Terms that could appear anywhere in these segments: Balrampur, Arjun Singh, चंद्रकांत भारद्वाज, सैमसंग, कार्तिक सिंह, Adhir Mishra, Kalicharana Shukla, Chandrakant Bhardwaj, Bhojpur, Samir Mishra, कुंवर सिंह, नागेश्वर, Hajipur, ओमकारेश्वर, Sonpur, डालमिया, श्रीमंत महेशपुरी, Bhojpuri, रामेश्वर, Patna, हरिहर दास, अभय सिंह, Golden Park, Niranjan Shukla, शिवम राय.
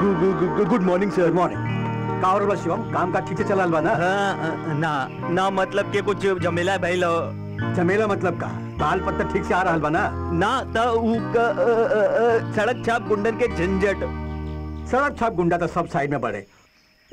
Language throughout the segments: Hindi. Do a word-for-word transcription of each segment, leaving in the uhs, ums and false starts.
Good morning sir. मॉर्निंग। कावर बा शिवम, काम का ठीक से चलाल बा ना? हाँ, ना ना मतलब के कुछ झमेला भइल। झमेला मतलब का? ताल पत्थर ठीक से आ रहल बा ना? ना त उ सड़क छाप गुंडन के झंझट। सड़क छाप गुंडा तो सब साइड में बड़े।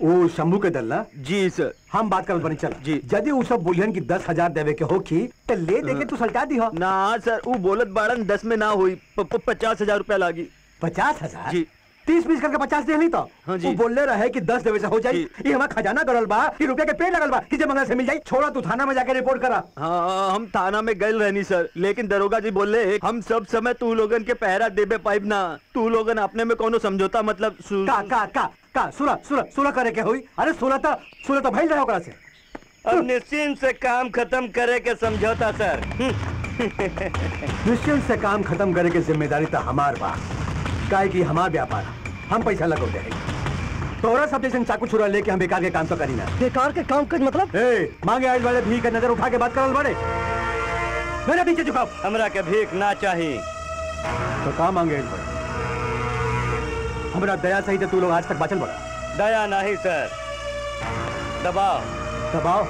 ओ शंभू के दल ना? जी सर। हम बात करल बनी। चल जी, यदि वो सब बोलियन की दस हजार देवे के होखी त ले देके तू सलटा दी। ना सर, वो बोलत बाड़न दस में ना हुई, पचास हजार रुपया लागी। पचास हजार? जी। तीस बीस करके पचास दे ली तो। हाँ जी। वो बोलने रहे कि दस देवे से हो जाए। ये हमारा खजाना गड़ल बा, ये रुपया के पेड़ लगल बा, किसी मंगल से मिल जाये। छोड़ा तू थाना में जाके रिपोर्ट करा। हाँ, हम थाना में गए रहनी सर, लेकिन दरोगा जी बोले हम सब समय तू लोगन के पहरा देवे पाइब ना। तू लोगन अपने में कोनो समझौता मतलब सु... का का का का सुलह सुलह सुलह करे के हुई। अरे सुलह तो सुलह तो भइल रहे ओकरा से। अब निश्चिंत से काम खत्म करे के समझौता सर। निश्चिंत से काम खत्म करे के जिम्मेदारी तो हमार बा, काहे कि हमार व्यापार, हम पैसा लगो दे। तोरा सब जैसे चाकू छुरा लेके हम बेकार के काम तो करी ना। बेकार के काम कर मतलब? ए, मांगे आयल वाले भीख नजर उठा के बात करल बड़े। मेरे पीछे झुकाओ। हमरा के भीख ना चाहिए। तो का मांगे आयल बड़े? हमरा दया सही तो तू लोग आज तक बाचल बड़ा। दया नहीं सर, दबाव। दबाव?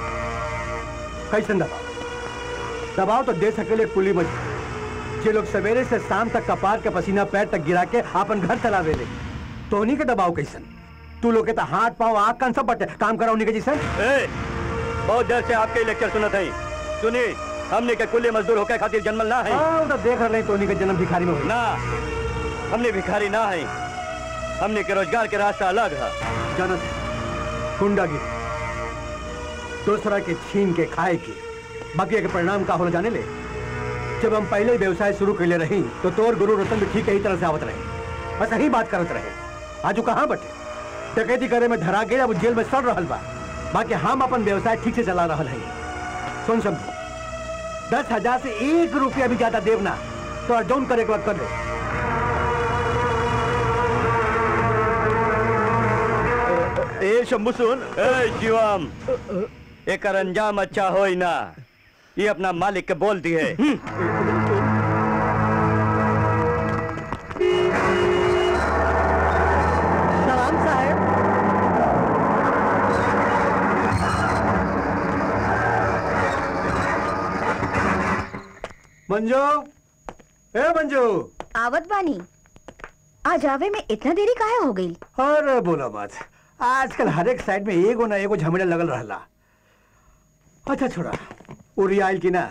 कैसन दबाव? दबाव तो दे सकेले कुली मजबूर जे लोग सवेरे से शाम तक कपार के पसीना पैर तक गिरा के अपन घर चलावे ले। तो उन्हीं के दबाव कैसन? तू लोग के तो हाथ पाँव आँख कान सब बटे काम कराओ उन्हीं के जैसे। ए, बहुत देर से आपके लेक्चर सुनत है। सुनिए, हमने के कुल्ले मजदूर होकर खातिर जन्मल ना है। हाँ, तो देख रहे तो उन्हीं का जन्म भिखारी में हुई ना। हमने भिखारी ना है, हमने के रोजगार के रास्ता अलग है। जानत है गुंडागिरी, दूसरा के छीन के खाए के बाकी के परिणाम का हो जाने ले। जब हम पहले व्यवसाय शुरू के लिए रही तो तोर गुरु रतन भी ठीक ही तरह से आवत रहे, बस यही बात करत रहे। आजू कहाँ बटे डकैती करे में धरा गए, अब जेल में सड़ रहल बा। बाकी हम अपन व्यवसाय ठीक से चला रहल है। सुन समझू, दस हजार से एक रुपया भी ज्यादा देवना तो अर्जन करे के वक्त कर दे। ए शंभू सुन, ए जीवाम, एक अंजाम अच्छा हो ना। ये अपना मालिक के बोल दी है। सलाम साहब। मंजू, ए मंजू। आवत बानी, आज आवे में इतना देरी काहे हो गई? अरे बोला बात, आजकल हर एक साइड में एगो ना एगो झमेला लगल रहला। अच्छा छोड़ा, उरियाल की ना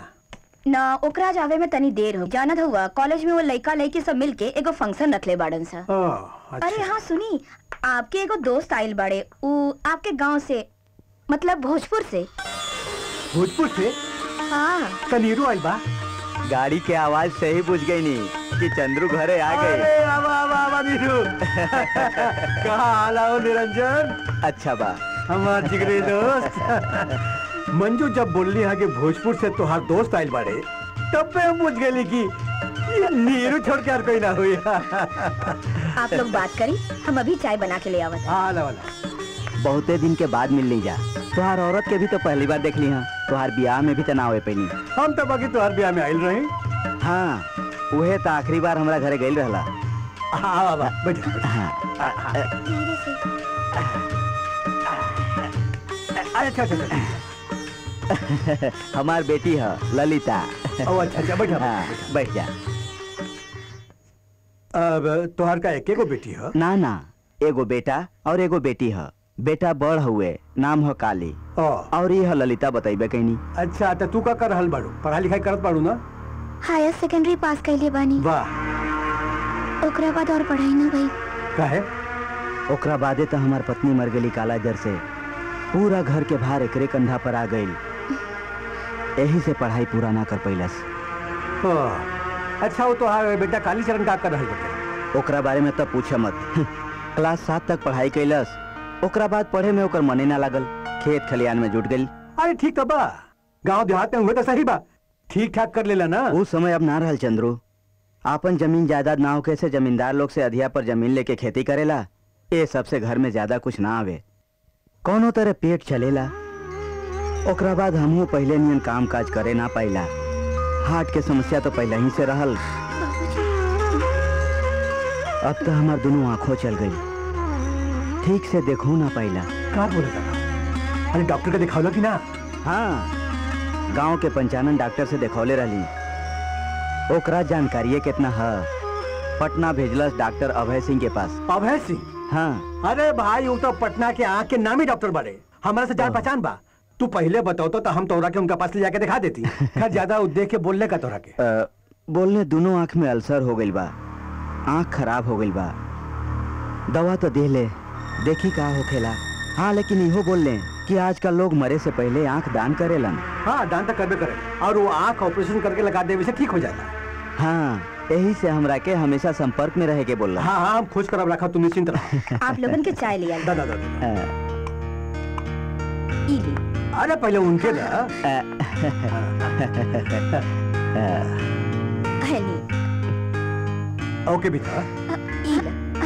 ना ओकरा जावे में तनी देर हो जाना हुआ। कॉलेज में वो लड़का लड़की सब मिलके एगो फंक्शन रखले बाड़न सा। अच्छा। अरे हाँ सुनी, आपके एगो दोस्त आयल बाड़े, उ आपके गांव से, मतलब भोजपुर से। भोजपुर से? हाँ। कनीरू आयल बा। गाड़ी के आवाज से ही बुझ गई नी कि चंद्रू घरे आ गए। कहाँ निरंजन? अच्छा बा, हमार जिगरी दोस्त। मंजू जब बोलली है कि भोजपुर से तुहार दोस्त आयल बाड़े, तब पे पूछ गई कि नीरू छोड़ के और कोई ना हुई। आप लोग बात करी, हम अभी चाय बना के ले आवत। हाँ वाला, बहुते दिन के बाद मिलनी जा। तुहार औरत के भी तो पहली बार देख ली है। तुहार ब्याह में भी तनाव है पैनी। हम तो बाकी तुहार ब्याह में आयल रहे। हाँ, वह तो आखिरी बार हमारा घरे गई रहला। अच्छा अच्छा, हमार बेटी है ललिता। ओ अच्छा अच्छा, बैठ बैठ जा। अब तोहर का एक एगो बेटी है? ना ना, एगो बेटा और एगो बेटी है। बेटा बड़ हुए, नाम है काली, और ये है ललिता। बताइबे कहनी। अच्छा, तो तू का कर रहल बाड़ू? पढ़ाई लिखाई करत बाड़ू ना? हायर सेकेंडरी पास कैले बानी। वाह, ओकरा बाद और पढ़ाई ना भाई? काहे? ओकरा बादे तो हमार पत्नी मर गई काला जर से। पूरा घर के भार एकरे कंधा पर आ गई, यही से पढ़ाई पूरा ना कर पैलस। अच्छा, वो तो हाँ बेटा कालीचरण का कर रहल बटे? ओकरा बारे में तब पूछा मत। क्लास सात तक पढ़ाई कैलस, ओकरा बाद पढ़े में ओकर मने ना लागल, खेत खलियान में जुट गई। अरे ठीक बा, गांव देहात में हुए तो सही बा, ठीक ठाक कर लेला ना। वो समय अब ना रहल चंद्रू। आपन जमीन जायदाद ना होके से जमींदार लोग से अधिया पर जमीन लेके खेती करेला। ये सबसे घर में ज्यादा कुछ ना आवे, कोनो तरह पेट चलेला। ओकरा बाद हमहू पहले नियन काम काज करे ना पाइला। हार्ट के समस्या तो पहले ही से रहल, अब तो हमार दोनों आँखों चल गई। ठीक से देखू ना पहला का बोला था? अरे डॉक्टर का दिखावला कि ना? हाँ, गांव के पंचानन डॉक्टर से देखौले रही। ओकरा जानकारी कितना है। पटना भेजलस डॉक्टर अभय सिंह के पास। अभय सिंह? हाँ। अरे भाई वो तो पटना के आँख के नामी डॉक्टर बड़े, हमारे से जान पहचान बा। तू पहले बताओ तो हम तोरा के उनका पास ले जाके दिखा देती। खैर ज्यादा उद्देश्य के बोलने का तोरा के आ, बोलने दोनों आँख में अल्सर हो गई बा, आँख खराब हो गई बा। दवा तो दे ले, देखी का होखेला। हाँ लेकिन इहो बोल ले कि आजकल लोग मरे से पहले आँख दान करेलन। हाँ दान तो करबे करे, और वो आँख ऑपरेशन करके लगा देवे से ठीक हो जाला। हाँ यही से हमरा के हमेशा संपर्क में रह के बोल। हाँ हाँ हम खुश करब रखा, तुम निश्चिंत रहो। आप लोगन के चाय ले आइए। अरे पहले उनके ना। ओके बेटा।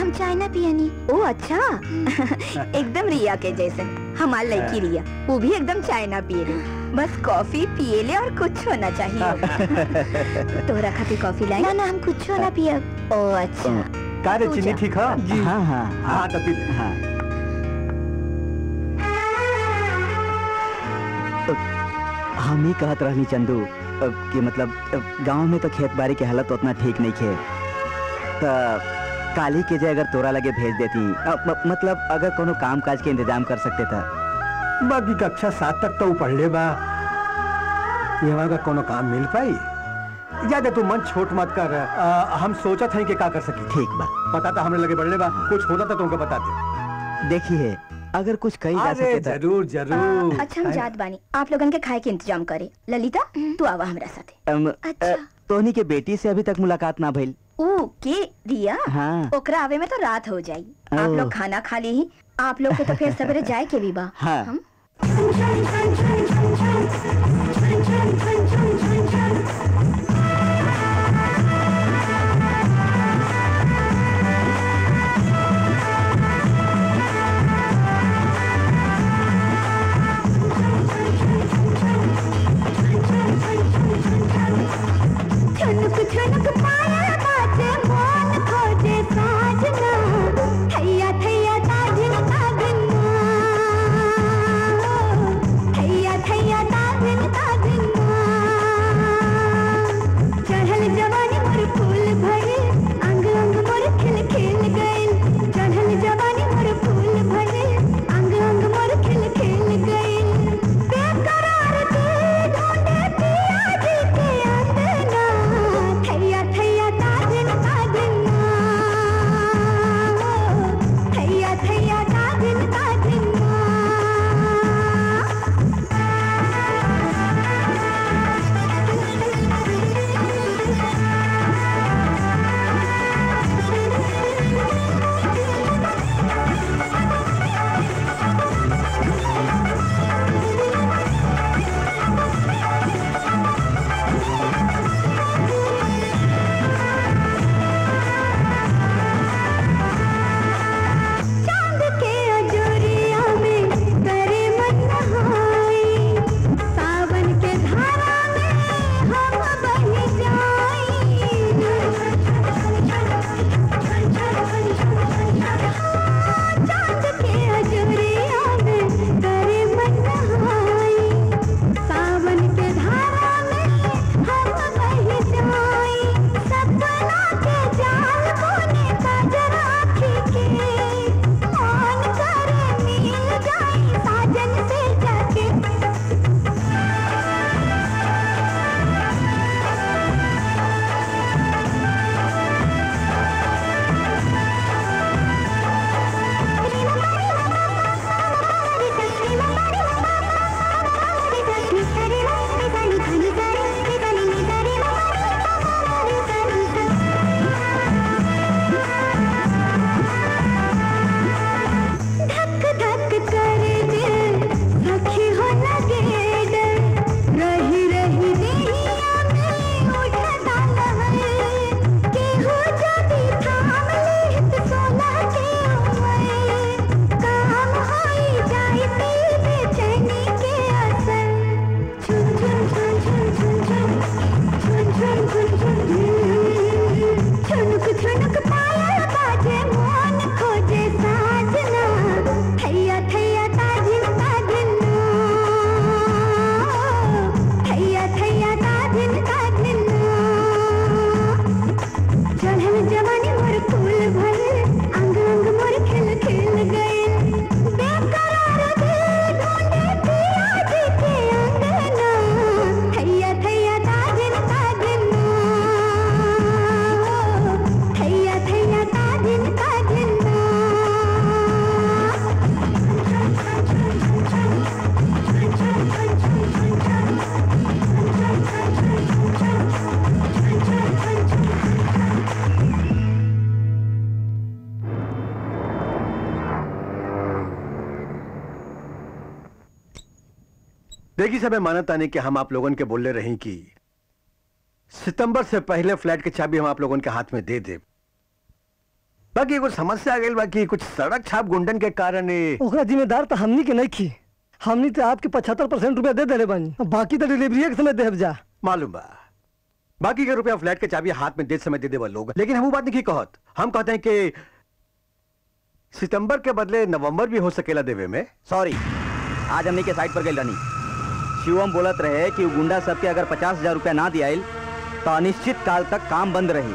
हम चाय ना पियानी। ओ अच्छा। एकदम रिया के जैसे। हमार लड़की रिया, वो भी एकदम चाय ना पिए ले, बस कॉफी पिए ले और कुछ होना चाहिए। तो रखा के कॉफी लाए? ना ना हम कुछ होना पिए। ओ अच्छा। कारे चीनी ठीक है? हाँ हाँ हाँ तभी हाँ। हम ही कहत रहनी चंदू कि मतलब गांव में तो खेत बाड़ी के हालत उतना ठीक नहीं खे, तो काली के जगह अगर तोरा लगे भेज देती, मतलब अगर कोनो काम काज के इंतजाम कर सकते था। बाकी कक्षा सात तक तो पढ़ ले बा, यहाँ का कोनो काम मिल पाई? ज्यादा तू मन छोट मत कर, आ, हम सोचत हैं कि का कर सकी। ठीक बा, पता था हमने लगे बढ़ ले बा, कुछ होता था तुमको बता दे। देखिए अगर कुछ कही जा सके तो जरूर जरूर। आ, अच्छा हम जात बानी, आप लोगन के खाए के इंतजाम करे। ललिता तू आवा हमरा साथे। अच्छा तोहनी के बेटी से अभी तक मुलाकात ना भइल? ओ के रिया। हाँ। ओकरा आवे में तो रात हो जाई। आप लोग खाना खा ली, आप लोग को तो फिर सवेरे जाए के भी बा। हाँ। हम छनक पाया बाजे मोन खोजे साजना, थैया थैया ताजिन ताजिना, थैया थैया ताजिन ताजिना। देखिए साहब, मानता नहीं कि हम आप लोगों के बोल रहे हैं कि सितंबर से पहले फ्लैट की चाबी हम आप लोगों के हाथ में दे दे। बाकी कुछ समस्या आ गई, बाकी कुछ सड़क छाप गुंडन के कारण जिम्मेदार तो हमनी के नहीं की। हमनी तो आपके पचहत्तर परसेंट रुपया दे देने बानी, बाकी तो डिलीवरी के समय देहब जा मालूम बा। बाकी के रुपया फ्लैट के चाबी हाथ में देते समय दे देवा लोग, लेकिन हम वो बात नहीं कहत। हम कहते हैं कि सितंबर के बदले नवंबर भी हो सकेला देवे में। सॉरी, आज हमनी के साइड पर गई रानी। शिवम बोलत रहे कि गुंडा सबके अगर पचास हजार रुपया ना दिया तो अनिश्चित काल तक काम बंद रही।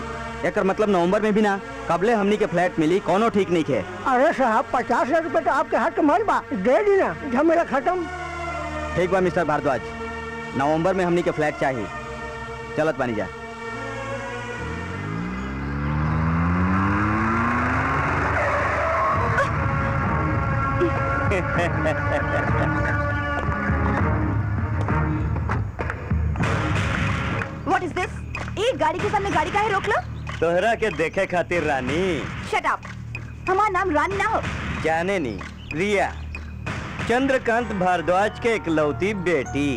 एक मतलब नवम्बर में भी ना, कबले हमनी के फ्लैट मिली कोनो ठीक नहीं है। अरे साहब, पचास हजार रूपए तो आपके हाथ में बा, दे दी ना, झमेला खत्म। ठीक बा मिस्टर भारद्वाज, नवंबर में हमनी के फ्लैट चाहिए। चलत बानी जा। What is this? एक गाड़ी के सामने गाड़ी काहे रोकला? तोहरा के देखे खातिर रानी। Shut up. हमारा नाम रानी ना हो। जाने नहीं, रिया, चंद्रकांत भारद्वाज के इकलौती बेटी।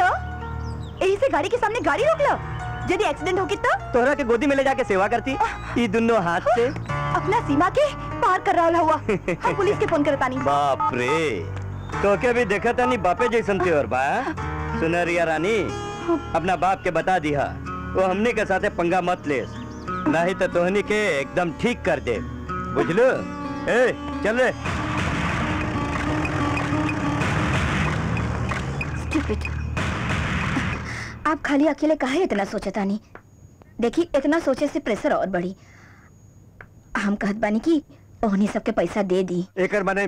तो यही से गाड़ी के सामने गाड़ी रोक लो, यदि एक्सीडेंट होगी तो तोहरा के गोदी में ले जाके सेवा करती। ये दोनों हाथ से अपना सीमा के पार कर रहा हुआ। हम पुलिस के फोन करता नहीं। बाप रे, तो क्या भी देखा था नहीं बापे जैसन थे। और बा सुना रिया रानी, अपना बाप के बता दिया वो हमने के साथ पंगा मत ले, नहीं तो तोहनी के एकदम ठीक कर दे, बुझलो। ए चले। Stupid. आप खाली अकेले काहे इतना सोचता नहीं? देखी, इतना सोचे से प्रेशर और बढ़ी। हम कहत बानी कि ओहनी सबके पैसा दे दी। एकर माने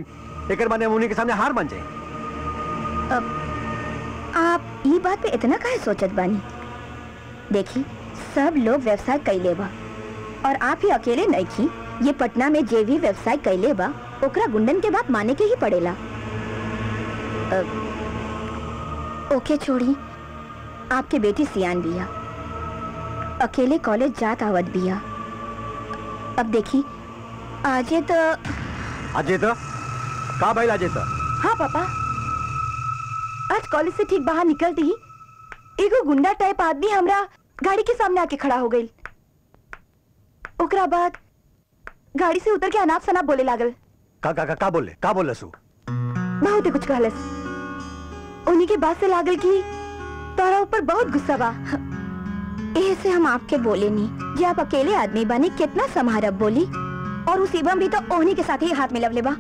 एकर माने उन्हीं के सामने हार मान जाए। अब आप ये बात पे इतना काहे सोचत बानी? देखी, सब लोग व्यवसाय कैले बा और आप ही अकेले नहीं की। ये पटना में जे भी व्यवसाय कैले बा ओकरा गुंडन के बात माने के ही पड़ेला। ओके छोड़ी, आपके बेटी सियान बिया, अकेले कॉलेज जात आवत बिया। अब देखी, आजे तो आजे तो का भाई आजे तो। हाँ पापा, आज कॉलेज से ठीक बाहर निकलती ही एगो गुंडा टाइप आदमी हमरा गाड़ी के सामने आके खड़ा हो गई। ओकरा बाद गाड़ी से उतर के अनाप शनाप बोले लागल। का का का का बोले का बोलसू? बहुत कुछ कहलस। उन्हीं के बाद से लागल कि तोरा ऊपर बहुत गुस्सा बा, एहे से हम आपके बोले नहीं। जे आप अकेले आदमी बने कितना समारब बोली, और उस इबम भी तो ओहनी के साथ ही हाथ में लवले बा।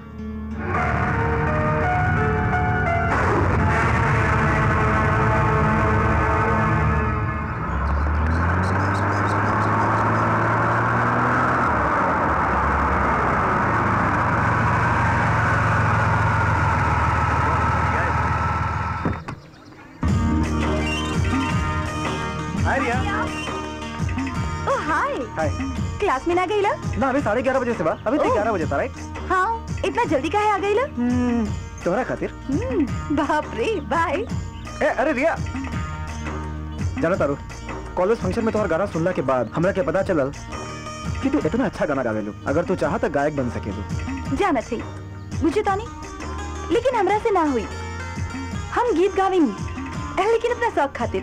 क्लास में ना गई ला? ना, अभी साढ़े ग्यारह बजे से बा। अभी तो ग्यारह बजे था राइट? हाँ, इतना जल्दी काहे आ गई ला? तोरा खातिर। बाप रे, बाय। ए अरे रिया, जाना तारू, कॉलेज फंक्शन में तोहर गाना सुनला के बाद हमरा के पता चलल कि तू इतना अच्छा गाना गावेलू। अगर तू चाहा तो गायक बन सकेलू। जाना थी मुझे तानी, लेकिन हमरा से ना हुई। हम गीत गावेनी, लेकिन अपना शौक खातिर।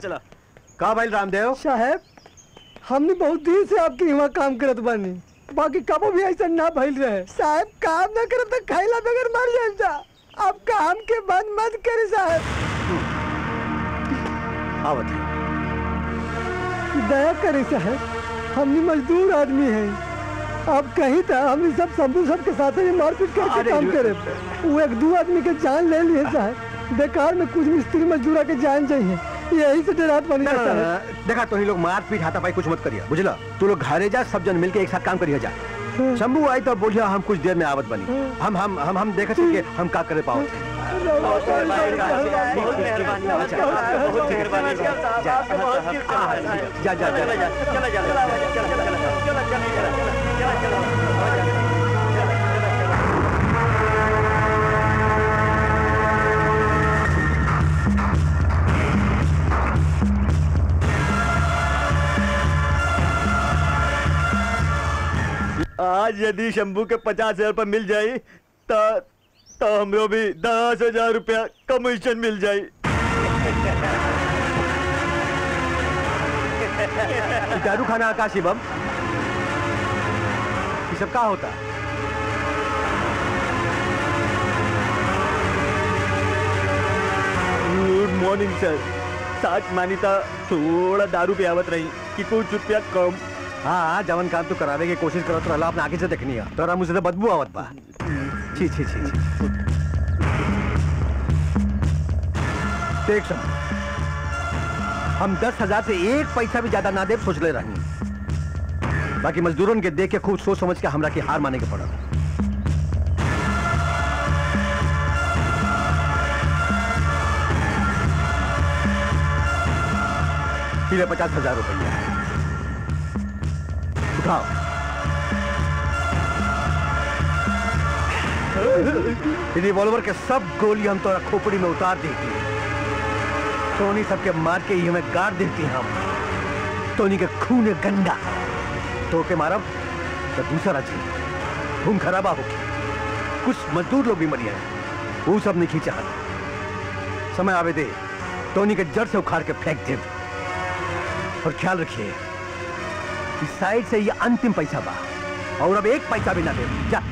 चलो का भाई रामदेव साहब, हमने बहुत दिन से आपके यहाँ काम करत बानी, बाकी कबो भी ऐसा ना भइल रहे। साहब काम ना करब तो खैला बगैर मर जाएब जा। आप काम के बंद मत करे साहब। आवत है, दया करे साहब, हमने मजदूर आदमी हैं। आप कहीं था हमने सब संभू सब के साथ में मारपीट करके काम करे। वो एक दो आदमी के जान ले लिए साहब, बेकार में कुछ मिस्त्री मजदूरा के जान चाहिए, यही से डरात बनी जाता है। देखा तो ही लोग मार पीट हाथा पाई कुछ मत करिया, बुझला। तू लोग घरे जा, सब जन मिलके एक साथ काम करिया जा। शंभू आई तो बोलिया हम कुछ देर में आवत बनी। हम हम हम हम देखा चल के हम क्या करे पाओ। आज यदि शंभू के पचास हजार रूपये मिल जाये तो तो हमरो भी दस हजार रुपया कमीशन मिल जाए। दारू खाना का शिवम ये सब का होता है? Good morning sir. साथ मान्यता थोड़ा दारू पियावत रही कि कुछ रुपया कम। हाँ जवन काम तो कराने की कोशिश करो तो अल्लाह अपने आगे से देखनी है तो मुझे तो बदबू आवत बा। छी छी छी देख सर हम दस हजार से एक पैसा भी ज्यादा ना दे सोच ले रही। बाकी मजदूरों के देख के खूब सोच समझ के हमरा की हार माने के पड़ा। पचास हजार रुपया उठाओ। रिवॉल्वर के सब गोली हम तो खोपड़ी में उतार देती है। टोनी सबके मार के ही हमें गाड़ देती है। हम टोनी के खून गंदा तो के मारब तो दूसरा चीज खून खराबा होगी। कुछ मजदूर लोग भी मरिया है वो सब नहीं खींचा। समय आवे दे टोनी के जड़ से उखाड़ के फेंक दे। और ख्याल रखिए इस साइड से ये अंतिम पैसा बा और अब एक पैसा भी ना दे। जा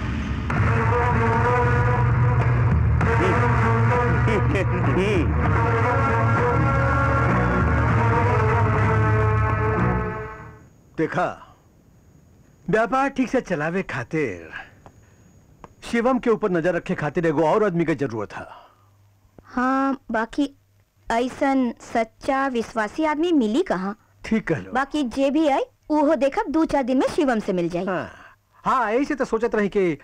देखा व्यापार ठीक से चलावे खातिर शिवम के ऊपर नजर रखे खातिर एगो और आदमी की जरूरत है। हाँ बाकी ऐसा सच्चा विश्वासी आदमी मिली कहाँ? ठीक है बाकी जे भी आई वो देखब दो चार दिन में शिवम से मिल जाए। हाँ, हाँ ऐसे तो सोचत रही कि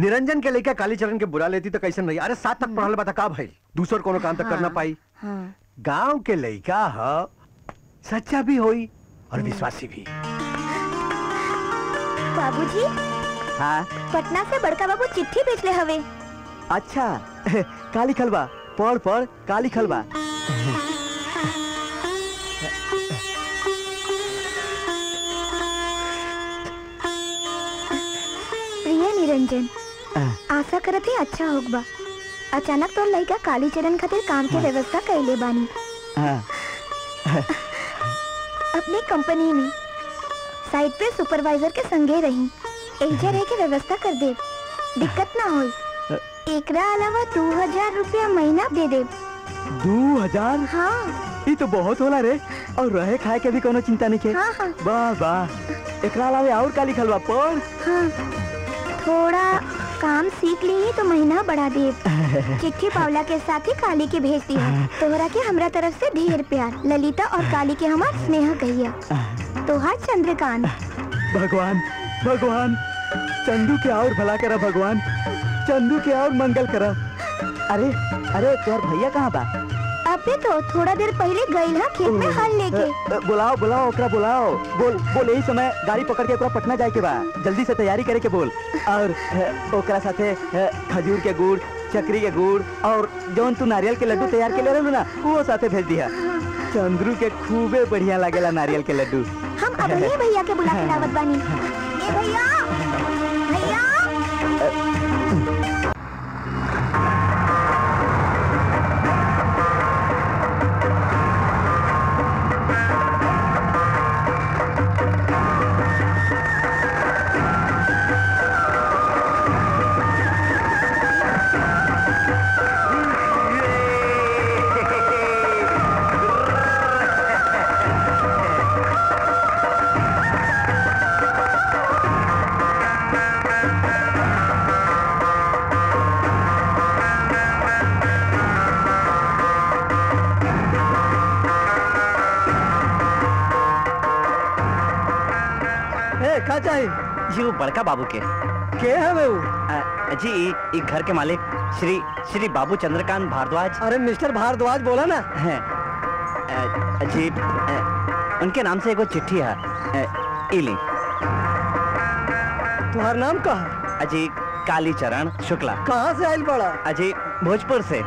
निरंजन के लेके कालीचरण के बुला लेती तो कैसे नहीं। अरे साथ तक पढ़ल बता का भाई दूसर कोनो काम तक हाँ, करना पाई। हाँ। गांव के लड़का है सच्चा भी होई और विश्वासी भी। बाबूजी हाँ पटना से बड़का बाबू चिट्ठी भेजले हवे। अच्छा काली खलवा पढ़ पढ़ काली खलवा। निरंजन आशा करत ही अच्छा होगा। अचानक तो लड़का कालीचरण खातिर काम के व्यवस्था कैले बानी अपने कंपनी में। साइट पे सुपरवाइजर के संगे रही एजेंट है के व्यवस्था कर दे दिक्कत ना हो। एकरा अलावा दो हजार रुपया महीना दे दे। दो हजार हाँ ये तो बहुत होला रे। और रहे खाए के भी कोनो चिंता नहीं के। हाँ हाँ वाह वाह एकरा अलावा और काली खलवा पढ़। हाँ थोड़ा काम सीख ली तो महीना बढ़ा दे। चिट्ठी पावला के साथ ही काली के भेज दी है। तोहरा के हमरा तरफ से ढेर प्यार। ललिता और काली के हमार स्नेहा कहिया। तोहार चंद्रकांत। भगवान भगवान चंदू के और भला करा। भगवान चंदू के और मंगल करा। अरे अरे तोहर भैया कहाँ बा? अबे तो थोड़ा देर पहले गई ना खेत में हल लेके। बुलाओ बुलाओ ओकरा बुलाओ। बोल बोल यही समय गाड़ी पकड़ के ओकरा पटना जाए के बा। जल्दी से तैयारी करे के बोल। और ओकरा साथे खजूर के गुड़ चक्री के गुड़ और जौन तू नारियल के लड्डू तैयार के ले रहलू ना वो साथे भेज दिया। चंद्रू के खूबे बढ़िया लागेला नारियल के लड्डू। हम अबले भैया के बुला के लावत बानी। ए भैया भैया जी बड़का बाबू के के है वे वो? जी एक घर के मालिक श्री श्री बाबू चंद्रकांत भारद्वाज। अरे मिस्टर भारद्वाज बोला ना। जी उनके नाम से एगो चिट्ठी है। तुम्हार नाम का अजी? कालीचरण शुक्ला। कहाँ से आयल बड़ा? अजी भोजपुर से।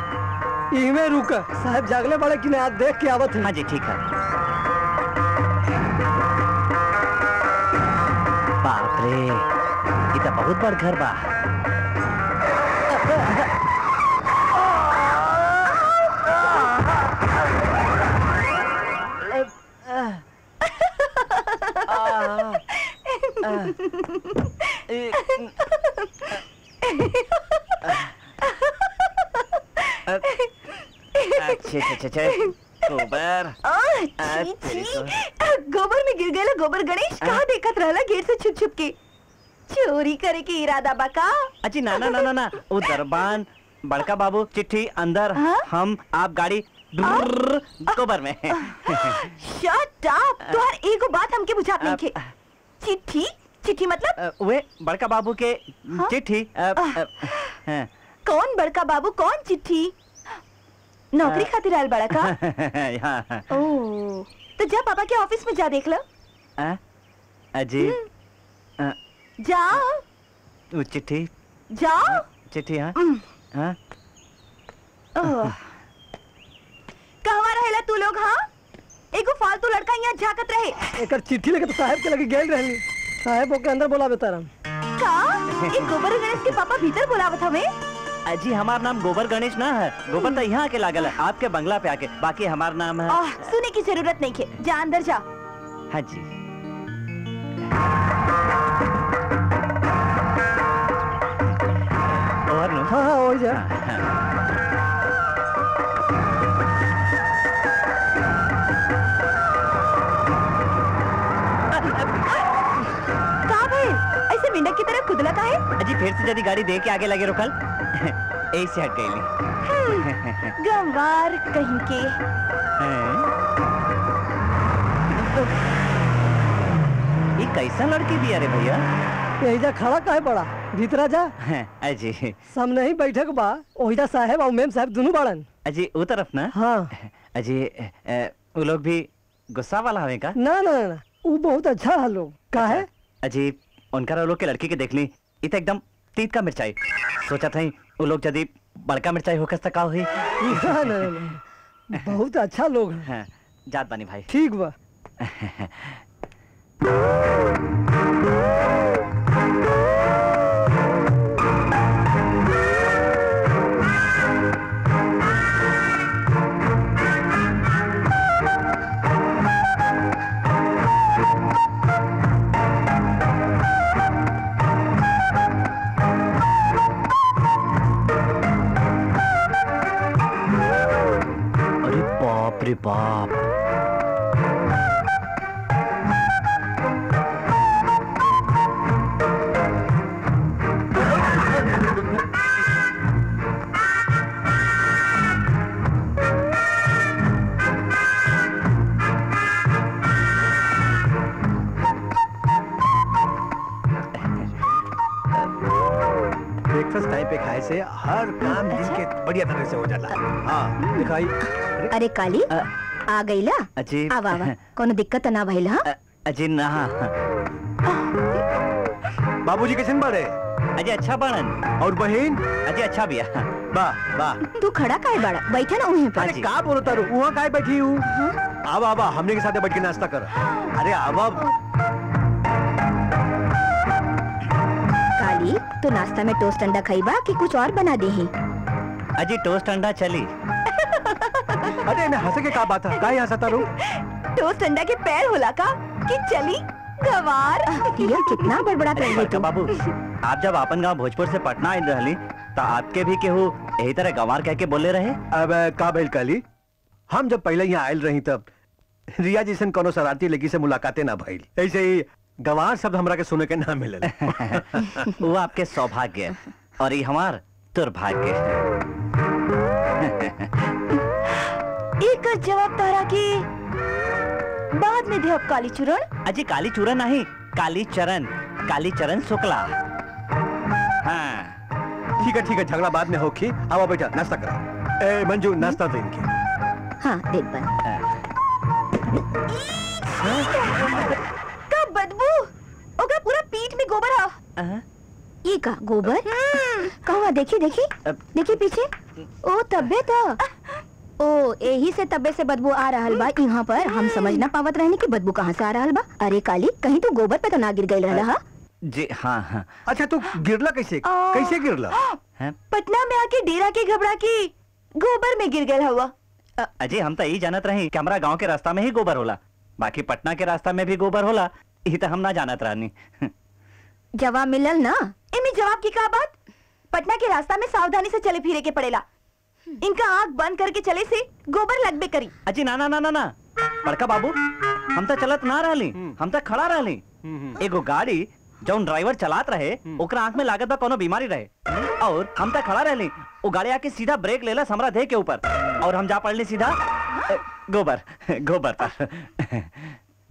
इमे रुका साहब जागले बड़े कि आज देख के आवत है। हाँ जी ठीक है। बाप रे ये तो बहुत बड़ घर बा। गोबर गोबर में गिर गया गोबर गणेश कहाँ देखत रहला गेट से छुप छुप के चोरी करे के इरादा बाका। अजी ना ना ना ना वो दरबान बड़का बाबू चिट्ठी अंदर हा? हम आप गाड़ी गोबर में शट अप तोहर एगो बात हमके बुझात नहीं के चिट्ठी चिट्ठी मतलब वे बड़का बाबू के चिट्ठी कौन बड़का बाबू कौन चिट्ठी नौकरी खातिर आयल बड़ा का ओ तो जा पापा के ऑफिस में जा देख लो अजी जाओ चिट्ठी जाओ चिट्ठी हाँ हाँ कहवा रहेला तू लोग हाँ एगो फालतू लड़का यहाँ झाकत रहे एकर चिट्ठी लेके तो साहब के लगे गेल रहली साहब ओके अंदर बोलावे तारम का एक गोबर गणेश के पापा भीतर बोलावत हवे। अजी हमार नाम गोबर गणेश ना है गोबर तो यहाँ के लागल है आपके बंगला पे आके बाकी हमार नाम है आ, सुने की जरूरत नहीं है जा अंदर जा। हाँ जी और नो हाँ हाँ और जा हाँ, हाँ। मिंडक की तरफ खुदला है अजी फिर से जदी गाड़ी दे के आगे लगे रुकल ऐसे हट गई गंवार कहीं के ये कैसा लड़की भी अरे भैया यही खड़ा काहे पड़ा भीतरा जा अजी सामने ही बैठक बा ओहिदा साहेब और मेम साहब दोनों बाड़न अजी वो तरफ ना हाँ अजी वो लोग भी गुस्सा वाला हवे का ना ना ना वो बहुत अच्छा है लोग का है अजी उनका लोग के लड़की के देख ली इत एकदम तीत का मिर्चाई सोचा था वो लोग यदि बड़का मिर्चाई होकर तक हुई ना ना ना। बहुत अच्छा लोग हैं जात बानी भाई ठीक बा अरे बाप ब्रेकफास्ट टाइम पे खाए से हर काम दिन के बढ़िया तरह से हो जाता हाँ दिखाई अरे काली आ, आ गई ला अजी आवा आवा कोनो दिक्कत ना भइल हां अजी ना बाबूजी कैसन बाड़े अजी अच्छा बाड़न और बहन अजी अच्छा बिया वाह वाह तू खड़ा काहे बाड़ा बैठे ना उहे पे अरे का बोलो तारू उहा काहे बैठी हूं आवा आवा हमने के साथे बैठ के नाश्ता कर अरे आवा काली तो नाश्ता में टोस्ट अंडा खाइबा कि कुछ और बना देही अजी टोस्ट अंडा चली अरे मैं हंसे के का बात है काहे हंसता रहू टोस्ट अंडा के पैर होला का कि चली गवार ये कितना बड़बड़ा पैर है बाबू आप जब अपन गांव भोजपुर से पटना आई रहली तो आपके भी केहू यही तरह गवार कह के बोले रहे अब का भेल काली हम जब पहले यहाँ आयल रही तब रिया जैसन कोनो शरारती लड़की से मुलाकातें ना भइल ऐसे ही गवार शब्द हमरा के सुने के ना मिलल वो आपके सौभाग्य और ये हमार दुर्भाग्य एक जवाब तारा की बाद में देव कालीचरण अजी कालीचरण नहीं कालीचरण कालीचरण शुक्ला हाँ ठीक है ठीक है झगड़ा बाद में होगी आओ बेटा नाश्ता करो ए मंजू नाश्ता दे इनके हाँ देख बन का बदबू ओका पूरा पीठ में गोबर है ये का गोबर कहाँ देखिए देखिए देखिए पीछे ओ तबे था ओ यही से तबे से बदबू आ रहल बा यहाँ पर हम समझ ना पावत रहने की बदबू कहाँ से आ रहल बा। अरे काली कहीं तू गोबर पे तो ना गिर गई रहला हा? जी हाँ हाँ अच्छा तू गिरला कैसे आ, कैसे गिरला पटना में आके डेरा के घबरा के गोबर में गिर गया हुआ अजी हम तो यही जानत रही कि हमारा गाँव के रास्ता में ही गोबर होला बाकी पटना के रास्ता में भी गोबर होला इत हम ना जानत रानी। जवाब मिलल ना, एमे जवाब की का बात। पटना के रास्ता में सावधानी से चले फिरे के पड़ेला। इनका आँख बंद करके चले से गोबर लगबे करी। अजी ना ना ना ना ना बड़का बाबू, हम तो चलत ना रहली, हम तो खड़ा रहली। एगो गाड़ी जौन ड्राइवर चलात रहे ओकरा आँख में लागत बा कोनो बीमारी रहे, और हम तो खड़ा रहली। वो गाड़ी आके सीधा ब्रेक लेला हमरा देह के ऊपर, और हम जा पड़ली सीधा गोबर गोबर पर।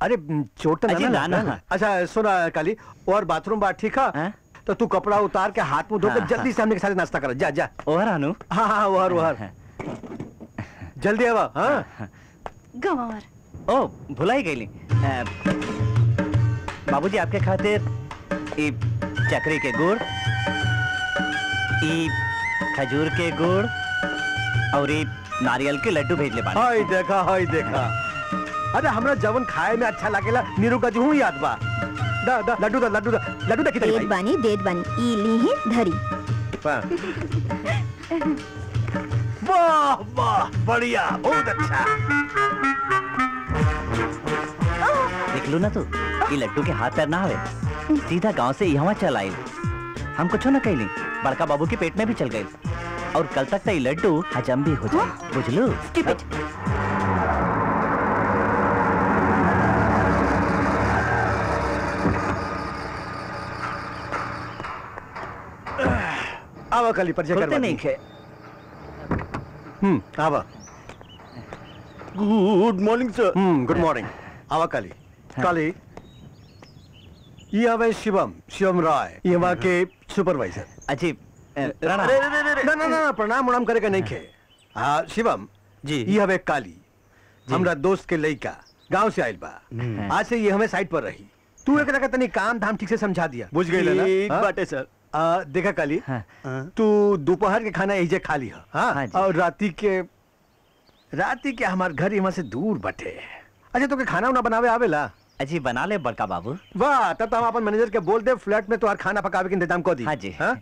अरे चोट ना ना, ना, ना। अच्छा सुना काली, और बाथरूम बात ठीक है तो तू कपड़ा उतार के हाथ मुंह धोकर जल्दी सामने के साथ नाश्ता कर। जा जा ओहर अनु। हाँ हाँ ओहर ओहर जल्दी आवा। हाँ गंवर ओ भुला ही गईली। बाबूजी आपके खातिर ई चकरी के गुड़, ई खजूर के गुड़ और ई नारियल के लड्डू भेज ले। हाय देखा हाय देखा। अरे हमरा जवन खाए में अच्छा लागेला नीरू का जहू याद बा। दा दा लड्डू दा लड्डू दा लड्डू दा कितने भाई। देत बानी देत बानी ई लीही धरी। वाह वाह बढ़िया बहुत अच्छा। निकलू ना तू, ये लड्डू के हाथ पैर ना हवे, सीधा गांव से यहाँ चल आई। हम कुछ ना कहली, बड़का बाबू के पेट में भी चल गई, और कल तक तो लड्डू हजम भी हो जाए। बुझलू आवा काली पर जगह नहीं है। हम्म आवा। Good morning sir. Hmm good morning. आवा काली। काली ये हमारे शिवम शिवम राय, ये वहाँ के सुपरवाइजर। अजी राणा ना ना ना प्रणाम उणाम करेगा नहीं खे। हाँ शिवम जी, ये हमें काली हमरा दोस्त के लड़का गांव से आयल बा, आज से ये हमें साइड पर रही। तू एक लगा तनी काम धाम ठीक से समझा दिया, बुझ गई ना बाटे सर। आ, देखा काली हाँ। तू दोपहर के खाना यही खा ली हा, हाँ, और राती के राती के हमारे घर यहाँ से दूर बटे। अच्छा तो के खाना उना बनावे आवेला? अजी बना ले बड़का बाबू। वाह तब तो हम अपन मैनेजर के बोल दे फ्लैट में तो खाना पकावे के इंतजाम कर दी। हाँ जी हाँ?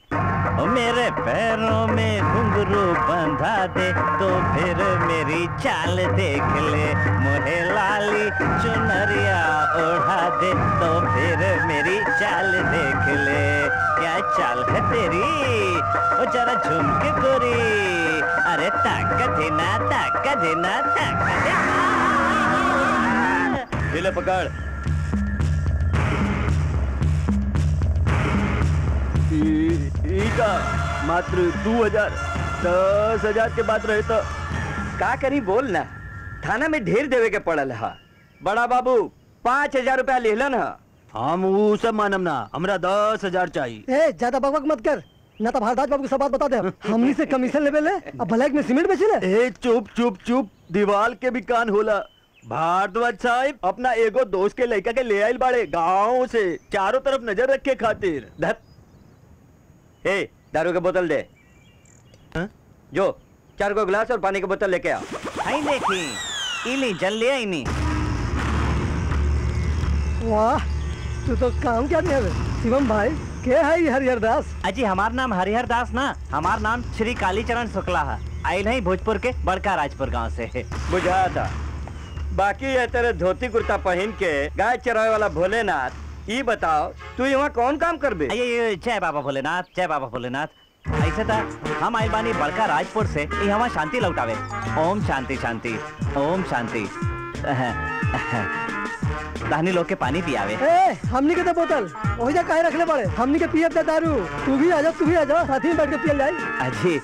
ओ मेरे पैरों में घुंघरू बंधा दे तो फिर मेरी चाल देख ले, मोहे लाली चुनरिया ओढ़ा दे तो फिर मेरी चाल देख ले, क्या चाल है तेरी ओ जरा झूम के गोरी, अरे ताकत है ना ताकत है ना ताकत है ना। ले पकड़ मात्र दो हजार दस हजार के बात रहे तो का करी बोल ना, थाना में ढेर देवे के पड़ल है। बड़ा बाबू पाँच हजार रुपया लेलन है। हम उ सब मानम ना, हमरा दस हजार चाहिए। ए ज्यादा बकबक मत कर ना तो भारद्वाज बाबू को सब बात बता दे। हमनी से कमीशन लेवे ले, अब भलाइक में सीमेंट बेचे ले। ए चुप चुप चुप, दीवाल के भी कान होला। भारद्वाज साहब अपना एगो दोस्त के लड़का के ले आये बाड़े गाँव से, चारों तरफ नजर रखे खातिर। ए दारू के बोतल दे। हा? जो चार को गिलास और पानी की बोतल लेके आओ। आई देखी इली जल ले आई नहीं। वाह तू तो काम क्या नहीं है शिवम भाई। क्या है ये हरिहर दास? अजी हमार नाम हरिहर दास ना, हमार नाम श्री कालीचरण शुक्ला है। आई नहीं भोजपुर के बड़का राजपुर गांव से। बुझा था बाकी ये तेरे धोती कुर्ता पहन के गाय चरावे वाला भोलेनाथ, ये बताओ तू यहाँ कौन काम करबे? अये जय बाबा भोलेनाथ जय बाबा भोलेनाथ। ऐसे था हम आइल बानी बड़का राजपुर से, यहाँ शांति लौटावे। ओम शांति शांति ओम शांति। दानी लोग के पानी पियावे। ए, हमनी के तो बोतल वही जा काहे रखले पड़े, हमनी के पियत ना दारू। तू भी आजा तू भी आजा साथ ही बैठ के पियल जाए। अजी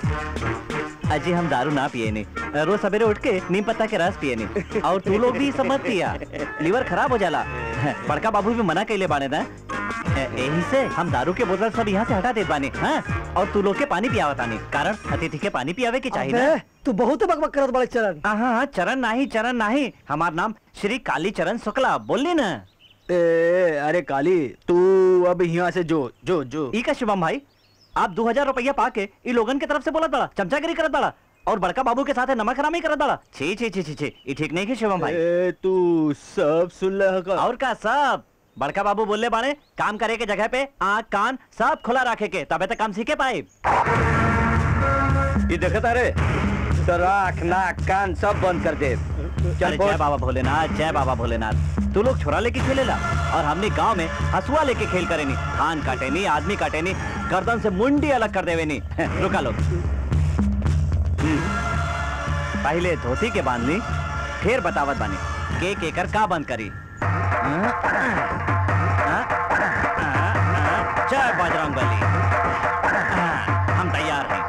अजी हम दारू ना पिए नहीं, रोज सवेरे उठ के नीम पत्ता के रस पिए नहीं, और तू लोग भी सब मत पिया, लीवर खराब हो जाला। बड़का बाबू भी मना कैले बाने ना, यही से हम दारू के बोतल सब यहाँ से हटा दे बाने। हाँ? और तू लोग के पानी पियावा तानी, कारण अतिथि के पानी पियावे के चाहिए। तू बहुत बकबक करत बाड़े चरण। हाँ चरण नाही चरण नाही, हमार नाम श्री कालीचरण शुक्ला बोलली ना। ए, अरे काली तू अब यहाँ से जो जो जो ई का शुभम भाई आप दो हजार रुपया पाके इन लोगन के तरफ से बोला बड़ा चमचागिरी करत बड़ा, और बड़का बाबू के साथ है नमक हरामी करत बड़ा। छी छी छी छी ये ठीक नहीं है शिवम भाई। ए, तू सब सुन ले का। और का सब बड़का बाबू बोलने बारे, काम करे के जगह पे आँख कान सब खुला रखे के तबे तक काम सीखे पाए। ये देखता रे तो आँख नाक कान सब बंद कर दे। जय बाबा भोलेनाथ, जय बाबा भोलेनाथ। तू लोग छोरा लेके खेलेला और हमने गांव में हसुआ लेके खेल करे नहीं, धान काटे नहीं, आदमी काटे नहीं, गर्दन से मुंडी अलग कर देवे नहीं। रुका लोग, पहले धोती के बांधनी फिर बतावत बानी के केकर का बंद करी। जय बजरंग बली, हम तैयार हैं।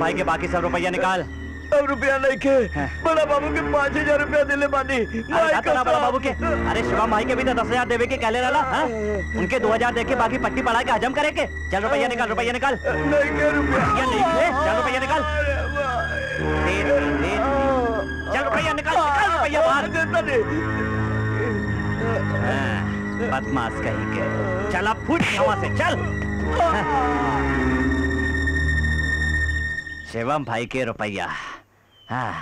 भाई के बाकी सब रुपया निकाल। अब रुपया नहीं के बड़ा बाबू के पाँच हजार रुपया दिले बानी। बड़ा बाबू के, अरे शिवम भाई के भी तो दस हजार देवे के कहले रहा हा? उनके दो हजार दे के बाकी पट्टी पढ़ा के हजम करे के। चल रुपया निकाल, रुपया निकाल, नहीं के रुपया नहीं के, चल रुपया निकाल, चल रुपया निकाल, निकाल रुपया बाहर। बदमाश कहीं के, चल अब फूट हवा से चल। शिवम भाई के रुपया। हाँ।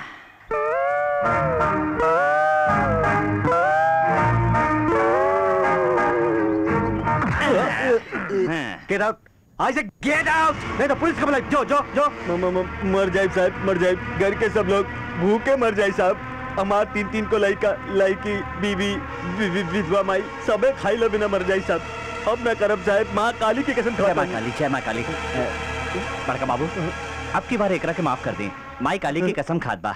Get out! I said get out! नहीं तो पुलिस कबल जो जो जो। मर जाए साहब, मर जाए। घर के सब लोग भूखे मर जाए साहब। हमार तीन तीन को लाइका, लाइकी, बीबी, विधवा माई सबे खाई लो बिना मर जाए साहब। अब मैं करब साहब, माँ काली की कसम खाए। माँ काली, जय माँ काली। बड़का बाबू, अब की बार एकरा के माफ कर दी, माई काली की कसम खाद बा।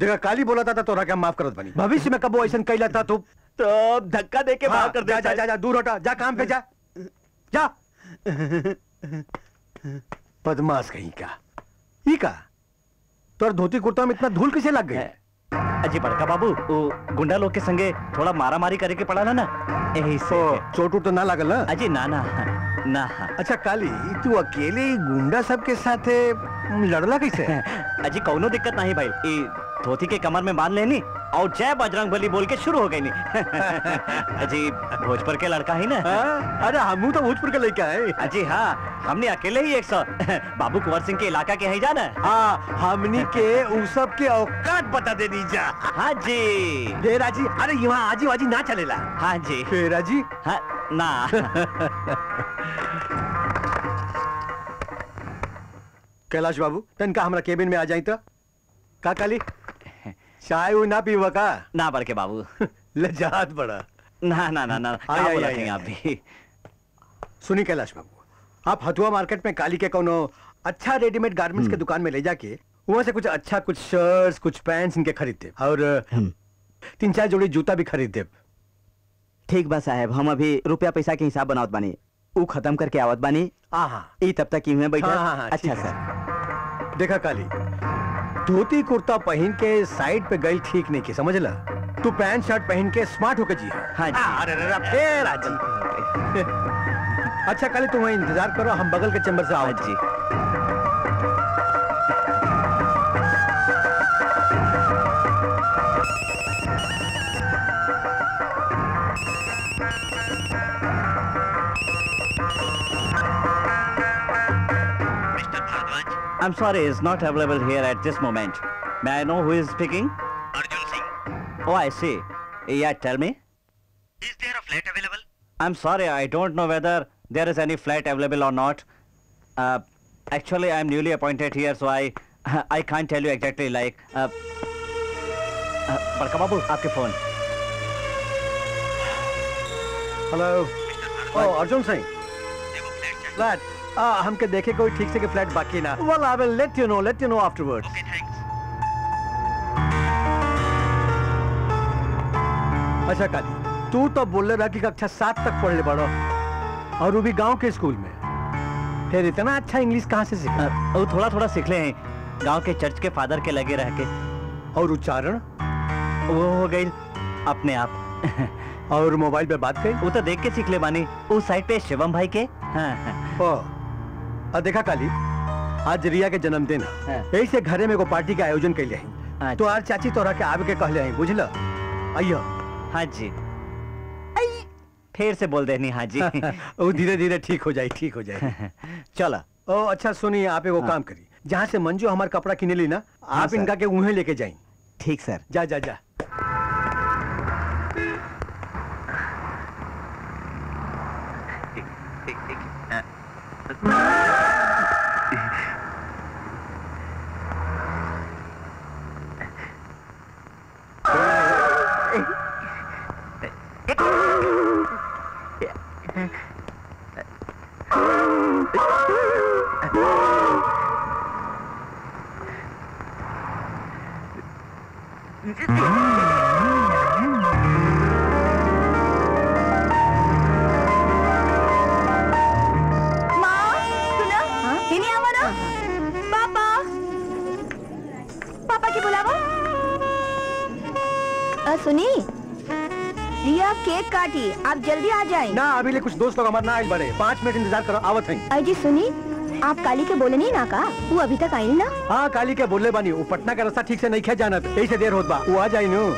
देखा काली बोला था तोरा के माफ करत बनी। भविष्य में कबो ऐसा कैला था तू तो धक्का देके माफ कर दे। जा, जा, जा, जा, दूर हटा, जा काम पे जा, जा। बदमाश कहीं का, ये का तोर धोती कुर्ता में इतना धूल किसे लग गई? अजी बड़का बाबू, गुंडा लोग के संगे थोड़ा मारा मारी करे के पड़ा ना, यही चोट उट तो ना लागल ना? अजी ना ना ना। अच्छा काली, तू अकेले गुंडा सब के साथ लड़ला कैसे? अजी कौनो दिक्कत नहीं भाई, धोती के कमर में बांध लेनी और जय बजरंग बली बोल के शुरू हो गई नी। अजी भोजपुर के लड़का ही ना। अरे हम तो भोजपुर के लड़का है अजी। हाँ, हमने अकेले ही एक सौ बाबू कुंवर सिंह के इलाका के है जाना। हाँ, हमनी के उस सब के औकात बता देनी जा। हाँ जी, डेरा जी, अरे यहाँ आजी वाजी ना चलेला। हाँ जी डेरा जी, हाँ ना। कैलाश बाबू तनका हमारा केबिन में आ जाए तो का काली चाय वो ना पीवा का ना बड़के बाबू। लजात बड़ा ना ना ना ना। आया, आया, आया, आप भी सुनी कैलाश बाबू, आप हथुआ मार्केट में काली के कोनो अच्छा रेडीमेड गारमेंट्स के दुकान में ले जाके वहाँ से कुछ अच्छा कुछ शर्ट्स कुछ पैंट्स इनके खरीदते और तीन चार जोड़ी जूता भी खरीदते। ठीक बा साहब, हम अभी रुपया पैसा के हिसाब बनावत बानी, वो खत्म करके आवत बानी। ई तब तक इमें बैठा। अच्छा सर। देखा काली, धोती कुर्ता पहन के साइड पे गई ठीक नहीं के, समझला? तू पैंट शर्ट पहन के स्मार्ट होके जी। हाँ जी। अरे रे जी। अच्छा काली, तुम इंतजार करो, हम बगल के चैम्बर से आओ। जी I'm sorry, it's not available here at this moment. May I know who is speaking? Arjun Singh. Oh, I see. Yeah, tell me. Is there a flat available? I'm sorry, I don't know whether there is any flat available or not. Uh, actually, I'm newly appointed here, so I I can't tell you exactly. Like, Barka Babu, आपके phone. Hello. Oh, Arjun Singh. Flat. आ, हमके देखे कोई ठीक से के फ्लैट बाकी ना। Well, I will let you know, let you know afterwards. Okay, thanks. अच्छा काली, तू तो बोल रहा कि कक्षा सात तक पढ़ ले बड़ो और वो भी गांव के स्कूल में। फिर इतना अच्छा इंग्लिश कहाँ से सीखा? वो थोड़ा थोड़ा सीख ले हैं गांव के चर्च के फादर के लगे रह के। और उच्चारण वो हो गई अपने आप। और मोबाइल पे बात करी वो तो देख के सीख ले बानी, उस साइड पे शिवम भाई के। ओ देखा काली, आज रिया के जन्मदिन है, यही से घरे में को पार्टी का आयोजन कर लिया तो आज चाची तोरा के आब के कह लिया बुझल। अयो हाँ जी, फिर से बोल देनी हाँ जी। वो धीरे धीरे ठीक हो जाए, ठीक हो जाए। चला। ओ अच्छा सुनिए, आप एगो काम करी, जहाँ से मंजू हमारे कपड़ा किने ली ना, आप इनका के उहे लेके जाए। ठीक सर। जा जा जा। आप जल्दी आ जाए ना, अभी ले कुछ दोस्त लोग हमारे ना आए बड़े, पाँच मिनट इंतजार करो आवत हैं। अजी सुनी, आप काली के बोले नहीं ना का, वो अभी तक आई ना। हाँ काली के बोले बानी, वो पटना का रास्ता ठीक से नहीं खे जाना, यही से देर होत बा, वो आ जाए नु।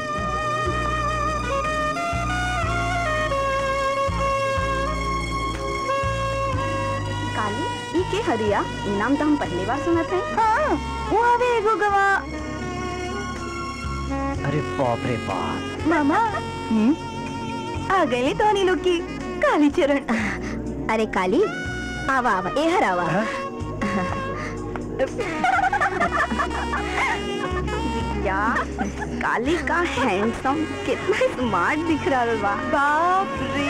काली ई के हरिया नाम तो हम पहली बार सुनत हैं। हाँ, वो अभी एगो गवा। अरे बाप रे बाप। मामा हम्म आ गए तो लोग की काली चरण। अरे काली आवा आवा एहर आवा। यार काली का हैंडसम कितना स्मार्ट दिख रहा है। बाप रे,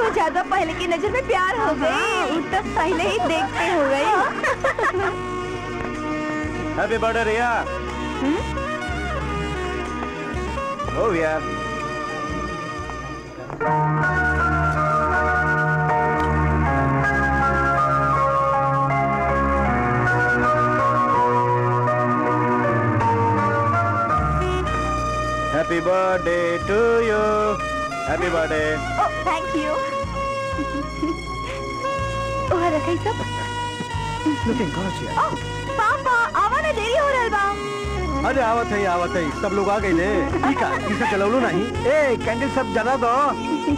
वो ज्यादा पहले की नजर में प्यार हो गई, उतना पहले ही देखते हो गई। Happy birthday Riya. ओ यार Happy birthday to you. Happy birthday. Oh, thank you. Oh, how are you? Looking gorgeous. Oh, Papa, आवा ना देरी हो रहा है। अरे आवत है आवत है, सब लोग आ गए ले। ठीक है, इसे चलाओ लो नहीं। ए कैंडल सब जला दो।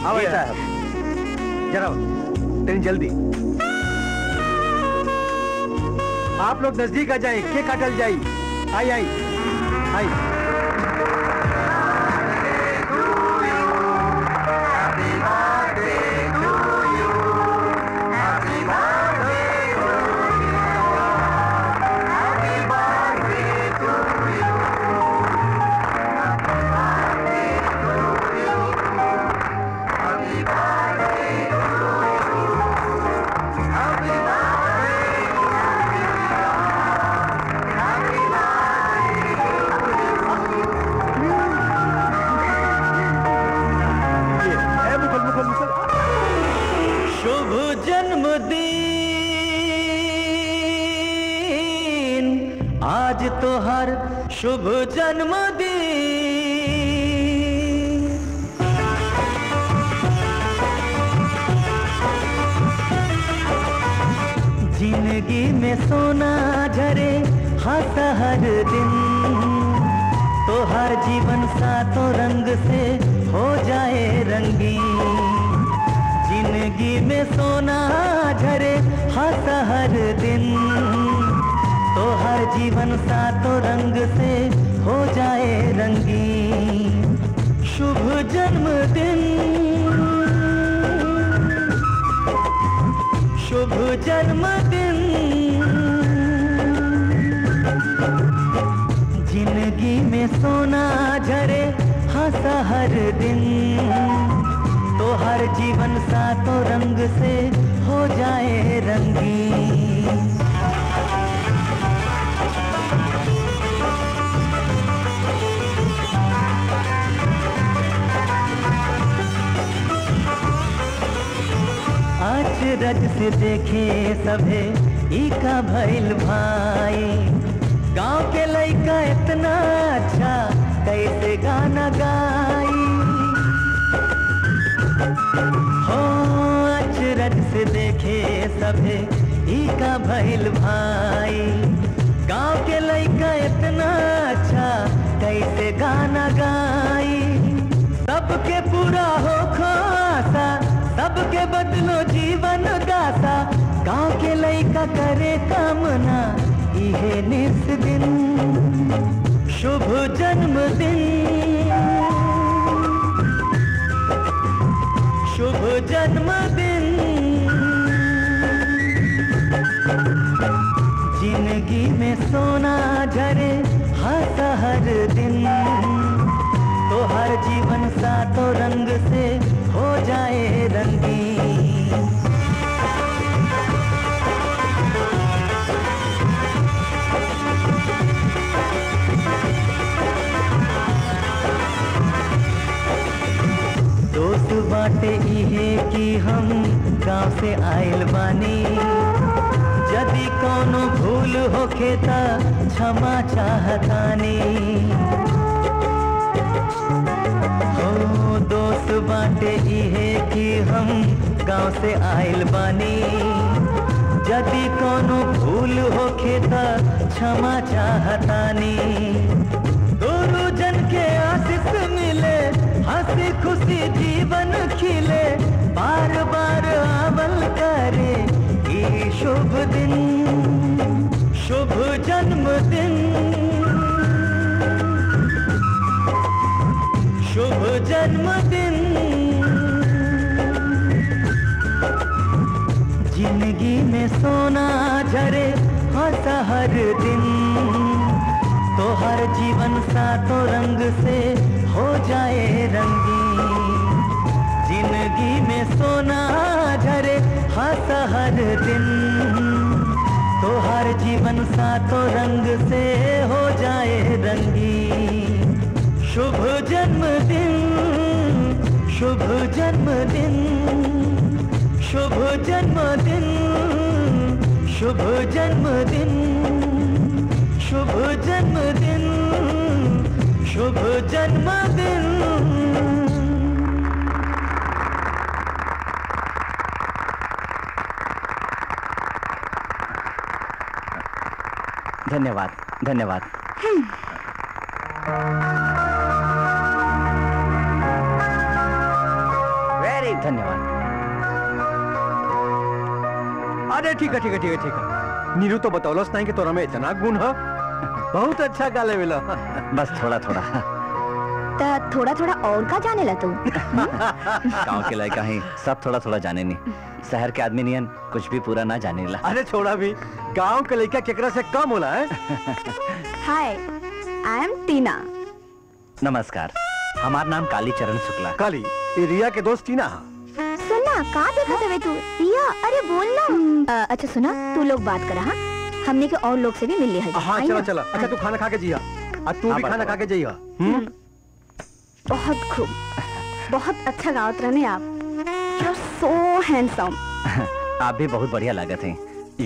आवत साहब जरा तेरी जल्दी। आप लोग नजदीक आ जाए, केक काटल जाए। आई आई आई। शुभ जन्मदिन। जिंदगी में सोना झरे हंस हर दिन, तो हर जीवन सातों रंग से हो जाए रंगीन। जिंदगी में सोना झरे हंस हर दिन, तो हर जीवन सातों रंग से हो जाए रंगीन। शुभ जन्मदिन, शुभ जन्मदिन। जिंदगी में सोना झरे हंस हर दिन, तो हर जीवन सातों रंग से हो जाए रंगीन। काच रज से देखे सभे इका भइल भाई, गाँव के लइका इतना अच्छा कैसे गाना गाई। हो अचरज से देखे सभे इका भइल भाई, गाँव के लइका इतना अच्छा कैसे गाना गाई। सबके पूरा हो खासा, सबके बदलो जीवन दासा, गाँव के लइका करे कामना इहे निस दिन। शुभ जन्मदिन, शुभ जन्मदिन, जिंदगी में सोना झरे हंस हर दिन, तो हर जीवन सातों रंग से हो जाए रंगीन। दोस्त बाटे इहे कि हम गाँव से आयल बानी, यदि कोनो भूल होखे त क्षमा चाहतानी। हो दोस्त बाटे इहे कि हम गाँव से आयल बानी, यदि कोनो भूल होखे त क्षमा चाहतानी। गुरुजन के आशीष मिले, हंसी खुशी जीवन खिले, बार बार आवल करे ये शुभ दिन। शुभ जन्मदिन, शुभ जन्मदिन, जिंदगी में सोना झरे हंस हर दिन, तो हर जीवन सातों रंग से हो जाए रंगीन। जिंदगी में सोना झरे हंस हर दिन, तो हर जीवन सातों रंग से हो जाए रंगीन। शुभ जन्मदिन, शुभ जन्मदिन, शुभ जन्मदिन, शुभ जन्मदिन, शुभ जन्मदिन, शुभ जन्मदिन। धन्यवाद, धन्यवाद। वेरी धन्यवाद। अरे ठीक है ठीक है ठीक है ठीक है, नीरू तो बतौलस नहीं कि तोरा में इतना गुण है, बहुत अच्छा गाले मिला। बस थोड़ा थोड़ा ता थोड़ा थोड़ा और का जाने ला तू। गाँव के लायक कहीं सब थोड़ा थोड़ा जाने नहीं, शहर के आदमी नियन कुछ भी पूरा ना जाने ला। अरे छोड़ा भी, गाँव के लायक केकरा से कम होला है। Hi, I am Tina. नमस्कार, हमार नाम कालीचरण शुक्ला। काली, रिया के दोस्त टीना। सुनना, कहाँ देखा तबे तू रिया? अरे बोलना। अच्छा सुना, तू लोग बात कर रहा, हमने के और लोग से भी मिल लिया है। हाँ चला चला। अच्छा तू खाना खा के जिया, और तू भी खाना खा के जिया। बहुत खूब, बहुत अच्छा गावत रहने आप। You're so handsome. आप भी बहुत बढ़िया लागत हैं।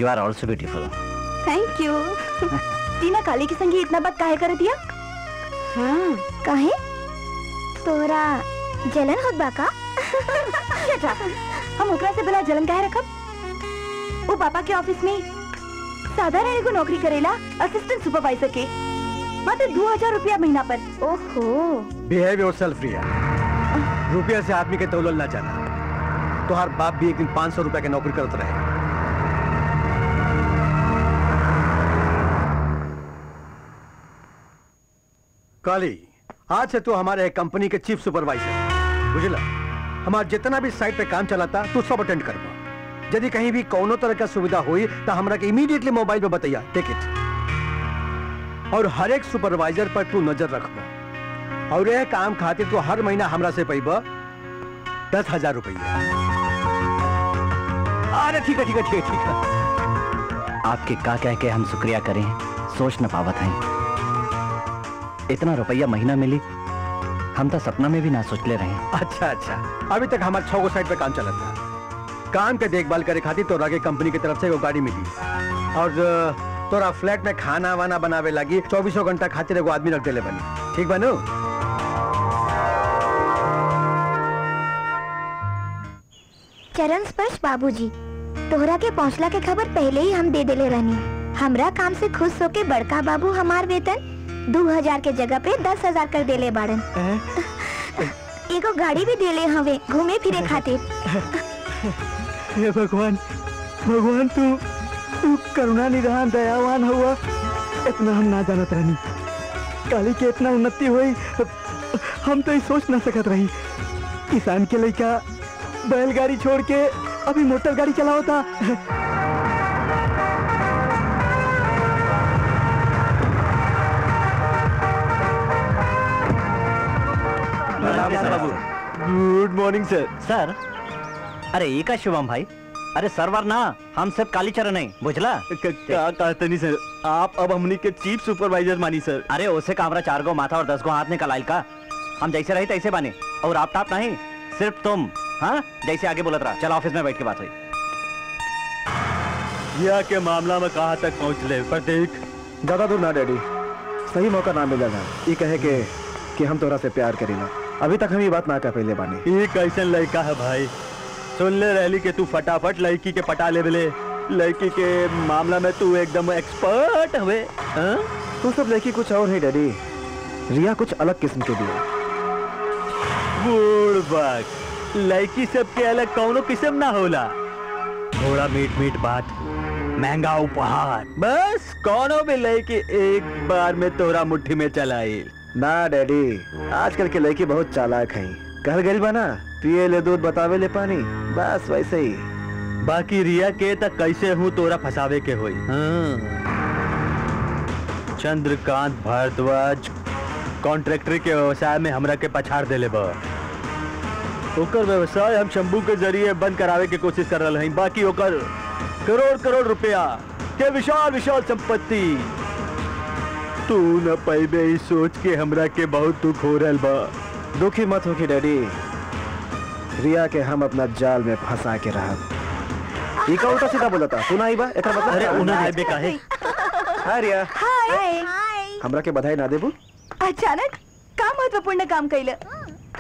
You are also beautiful. Thank you. टीना काली के संगी इतना बात काहे कर दिया? हाँ काहे? तोरा जलन होत बा का? हम ओकरा से भला जलन काहे रखब? वो पापा के ऑफिस में साधारण एगो नौकरी करेला, असिस्टेंट सुपरवाइजर के, मात्र दो हजार रुपया महीना पर। ओहो, बिहेव योरसेल्फ रिया, रुपया से आदमी के तौलल ना जाना। तो हर बाप भी एक दिन पाँच सौ रुपया के नौकरी करत रहे। काली, आज से तू तो हमारे कंपनी के चीफ सुपरवाइजर, बुझला? हमारा जितना भी साइट पे काम चलाता तू सब अटेंड कर। यदि कहीं भी कोनो तरह का सुविधा हुई तो हमरा के इमीडिएटली मोबाइल पे बताइया। Take it. और हर एक सुपरवाइजर पर तू नजर रखबो, और यह काम खातिर तू हर महीना हमरा से पैब दस हजार रुपया। अरे ठीक है ठीक है ठीक है ठीक है। आपके का कह के हम शुक्रिया करें, सोच न पावत हैं। इतना रुपया महीना मिली, हम तो सपना में भी ना सोच ले रहे। अच्छा अच्छा, अभी तक हमारे छो गो साइड पे काम चलता। काम के देखभाल करे खातिर तोरा के कंपनी की तरफ से एगो गाड़ी मिली और तोरा फ्लैट में खाना वाना बनावे लगी चौबीसों घंटा खातिर एगो आदमी रख देले बनी। ठीक बनू? चरण स्पर्श बाबूजी, तोहरा के पहुँचला के खबर पहले ही हम दे देले रहनी। हमरा काम से खुश होके बड़का बाबू हमार वेतन दो हजार के जगह पे दस हजार कर देले बाड़न। एगो गाड़ी भी देले हवे घूमे फिरे खातिर। हे भगवान, भगवान तू तू करुणा निधान दयावान हुआ। इतना हम ना जानत रहनी काली के इतना उन्नति हुई, हम तो सोच ना सकत रही। किसान के लड़का बैलगाड़ी छोड़ के अभी मोटर गाड़ी चलाओ था। Good morning sir. सर, अरे ये का शुभम भाई, अरे सरवर ना हम सब कालीचरण है बुझला। क्या कहते नहीं सर, आप अब हमनी के चीफ सुपरवाइजर मानी सर। अरे उसे कामरा चार गो माथा और दस गो हाथ निकलाइल का, हम जैसे रही तैसे बने और आप टाप नहीं सिर्फ तुम। हाँ जैसे आगे बोलत रहा, चलो ऑफिस में बैठ के बात हुई। यह के मामला में कहाँ तक पहुँच ले पर देख। ज्यादा दूर ना डैडी, सही मौका ना मिला था ये कहे के कि हम तोरा से प्यार करेला। अभी तक हम ये बात ना कर पहले बानी। ये कैसन लड़का है भाई, सुन ले रैली के तू फटाफट लड़की के पटा ले बले। लड़की के मामला में तू एकदम एक्सपर्ट हुए। तू सब लड़की कुछ और है डैडी, रिया कुछ अलग किस्म के भी है। लड़की सबके अलग कौनो किस्म ना होला, थोड़ा मीठ मीठ बात, महंगा उपहार, बस कौनो भी लड़की एक बार में तोरा मुट्ठी में चलाई ना डैडी। आजकल के लड़की बहुत चालाक है, घर गल बना पिए ले दूध बतावे ले पानी, बस वैसे ही। बाकी रिया के तक कैसे हूँ तोरा फसावे के होई। हाँ। चंद्रकांत भारद्वाज कॉन्ट्रैक्टर के व्यवसाय में हमरा के पछाड़ देले बा। ओकर व्यवसाय हम शंभू के जरिए बंद करावे के कोशिश कर रहे हैं। बाकी ओकर करोड़ करोड़ रुपया के विशाल विशाल संपत्ति तू न पैबे ही सोच के हमरा के बहुत दुख हो रहा बा। दुखी मत होके डैडी, रिया के हम अपना जाल में फंसा के रहब। ई का उल्टा सीधा बोलता सुना ही बा, एकरा मतलब अरे उना है बे काहे। हाय रिया, हाय हमरा के बधाई ना देबू। अचानक का महत्वपूर्ण काम कइले।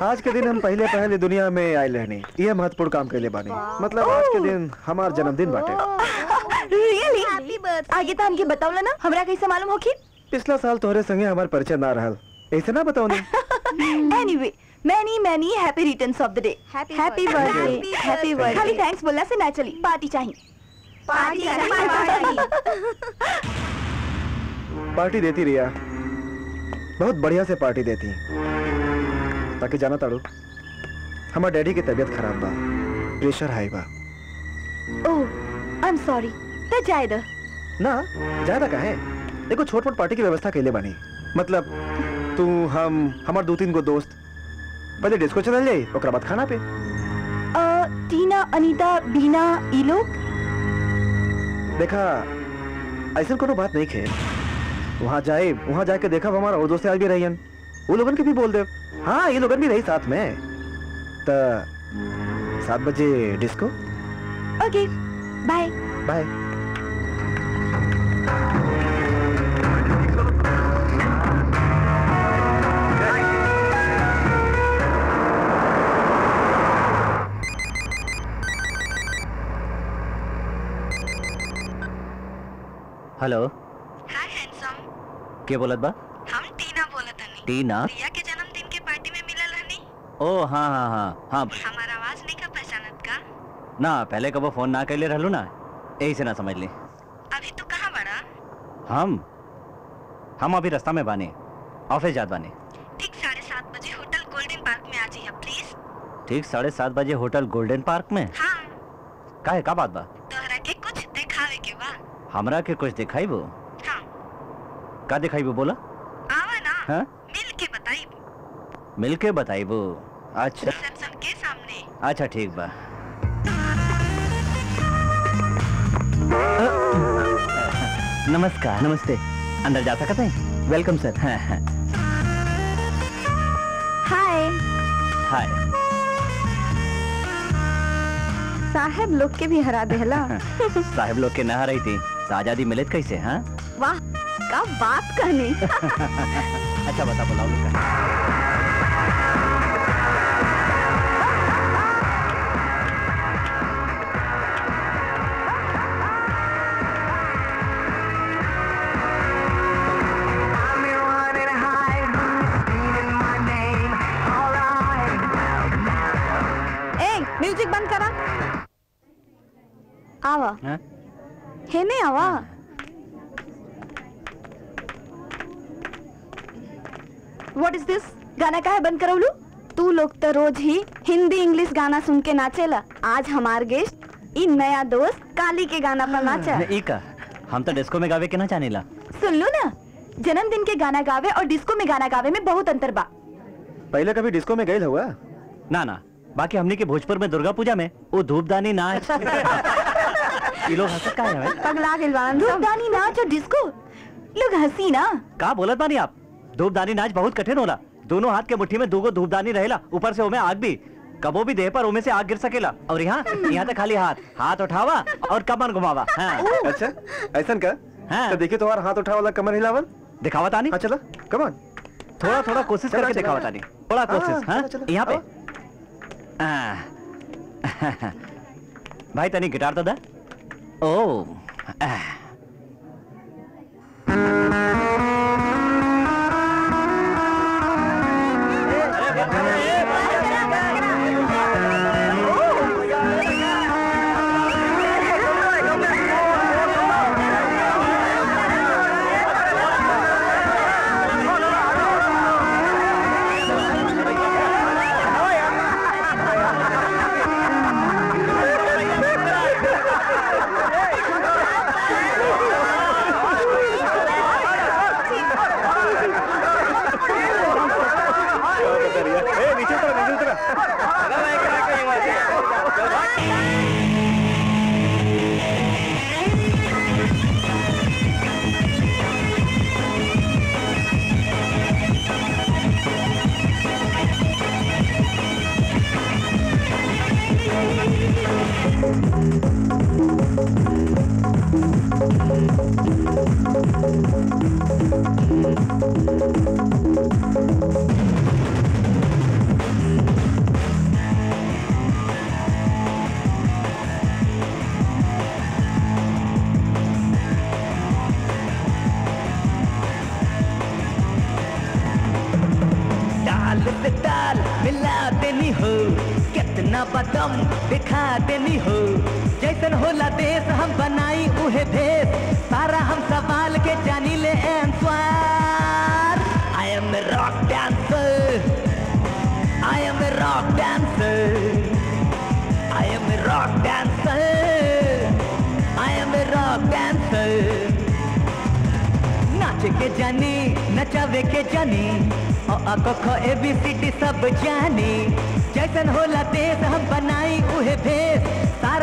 आज के दिन हम पहले पहले दुनिया में आइल रहनी, ये महत्वपूर्ण काम कइले बानी। मतलब आज के दिन हमार जन्मदिन बाटे। Really happy birthday. आगे त हमके बतावला ना हमरा कैसे मालूम होखी। पिछला साल तोहरे संगे हमार परिचय ना रहल, ऐसे ना बताओ ने। Anyway, many many happy returns of the day. Happy birthday, happy birthday. खाली थैंक्स बोलना से ना चली, पार्टी चाहिए। पार्टी चाहिए। पार्टी देती रिया, बहुत बढ़िया से पार्टी देती। ताकि जाना तारू, हमार डैडी की तबीयत खराब बा, प्रेशर हाई बा। Oh, I'm sorry. तो जायदा। ना, जायदा कहे। देखो छोट मोट पार्टी की व्यवस्था कैले बानी, मतलब तू हम हमार दो तीन गो दोस्त पहले डिस्को चल जाए और बाद खाना पे। आ, टीना अनीता बीना ई लोग देखा ऐसा कोनो बात नहीं है। वहाँ जाए वहाँ जाके देखा हमारा और दोस्त आज भी रहियन, वो लोगन के भी बोल दे। हाँ ये लोगन भी रही साथ में, तो सात बजे disco. Okay bye bye. Hello. Hi handsome. के बोलत बा? हम टीना बोलत हनी। टीना? रिया के जन्मदिन के पार्टी में मिलल हनी। ओ हाँ हाँ हाँ हाँ। हमारा आवाज नहीं का पहचानत का? ना पहले कबो फोन ना कैले रहलू ना, यही से ना समझ ली। अभी तू कहाँ बाड़ा? हम हम अभी रास्ता में बानी, ऑफिस जात बानी। ठीक साढ़े सात बजे होटल गोल्डन पार्क में आ जाइए प्लीज। ठीक साढ़े सात बजे होटल गोल्डन पार्क में? हाँ। काहे का बात बा? तोहरा के कुछ दिखावे के बा। हमरा के कुछ दिखाई बो? हाँ। का दिखाई बो बोला? आवा ना। हाँ? मिल के बताई बो। मिल के बताई बो। अच्छा सैमसंग के सामने। अच्छा ठीक बा। नमस्कार। नमस्ते, अंदर जा सकते हैं? Welcome sir. Hi hi. साहब लोग के भी हरा देहला। साहब लोग के न हराई थी तो आजादी मिलत कैसे? हाँ वाह का बात कहनी। अच्छा बता बुलाओ म्यूजिक बंद करा। आवा है? है नहीं आवा व्हाट इज दिस? गाना का है बंद करवलू? तू लोग तो रोज ही हिंदी इंग्लिश गाना सुन के नाचेला, आज हमार गेस्ट इन नया दोस्त काली के गाना पर नाचा। नहीं का हम तो डिस्को में गावे के ना चानेला। सुन लो ना, जन्मदिन के गाना गावे और डिस्को में गाना गावे में बहुत अंतर बा। पहले कभी डिस्को में गए हुआ ना? ना बाकी हमने के भोजपुर में दुर्गा पूजा में वो धूपदानी नाच ये लोग हंसत का है पगला गिलवान। धूपदानी नाच और डिस्को लोग हंसी ना का बोलत बानी आप? धूपदानी नाच बहुत कठिन होला, दोनों हाथ के मुट्ठी में दूगो धूपदानी रहेला, ऊपर से ओमे आग भी, कबो भी देह पर ओमे से आग गिर सकेला। और यहाँ यहाँ तक खाली हाथ हाथ उठावा और कमर घुमावा। अच्छा ऐसा का देखिये तुम्हारा हाथ उठावा कमर हिलावन दिखावा तानी। चलो कमान थोड़ा थोड़ा कोशिश करके दिखावा तानी, थोड़ा कोशिश यहाँ पे। भाई तनी गिटार तो दा। ओ बनाई हुए भेद सारा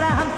हम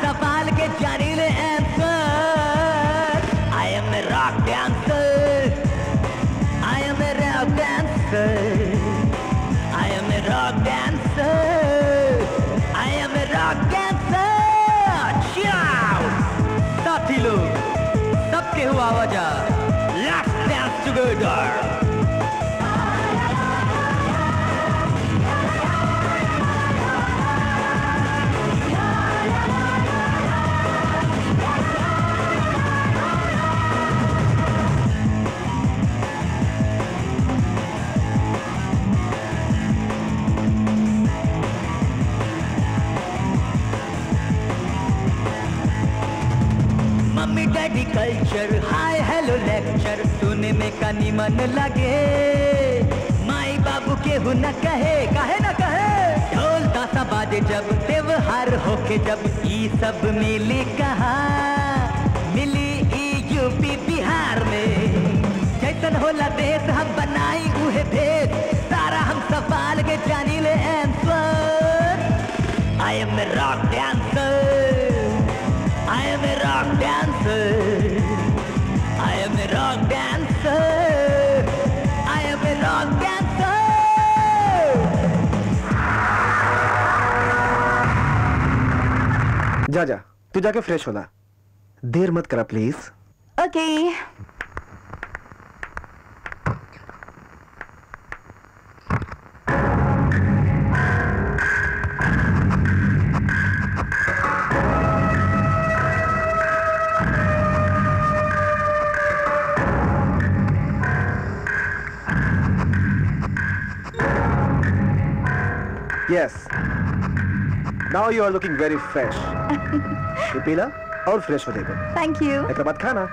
सवाल के जारी ले। Bawaja. Let's dance together. Culture hi hello lecture सुनने में कानी मन लगे, माई बाबू के हु न कहे कहे न कहे। ढोल दासा बाजे जब त्योहार होके जब ई सब मेले कहा मिली ई यूपी बिहार में। जैसन होला देश हम बनाई उहे भेद, सारा हम सवाल के जानी ले answer. I am a rock dancer, I am a rock dancer, I am a rock dancer, I am a rock dancer. जा जा, तू जाके फ्रेश होना, देर मत करा please. Okay. Yes. Now you are looking very fresh. You pila और fresh हो जाएगा. Thank you. एक बात खाना.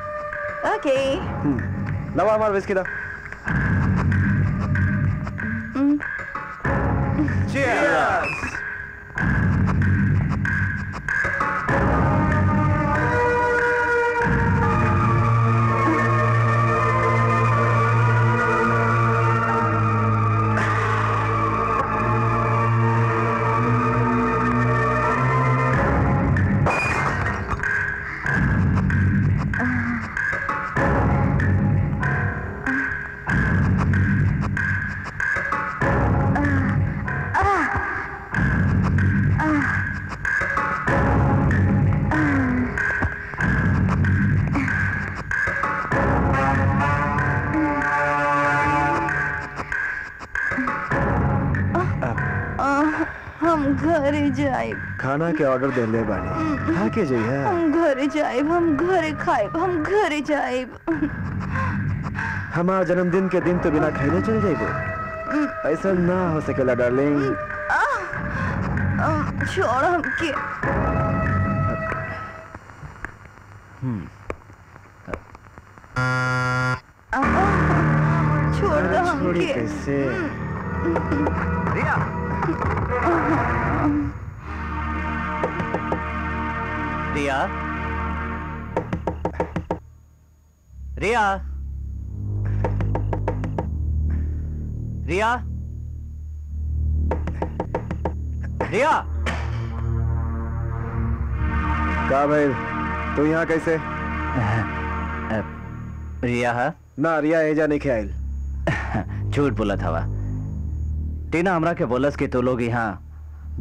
Okay. हम्म. नवा हमारे विस्की दा. Cheers. खाना के ऑर्डर दे ले बानी, खा के जाइए। हम घरे जाएब, हम घरे खाएब, हम घरे जाएब। हमारा जन्मदिन के दिन तो बिना खाने चल जाएब, ऐसा ना हो सकेला डार्लिंग। छोड़ हमके। हम्म। छोड़ दो हमके। कैसे? रिया, रिया, रिया, रिया। का भाई, तू यहाँ कैसे? रिया है? ना रिया एजा नहीं ख्याल। झूठ बोला था वह। तीना हमरा के बोलस कि तू लोग यहाँ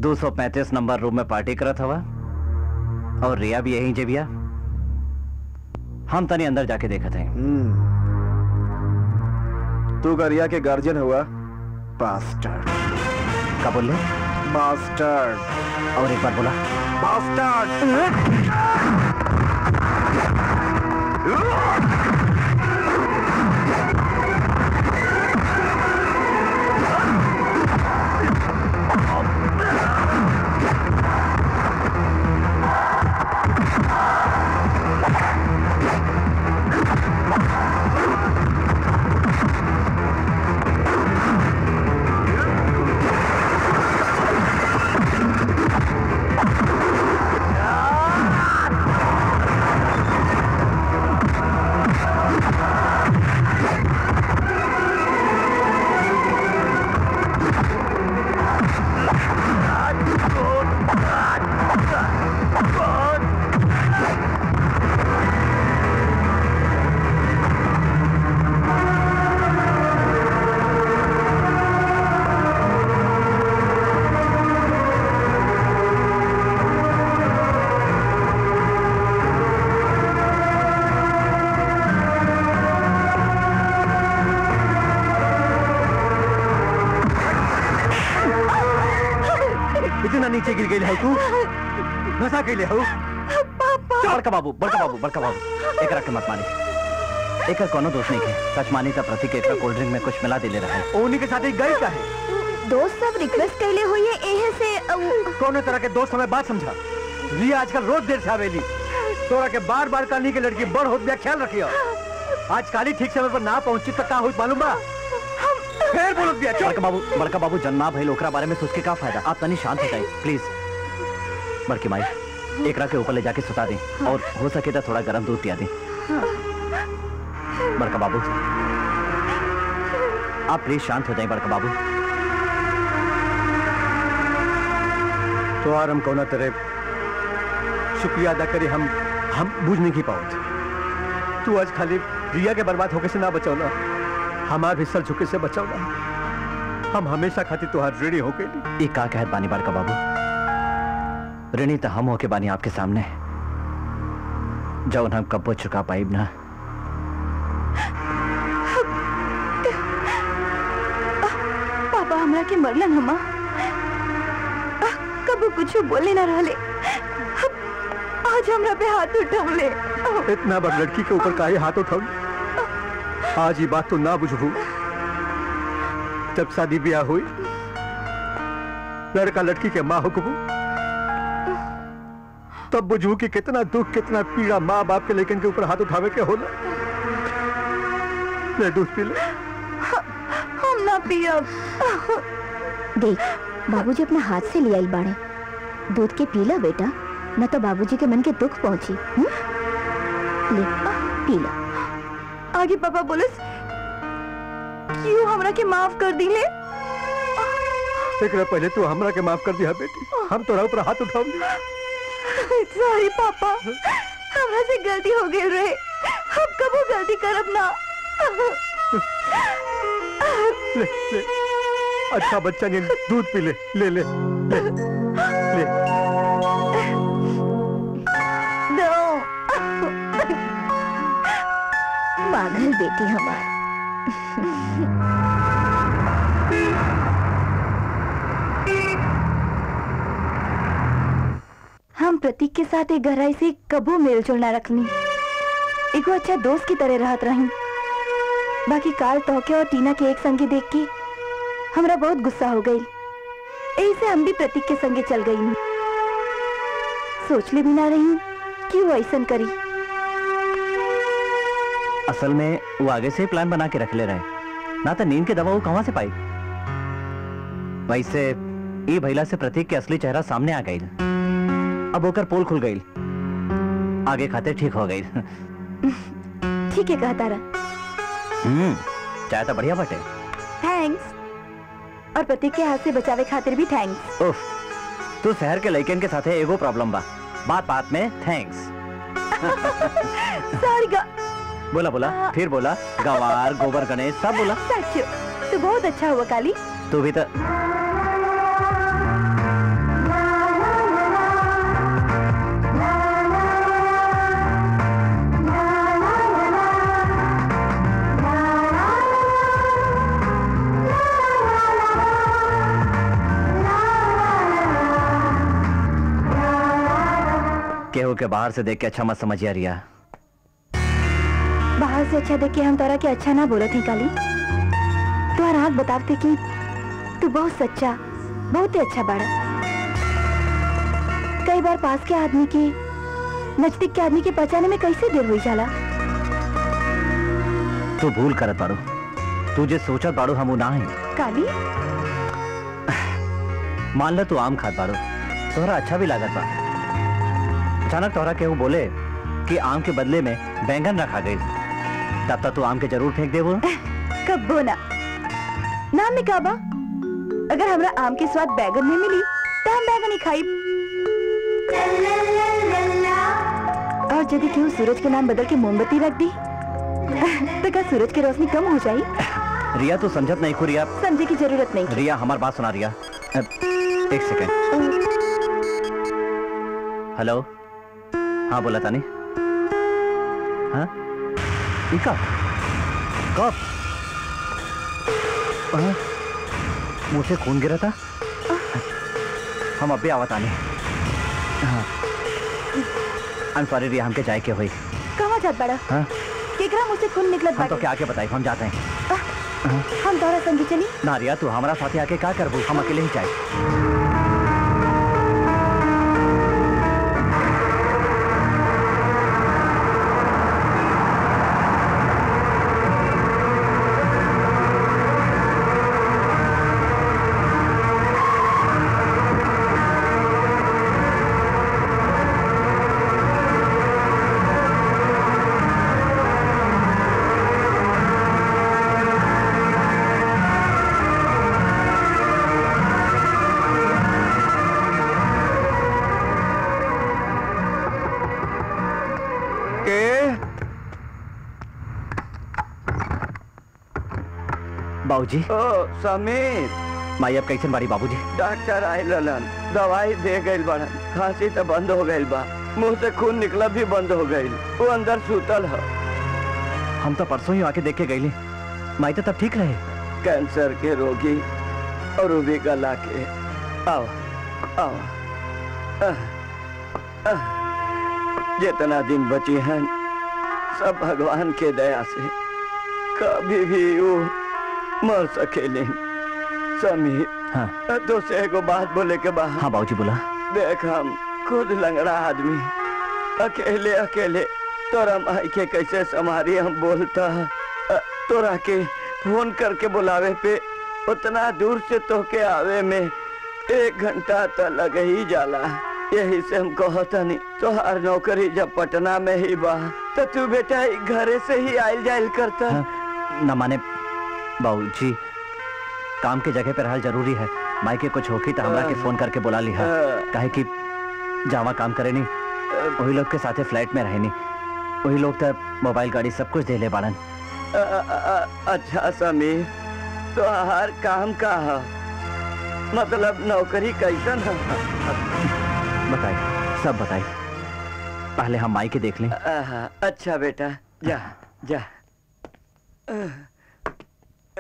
दो सौ पैंतीस नंबर रूम में पार्टी करा था वह। और रिया भी यहीं जे बिया, हम तनी अंदर जाके देखा थे। तू का रिया के गार्जियन हुआ बास्टर्ड। का बोल ले? बास्टर्ड। और एक बार बोला बास्टर्ड। नीचे गिर गई है तू नशा कैले हो। बड़का बाबू बड़का बाबू बड़का बाबू एक रख मत मानी, एक कोनो दोष नहीं है। सच मानी का प्रतीक एक कोल्ड ड्रिंक में कुछ मिला दे ले रहा है, ओनी के साथ एक गई का है। दोस्त सब रिक्वेस्ट कैले हुई है एहे से कोनो तरह के दोस्त हमें बात समझा ली। आजकल रोज देर से आवेली तोरा के बार बार कानी के लड़की बड़ होत बे ख्याल रखियो। आज काली ठीक समय पर ना पहुंची तो का होई मालूम बा? फिर बोलत बिया बड़का बाबू बड़का बाबू जन्मा भइल ओकरा बारे में सोच के का फायदा। आप तनी शांत हो जाए प्लीज। बड़की माई एकरा के ऊपर ले जाके सुता दे और हो सके तो थोड़ा गर्म दूध पिया दे। बड़का बाबू आप प्लीज शांत हो जाए। बड़का बाबू तो आराम कौना तरह शुक्रिया अदा करे हम हम बुझ नहीं पाओ। तू आज खाली रिया के बर्बाद होके से ना बचौला, हमार भी सर झुके से बचौला। हम हमेशा खातिर तुहार ऋणी होके ली। का कहत बानी बड़का बाबू? ऋणी तो हम होके बानी आपके सामने, जौन हम कब्बो चुका पाइब ना। पापा हमरा के मरलन हमा कबो कुछ बोले ना रहले, आज हमरा पे हाथ उठौले। इतना बड़ लड़की के ऊपर काहे हाथ उठौले? आज ये बात तो ना बुझबू। जब शादी ब्याह हुई लड़का लड़की के माँ हुकबू तब बुझबू कि कितना दुख कितना पीड़ा माँ बाप के लेकिन के ऊपर हाथ उठावे के होला। ले दूध पी ले। हम ना पियब। देख बाबूजी अपने हाथ से ले आई बाड़े, दूध के पीला बेटा, न तो बाबूजी के मन के दुख पहुंची। हुँ? ले पी ला। आगे पापा बोलस क्यों हमरा के माफ कर दी ले? एकरा पहले तू हमरा के माफ कर दी हा बेटी, हम तोरा ऊपर हाथ उठाऊ। सॉरी पापा, हमरा से गलती हो गई रे, हम कबो गलती करब ना। ले, ले। अच्छा बच्चा ने दूध पी ले ले ले, ले, ले। पागल बेटी हमारी। हम प्रतीक के साथ एक गहराई से कबो मेल जोल ना रखनी, एगो अच्छा दोस्त की तरह रहत रही। बाकी काल तोके और टीना के एक संगे देख के हमरा बहुत गुस्सा हो गई, यही से हम भी प्रतीक के संगे चल गई। सोच ले भी ना रही कि वो ऐसन करी। असल में वो आगे से प्लान बना के रख ले रहे ना, तो नींद के दवा वो कहाँ से पाई? वैसे ये भैला से प्रतीक के असली चेहरा सामने आ गई, अब होकर पोल खुल गई, आगे खातिर ठीक हो गई। ठीक है कहा तारा। हम्म चाय तो बढ़िया बटे। थैंक्स। और प्रतीक के हाथ से बचावे खातिर भी थैंक्स। उफ तू शहर के लड़कन के साथ एगो प्रॉब्लम बा, बात बात में थैंक्स। सॉरी गा बोला बोला आ, फिर बोला गवार गोबर गणेश सब बोला। सच तो बहुत अच्छा हुआ काली, तू भी तो। केहू के बाहर से देख के अच्छा मत समझिया रिया, बाहर से अच्छा देख के हम तोरा के अच्छा ना बोलत है काली। तुहार आँख बतावते कि तू बहुत सच्चा बहुत ही अच्छा बाड़ा। कई बार पास के आदमी के नजदीक के आदमी के पहचाने में कैसे देर हुई जाला। तू भूल करत बाड़ू, तू जे सोचत बाड़ू हम ना है काली। मान लो तू आम खात बाड़ू, तोहरा अच्छा भी लागत बा। अचानक तोहरा केहू बोले कि आम के बदले में बैंगन रखा गई, तब तक तू आम के जरूर फेंक दे। वो कब्बो ना ना में काबा, अगर हमरा आम के स्वाद बैगन में मिली तो हम बैगन ही खाई। और यदि क्यों सूरज के नाम बदल के मोमबत्ती रख दी तो क्या सूरज की रोशनी कम हो जाए? रिया तू समझत नहीं खो। रिया समझे की जरूरत नहीं। रिया हमारी बात सुना। रिया एक सेकेंड। हेलो हाँ बोला तानी। हाँ कब कब मुझे खून गिरा था? हम अभी आवतानी। हाँ। I'm sorry रिया हमके जाए के हुई। कहाँ जात बड़ा? हाँ। केकरा मुझसे कुन निकलत बाटे। तो क्या आके बताई हम जाते हैं। हम दोहरा संगी चली। ना रिया तू हमारा साथी आके क्या करबू? हम अकेले ही जाए। बाबूजी, ओ समीर, माई अब कैसन बारी बाबूजी? डॉक्टर आयल रलन, दवाई दे गए बड़न, खांसी तो बंद हो गई बा, मुँह से खून निकला भी बंद हो गई, वो अंदर सूतल है। हम तो परसों ही आके देख के गए, माई तो तब ठीक रहे। कैंसर के रोगी और रूबी का लाके, आओ, आओ, आह, आह, जितना दिन बची हैं, सब भगवान के दया से, कभी भी वो मर सकेले। समीर, हाँ। तो से को बात बोले के बाद। हाँ बाबूजी बोला। देख हम खुद लंगड़ा आदमी, अकेले अकेले तोरा माई के कैसे संभारी हम बोलता, तोरा के फोन करके बुलावे पे उतना दूर से तो के आवे में एक घंटा तो लग ही जाला। यही से हम कहता नहीं तो हर नौकरी जब पटना में ही बा तो तू बेटा घरे से ही आयल जायल करता। हाँ, न माने बाबूजी, काम के जगह पर हाल जरूरी है, माई के कुछ होगी तो हमरा के फोन करके बुला ली है। कहे कि जावा काम करे नहीं, वही लोग के साथे फ्लैट में रहे नहीं, वही लोग तो मोबाइल गाड़ी सब कुछ दे ले बाड़न। अच्छा समीर, तो हर काम का है, मतलब नौकरी कैसन है? बताई, सब बताई, पहले हम माई के देख लें। अच्छा बेटा, जा जा।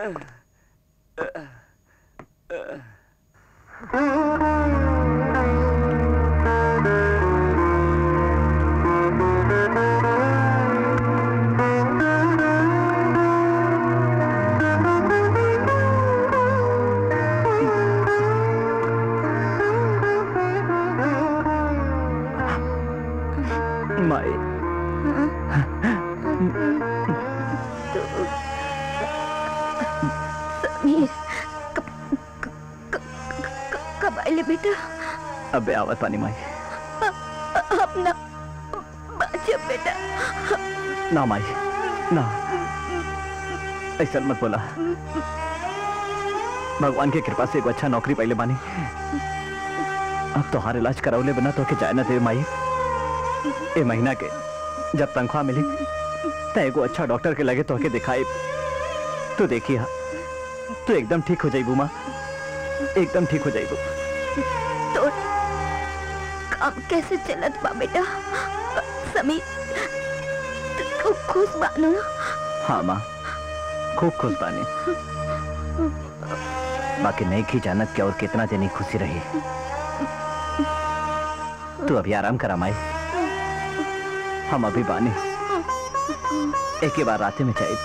Uh, uh, uh. My. बेटा अब आवत पानी माई। अपना बाँचे बेटा। ना माई, ना ऐसा मत बोला। भगवान की कृपा से एक अच्छा नौकरी पहले बानी, अब तो हर इलाज करावले बिना तो के जाए ना दे माई। ये महीना के जब तनख्वाह मिली तो एगो अच्छा डॉक्टर के लगे तो के दिखाई, तू देखी हा तू एकदम ठीक हो जाइबू माँ, एकदम ठीक हो जाइबू। तो काम कैसे चलत बा बेटा? समीर खूब खुश बानो ना? हाँ माँ, खूब खुश बानी, बाकी नहीं की जानत क्या और कितना दिन खुशी रही। तू अभी आराम करा माई, हम अभी बानी, एक ही बार राते में चाहिए।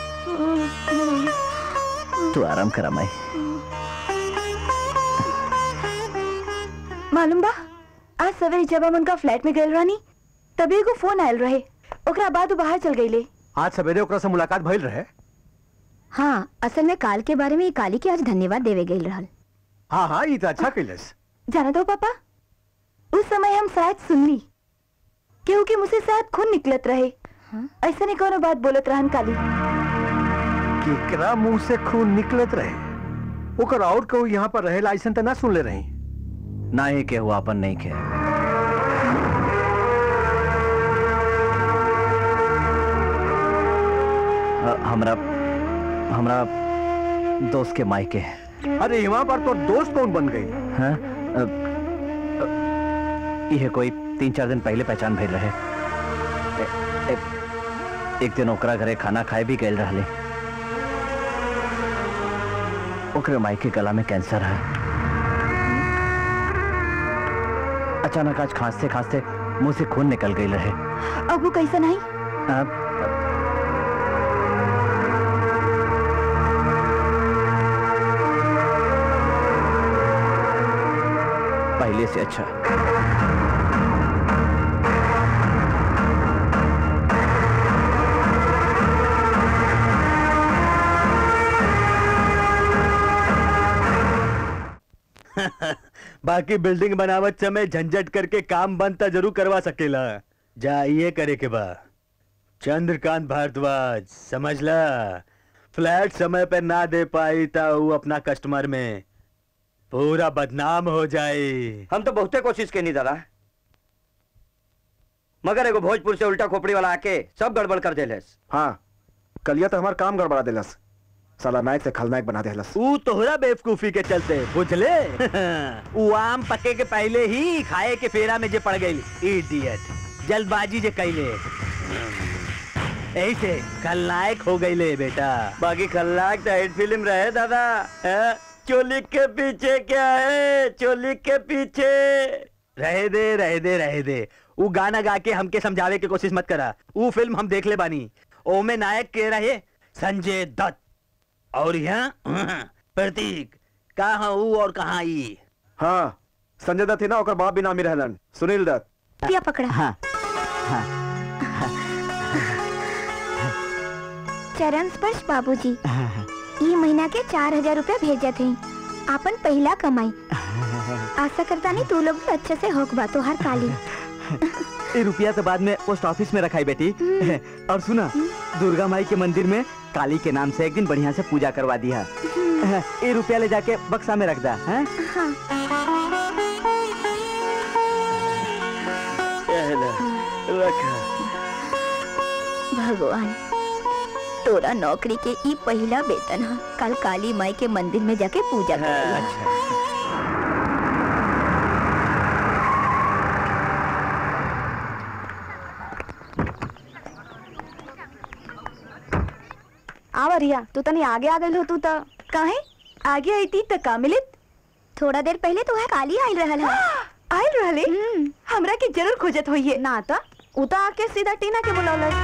तू आराम करा माई। मालूम बा, आज सवेरे जब हम उनका फ्लैट में गए रानी तभी एगो फोन आयल रहे, ओकरा बाद वो बाहर चल गई ले। आज सवेरे ओकरा से मुलाकात भइल रहे? हाँ, असल में काल के बारे में काली के आज धन्यवाद देवे गई रहल। हाँ हाँ, ये तो अच्छा कैलस। जाना तो पापा, उस समय हम शायद सुन ली केहू के मुझसे शायद खून निकलत रहे। हाँ? ऐसा नहीं कोनो बात बोलत रहन काली। केकरा मुँह से खून निकलत रहे? ओकर और केहू यहाँ पर रहे लाइसन तो ना सुन ले रही? ना ही के हुआ अपन नहीं के। आ, हमरा हमरा दोस्त के माई के। अरे यहाँ पर तो दोस्त कौन बन गई? हाँ, यह कोई तीन चार दिन पहले पहचान भेज रहे। ए, ए, एक दिन ओकरा घरे खाना खाए भी गए रहले। ओकरे माई के गला में कैंसर है। अचानक आज खांसते खांसते मुंह से खून निकल गई रहे। अब वो कैसा नहीं? अब पहले से अच्छा। बाकी बिल्डिंग बनावट समय झंझट करके काम बनता जरूर करवा सकेला। जा ये करे के बा चंद्रकांत भारद्वाज समझला। फ्लैट समय पे ना दे पाई ता वो अपना कस्टमर में पूरा बदनाम हो जाए। हम तो बहुते कोशिश के नहीं दादा, मगर एगो भोजपुर से उल्टा खोपड़ी वाला आके सब गड़बड़ कर देलस। हाँ कलिया तो हमार काम गड़बड़ा देलस, साला नायक से खलनायक बना दे। ऊ तोहरा बेवकूफी के चलते बुझले ऊ आम पके के पहले ही खाए के फेरा में जे पड़ गई। इडियट जल्दबाजी जे कैले ऐसे खलनायक हो गईले बेटा। बाकी खलनायक तो हिट फिल्म रहे दादा। चोली के पीछे क्या है, चोली के पीछे रहे दे रहे दे रहे दे। ऊ गाना गा के हमके समझावे की कोशिश मत करा। ऊ फिल्म हम देख ले बानी, ओमे नायक के रहे संजय दत्त और यहाँ प्रतीक। कहाँ ऊ और कहाँ ई? हाँ संजय दत्त ही ना, और बाप भी नामी रहलन सुनील दत्त। क्या पकड़ा? हाँ, हाँ, हाँ, हाँ। चरण स्पर्श बाबूजी ई महीना के चार हजार रूपया भेजा थे आपन पहला कमाई। आशा करता नहीं तू लोग भी अच्छे से होक बा तो हर काली। ये रुपया तो बाद में पोस्ट ऑफिस में रखाई बेटी। और सुना दुर्गा माई के मंदिर में काली के नाम से एक दिन बढ़िया से पूजा करवा दिया। ये रुपया ले जाके बक्सा में रख दा। हाँ? हाँ। रखा। भगवान तोरा नौकरी के ई पहला वेतन है, कल काली माई के मंदिर में जाके पूजा कर। अच्छा। आवा रिया तू तनी आगे आ गई हो। तू तो काहे आगे आई थी? तक मिलित थोड़ा देर पहले तो है काली आयल रहल है। आयल रहले? हमरा के जरूर खोजत होइए ना। तो उ तो आके सीधा टीना के बुलौलस,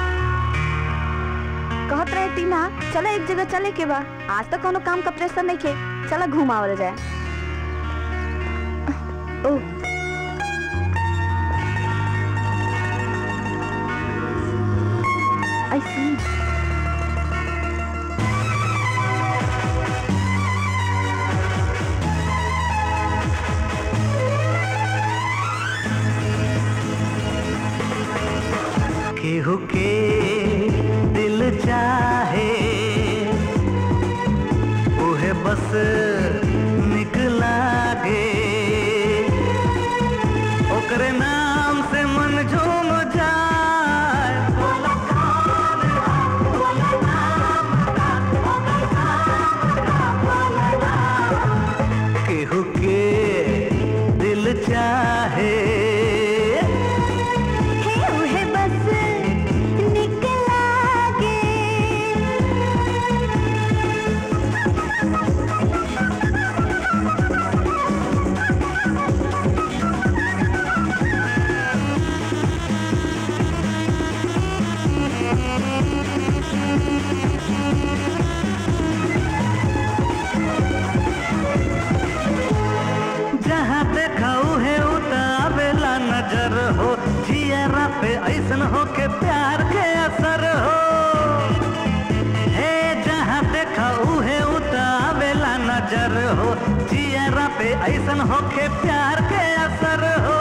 कहत रहे टीना चला एक जगह चले के बा। आज तक कोनो काम का प्रेशर नहीं खे, चला घुमावल जाए। ओ आई सी केहू के दिल चाहे उहे बस निकला गे, ओकरे नाम से मन झूम जाए। केहू के दिल चाहे ऐसन हो के प्यार के असर हो। हे जहाँ देखा उहे उतावेला नजर हो, जियरा पे ऐसन हो के प्यार के असर हो।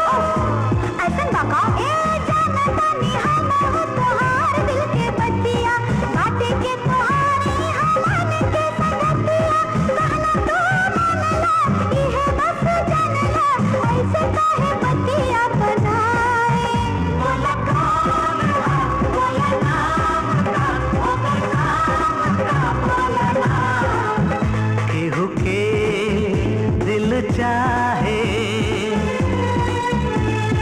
ऐसन बाका ए जानता नहीं हम हो तोहार दिल के बतिया, बातें के तोहारी हमारे के सगतिया। कहला तू मनला इहे बस जानला, ऐसे काहे बतिया बना। चाहे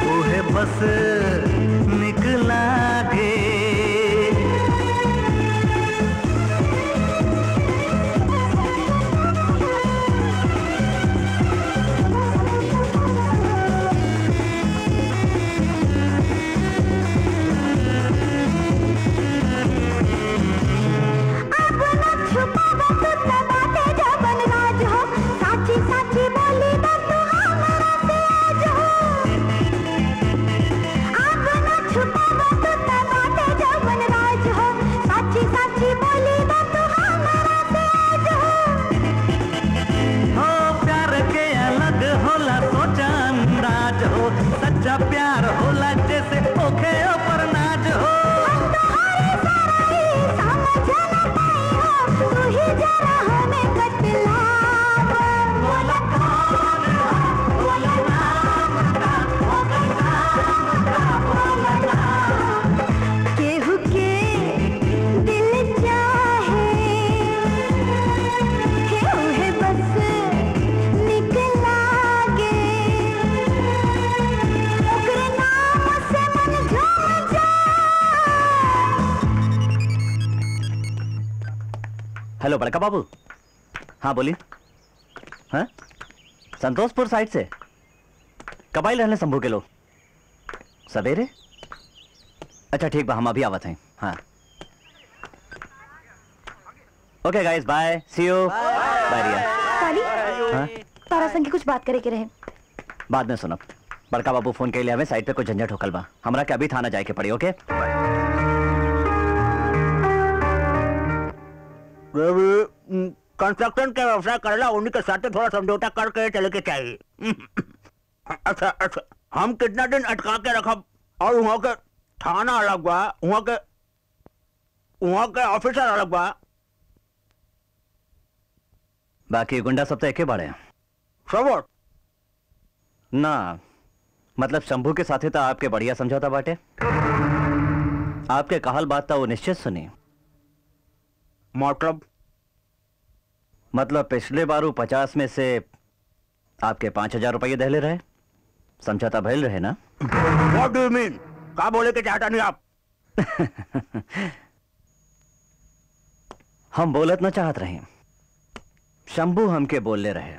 वो है बस निकला गे। हेलो बड़का बाबू। हाँ बोलिए। हाँ संतोषपुर साइड से कबाइल रहने शंभू के लोग सवेरे। अच्छा ठीक बा, हम अभी आवत हैं। हाँ okay guys, bye, see you, bye Riya. Kali Tara संग की कुछ बात करे के रहे, बाद में सुनब। बड़का बाबू फोन के लिए हमें साइड पे कुछ झंझट होकल बा, हमरा के अभी थाना जाए के पड़ी। ओके कंस्ट्रक्शन का व्यवसाय करला, उन्हीं के साथ थोड़ा समझौता करके चले के चाहिए। अच्छा अच्छा, हम कितना दिन अटका के रखा, और वहाँ के थाना अलग बा, वहाँ के वहाँ के ऑफिसर अलग बा, बाकी गुंडा सब तो एक ही बड़े हैं। सब ना मतलब शंभू के साथ ही तो आपके बढ़िया समझौता बाटे। आपके कहल बात था वो निश्चित सुनी। मतलब मतलब पिछले बारू पचास में से आपके पांच हजार रुपये दहले रहे, समझौता भैल रहे ना। What do you mean? क्या बोले के चाहता नहीं आप? हम बोलत ना चाहत रहे, शंभू हमके बोल ले रहे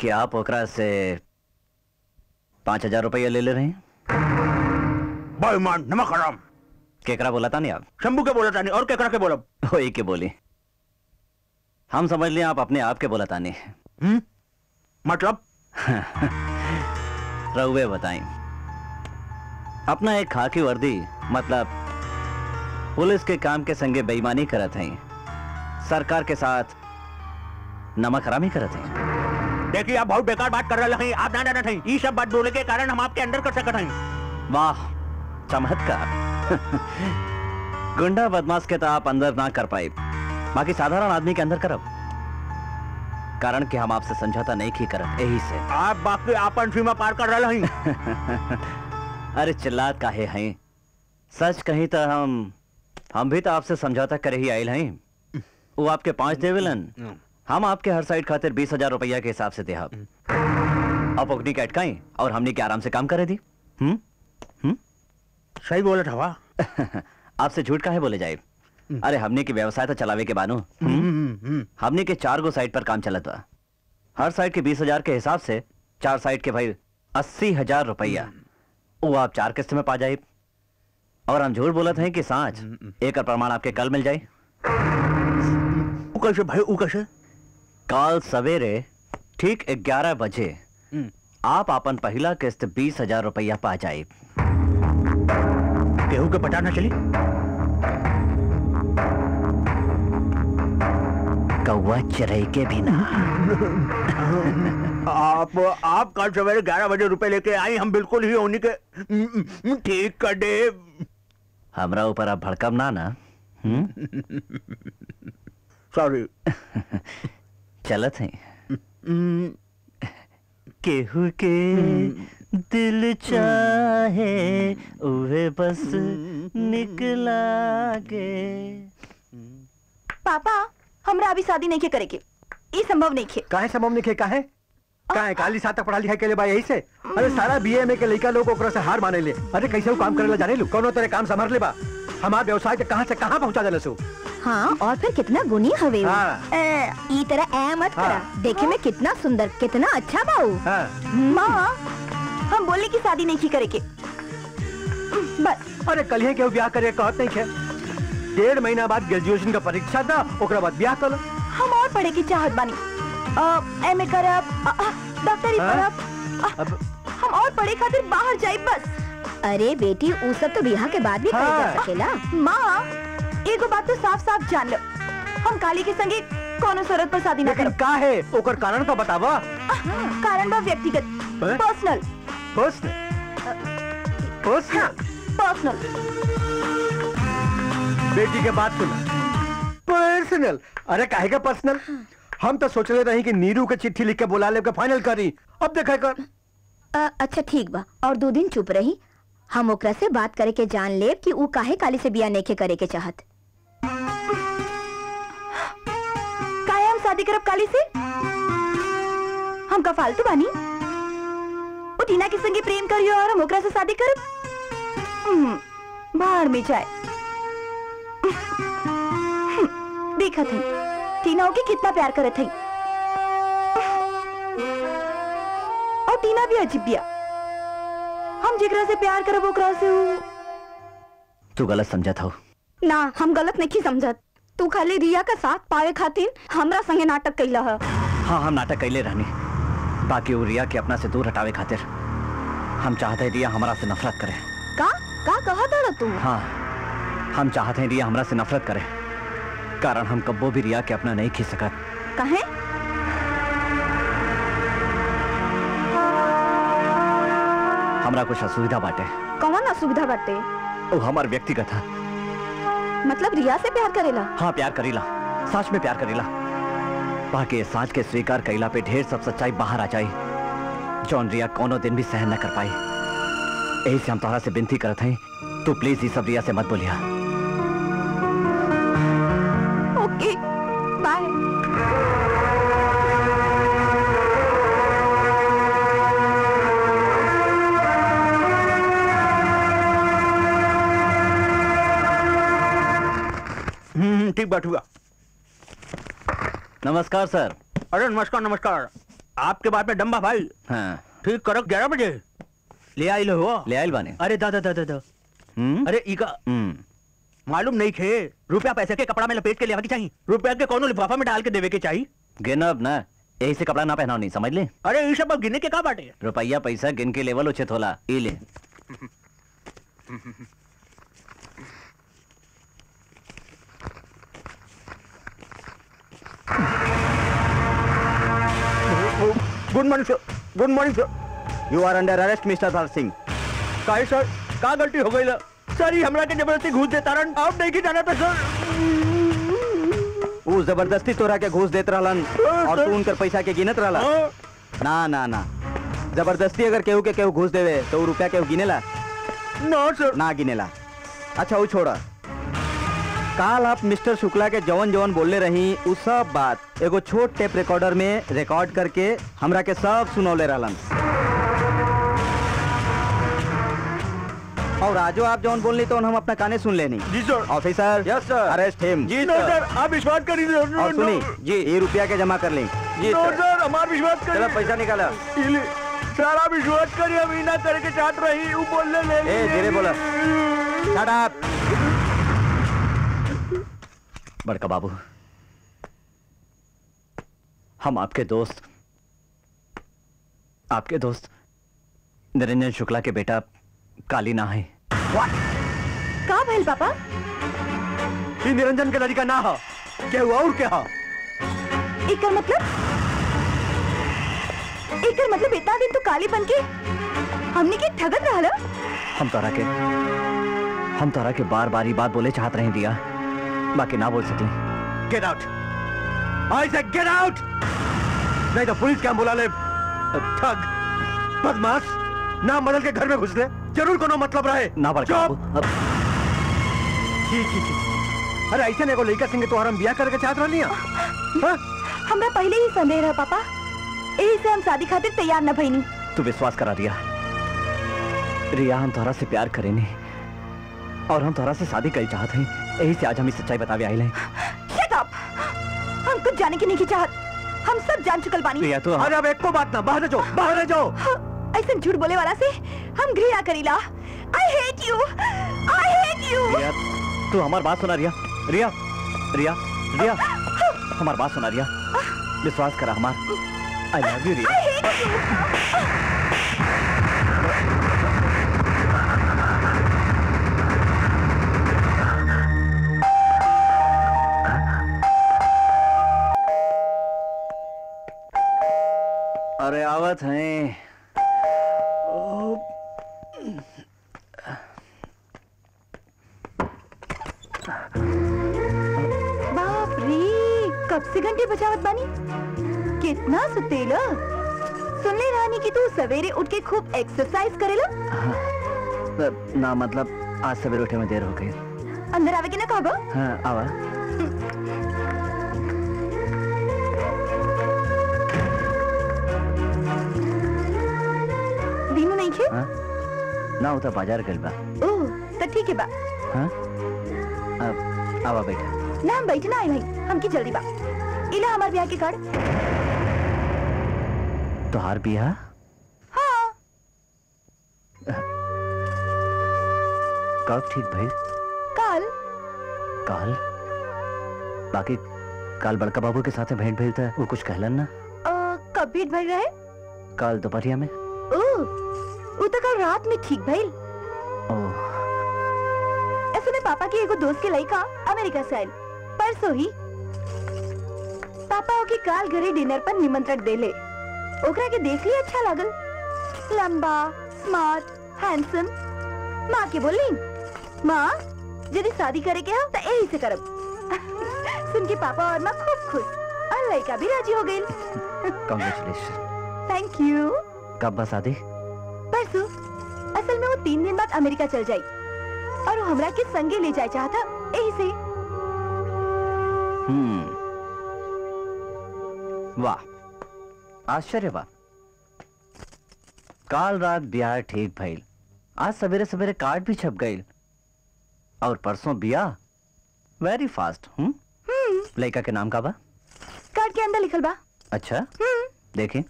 कि आप ओकरा से पांच हजार रुपये ले ले रहे हैं। बेईमान, नमक हराम। केकरा बोला था नहीं आप? शंभू के बोला था नहीं, और केकरा के बोला? वो एक के बोली, हम समझ लिया आप अपने आप के बोला था नहीं। हम्म मतलब? रहुए बताएं। अपना एक खाकी वर्दी मतलब पुलिस के काम के संगे बेईमानी करत हैं, सरकार के साथ नमक हरामी करत हैं। देखिए आप बहुत बेकार बात कर रहे हैं, आप ना जाना थे, ये सब बात बोले के कारण हम आपके अंदर कर सकते हैं। वाह चमत्कार। गुंडा बदमाश के तो आप अंदर ना कर पाए, बाकी साधारण आदमी के अंदर करब, कारण कि हम आपसे समझौता नहीं की करत। यही से आप बाकी आपन सीमा पार कर रहे हैं। अरे चिल्लात काहे हैं, सच कहीं तो हम हम भी तो आपसे समझौता करे ही आयल हैं। वो आपके पांच देवेलन, हम आपके हर साइड खातिर बीस हजार रुपया के हिसाब से देहब। आप ओकनी के अटकाई और हमने के आराम से काम करे दी। हम्म हम्म सही बोला था। आपसे झूठ काहे बोले जाए? अरे हमने के व्यवसाय तो चलावे के बानो, हमने के चार गो साइड पर काम चलत बा, हर साइड के बीस हजार के हिसाब से चार साइड के भाई अस्सी हजार रुपया, वो आप चार किस्त में पा जाए। और हम झूठ बोलत हैं कि सांझ एक प्रमाण आपके कल मिल जाए। उकशे भाई उकशे, कल सवेरे ठीक ग्यारह बजे आप अपन पहला किस्त बीस हजार रुपया पा जाए। गेहूं के पटाना चली, कौवा चिड़ई के भी ना। आप आप कल सवेरे ग्यारह बजे रुपए लेके आई, हम बिल्कुल ही उन्हीं के ठीक कर दे। हमरा ऊपर आप भड़कम ना ना। सॉरी। चलत है केहू के दिल चाहे उहे बस निकला के। पापा हमरा अभी शादी नहीं के करे के, ये संभव नहीं के। काहे संभव नहीं के? काहे काहे काली साथ तक पढ़ा लिखा के ले बा, यही से। अरे सारा बीए में के लड़का लोग ओकरा से हार माने ले। अरे कैसे वो काम करे ला जाने लो, कोनो तेरे काम संभर ले बा, हमार व्यवसाय के कहां से कहां पहुंचा देले सो। हाँ और फिर कितना गुनी हवे वो। हाँ। ई तरह ऐ मत करा। हाँ। देखे में कितना सुंदर कितना अच्छा बाऊ। हाँ। माँ हम बोले कि शादी नहीं करे के बस। अरे कल ही क्यों ब्याह करे कहत नहीं के? डेढ़ महीना बाद ग्रेजुएशन का परीक्षा था, ओकरा बाद ब्याह कर। हम और पढ़े की चाहत बानी, एम ए करब, डॉक्टरी बनब, हम और पढ़े खातिर बाहर जाए बस। अरे बेटी उ सब तो ब्याह के बाद भी कर जा सकेला। माँ एगो बात तो साफ साफ जान लो, हम काली के संगे कोनो शरत पर शादी न करब। का है ओकर कारण का बतावा? कारण बा व्यक्तिगत, पर्सनल पर्सनल पर्सनल पर्सनल। बेटी के बात सुन, पर्सनल। अरे काहे का पर्सनल? हम तो सोचले रही कि नीरू के चिट्ठी लिख के बुला ले के फाइनल करी, अब देखा कर। आ, अच्छा ठीक बा, और दो दिन चुप रही, हम ओकरा से बात करे के जान लेब कि ऊ काहे काली से बिया नेके करे के चाहत। शादी करब काली से? हम का फालतू बानी? वो टीना के संगे प्रेम करियो और हम ओकरा से शादी करब? हम्म, बाहर में जाए। देखा थी टीना होके कितना प्यार करे थी और टीना भी अजीब बिया। हम जिकरा से प्यार करब ओकरा से हूं। तू गलत समझा था। ना हम गलत नहीं समझत। तू खाली रिया का साथ पावे खातिर हमरा संगे नाटक कैला है। हाँ हम नाटक कैले रहनी बाकी वो रिया के अपना से दूर हटावे खातिर हम चाहते रिया हमरा से नफरत करे। का का कहा था तू? हाँ हम चाहते हैं रिया हमरा से नफरत करे कारण हम कब्बो भी रिया के अपना नहीं खींच सकत। कहे हमरा कुछ असुविधा बाटे। कौन असुविधा बाटे? ओ हमार व्यक्तिगत है। मतलब रिया से प्यार करेला? हाँ प्यार करेला, सच में प्यार करेला। बाकी साज के स्वीकार कैला पे ढेर सब सच्चाई बाहर आ जाई जौन रिया कोनो दिन भी सहन न कर पाई। यही से हम तोहरा से विनती करत हैं तू प्लीज ये सब रिया से मत बोलिया। Okay bye. ठीक बैठूंगा। नमस्कार सर। अरे नमस्कार नमस्कार। आपके बात में डम्बा भाई। हाँ। ठीक करो ग्यारह बजे ले आई लो हो। ले आई बाने। अरे दादा दादा दा। अरे इका मालूम नहीं खे रुपया पैसे के कपड़ा में लपेट के ले आके चाहिए। रुपया के कोनो लिफाफा में डाल के देवे के चाहिए। गिनब ना यही से कपड़ा ना पहनाओ नहीं समझ ले। अरे ये सब गिनने के का बाटे। रुपया पैसा गिन के लेवल उचित होला। ले good morning sir. Good morning sir. You are under arrest mister Bhag Singh. काहे सर का गलती हो गई ला? सर हमरा के जबरदस्ती घूस देता रहन। आप नहीं जाना था सर। वो जबरदस्ती तोरा के घूस देत रहलन और तू उनकर पैसा के गिनत रहला। ना ना ना जबरदस्ती अगर केहू के केहू घूस देवे तो रुपया केहू गिनेला ना सर। ना गिनेला। अच्छा वो छोड़ा काल आप मिस्टर शुक्ला के जवन जवन बोलने रही उस सब बात एगो छोट टेप रिकॉर्डर में रिकॉर्ड करके हमरा के सब सुनौले रहलन। और आजो आप जवन बोलनी तो हम अपना काने सुन लेनी। जी sir. Officer. Yes sir. Arrest him. जी नो सर। आप विश्वास करी सुनी जी ये रुपया के जमा कर लें। जी सर हमारा विश्वास कर। चलो पैसा निकाला सारा विश्वास करी हम ना करके चाट रही बोलने ले बोला। बड़का बाबू हम आपके दोस्त आपके दोस्त निरंजन शुक्ला के बेटा काली ना है। का भैल पापा? ये निरंजन के लड़का ना है क्या हुआ और क्या है? एकर मतलब एकर मतलब इतना दिन तो काली बन के हमने के ठगत रहा। हम तोरा के हम तोरा के बार बार ये बात बोले चाहत रहे दिया बाकी ना बोल सकते। Get out. आई से गेट आउट नहीं तो पुलिस क्या बुला ले। ठग बदमाश ना मदद के घर में घुस ले जरूर कोनो मतलब रहे। ना बड़का बाबू ठीक ठीक। अरे ऐसे ने को लड़का सिंह तो हम ब्याह करके चाहत रहनी है। हमरा पहले ही संदेह रहा पापा यही से हम शादी खातिर तैयार न भईनी। तू विश्वास करा रिया रिया हम तोहरा से प्यार करेनी और हम तोहरा से शादी कर चाहत हैं। यही से आज हम इस सच्चाई बतावे आए हैं। Shut up! हम कुछ जाने की नहीं चाहत। हम सब जान चुकल बानी। रिया तो अरे अब एक को बात ना बाहर जाओ बाहर जाओ। ऐसे झूठ बोले वाला से हम घृणा Karila. I hate you! I hate you! रिया तू हमारी बात सुना। रिया रिया रिया रिया हमारी बात सुना। रिया विश्वास करा हमार I love you Riya. I hate you! अरे आवत हैं। बाप रे कब से घंटे बजावत बानी कितना सुतेला। सुन ले रानी कि तू सवेरे उठ के खूब एक्सरसाइज करेला। ना मतलब आज सवेरे उठे में देर हो गई। अंदर आवे के ना कहबो? हाँ आवा। हाँ? ना उता बाजार गल बा। ओह तो ठीक है बा। हाँ? अब आवा बेटा। ना हम बैठना है भाई, हमकी जल्दी बा इला हमार ब्याह के कार्ड। तोहार ब्याह? हाँ। कब ठीक भाई? काल। काल? बाकी काल बड़का बाबू के साथ भेंट भेलता है, वो कुछ कहलन ना? आ, कब भेंट भइल रहे? काल दोपहरिया में। ओ, वो तो कल रात में ठीक भइल। ऐसे में पापा के एगो दोस्त के लइका अमेरिका से आयल परसो ही। पापा ओके काल घरे डिनर पर निमंत्रण देले। ओकरा के देख लिया अच्छा लागल, लंबा स्मार्ट हैंडसम। माँ के बोली माँ यदि शादी करे के हो तो यही से करब। सुन के पापा और माँ खूब खुश और लड़का भी राजी हो गए। कांग्रेचुलेशन। Thank you. कब बस आदे? परसों। असल में वो तीन दिन बाद अमेरिका चल जाई और वो हमरा के संगे ले जाए चाहता यही से। हम्म वाह आश्चर्य वाह। काल रात ब्याह ठीक भइल, आज सवेरे सवेरे कार्ड भी छप गई और परसों ब्याह। Very fast. हम्म लड़का के नाम का बा? कार्ड के अंदर लिखल बा। अच्छा देखें।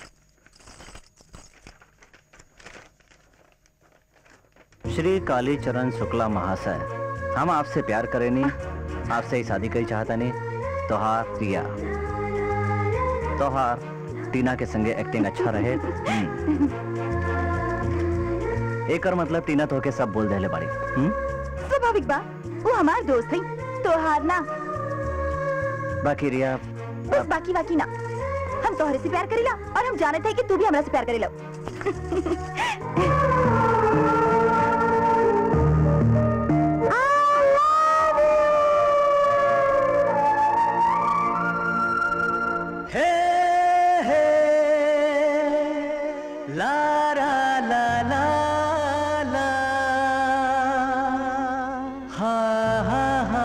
श्री कालीचरण शुक्ला महाशय, हम आपसे प्यार करे नहीं, आपसे ही शादी करी चाहता नहीं। तोहार प्रिया। तोहार टीना के संगे एक्टिंग अच्छा रहे। एक और मतलब टीना तो के सब बोल देले बाड़ी। स्वाभाविक बा, वो हमार दोस्त है। तोहार ना बाकी रिया बस बाकी बाकी ना। हम तोहरे से प्यार करेला और हम जानते हैं कि तू भी हमरा से प्यार करेला। हे हे ला रा ला ला ला हा हा हा।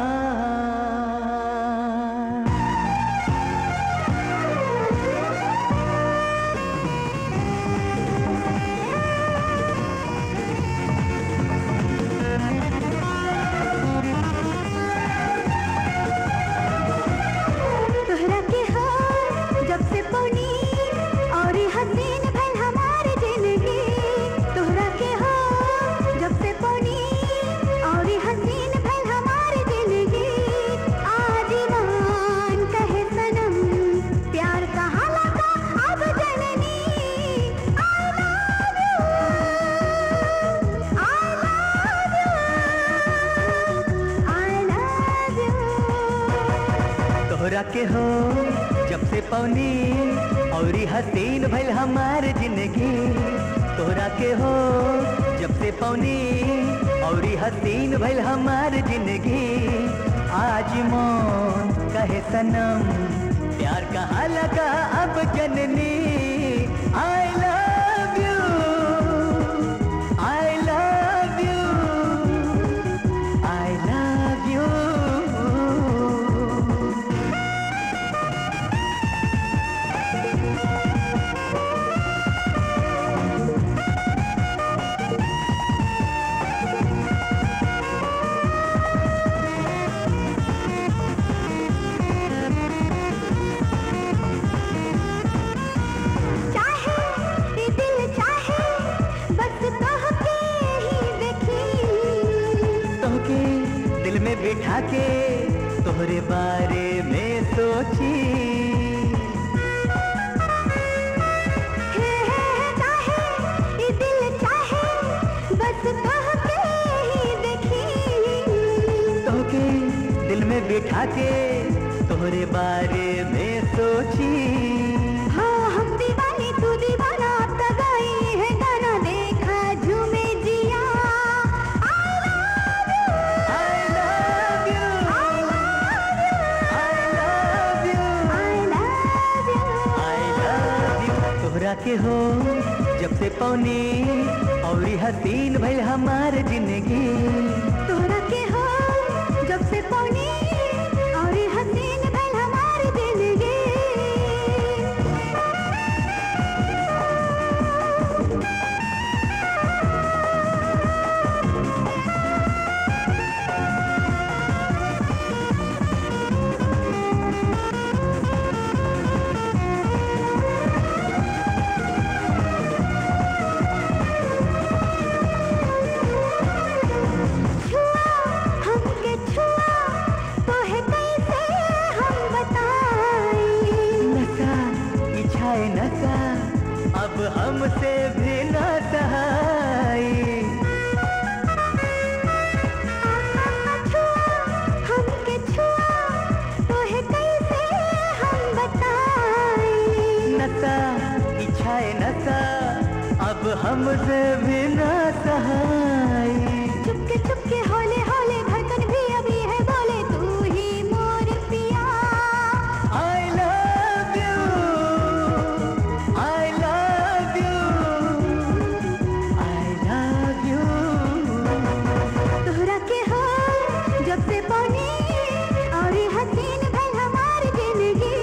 के हो जब से पौनी और हसीन भइल हमार जिंदगी। तोरा के हो जब से पौनी और हसीन भइल हमार जिंदगी। आज मौन कहे सनम प्यार कहा लगा अब जननी। I love you I love you I love you. बिठा के तोहरे बारे में सोची। हे हे चाहे ये दिल चाहे बस कह के ही देखी। तोके दिल में बिठा के तोहरे बारे में सोची। हाँ हम दीवाने तू दीवाना तगाई है गाना देखा झूमे जिया। के हो जब से पौनी और हसीन भइल हमार जिंदगी। तोरा के हो जब से पौनी और हसीन भइल हमार जिंदगी। हमसे भी ना सहाई। चुपके चुपके होले होले धड़कन भी अभी है बोले तू ही मोर पिया। I love you, I love you, I love you। तोहरा के हो जब से पानी और हसीन भई हमारी जिंदगी।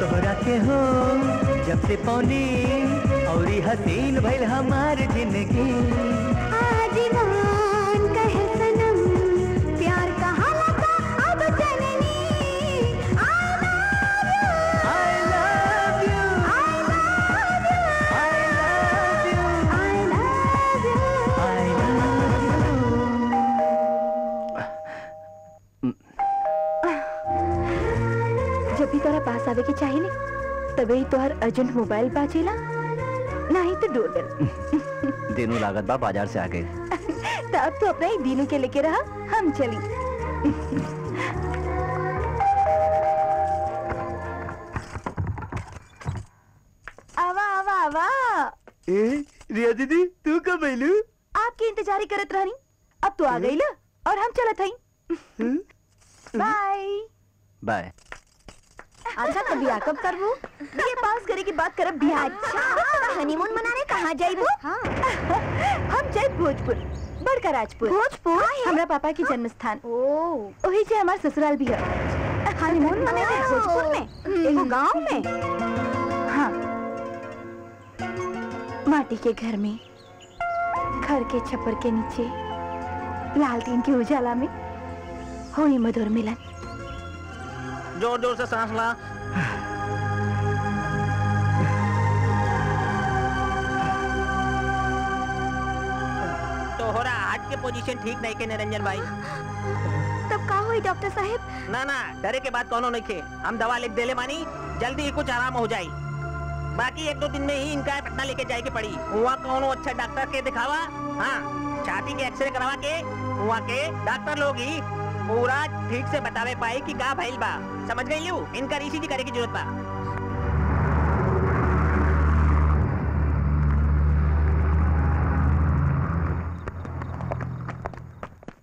तोहरा के हो जब से पानी और हसीन भइल हमार जिंदगी। आजीवन कहे सनम प्यार कहाँ लगा अब जननी। I love you, I love you, I love you, I love you, I love you, I love you। जब भी तोरा पास आवे के चाहिए तबे ही तोहर अर्जेंट मोबाइल बाजेला नहीं तो डोरबेल। दिनों लागत बा बाजार से आ गए। तो अब तो अपना ही दिनों के लेके रहा, हम चली। आवा आवा आवा। ए रिया दीदी तू कब आईलू? आपकी इंतजारी करत रहनी। अब तो आ गई ला और हम चलत हई। Bye bye. अच्छा कभी आकब करबू बीए पास करे की बात करब बिहार। अच्छा हनीमून मनाने कहाँ जाइबू? हाँ। हम जाए भोजपुर बड़का राजपुर। भोजपुर हमरा पापा की जन्म स्थान। ओह ओही से हमार ससुराल भी है। हनीमून मनाने भोजपुर में एगो गांव में। हाँ माटी के घर में घर के छप्पर के नीचे लालटेन के उजाला में होई मधुर मिलन। जोर जोर से सांस ला। तोहरा हार्ट के पोजीशन ठीक नहीं के निरंजन भाई। तब का हुई डॉक्टर साहब? ना ना डरे के बाद कोनो नहीं खे। हम दवा लिख देले मानी जल्दी ही कुछ आराम हो जाए। बाकी एक दो दिन में ही इनका पटना लेके जाए के पड़ी। वहाँ कोनो अच्छा डॉक्टर के दिखावा। हाँ छाती के एक्सरे करवा के वहाँ के डॉक्टर लोग ही पूरा ठीक से बतावे पाए कि का भइल बा। समझ गई लू? इनका ईसीजी करे की जरूरत बा।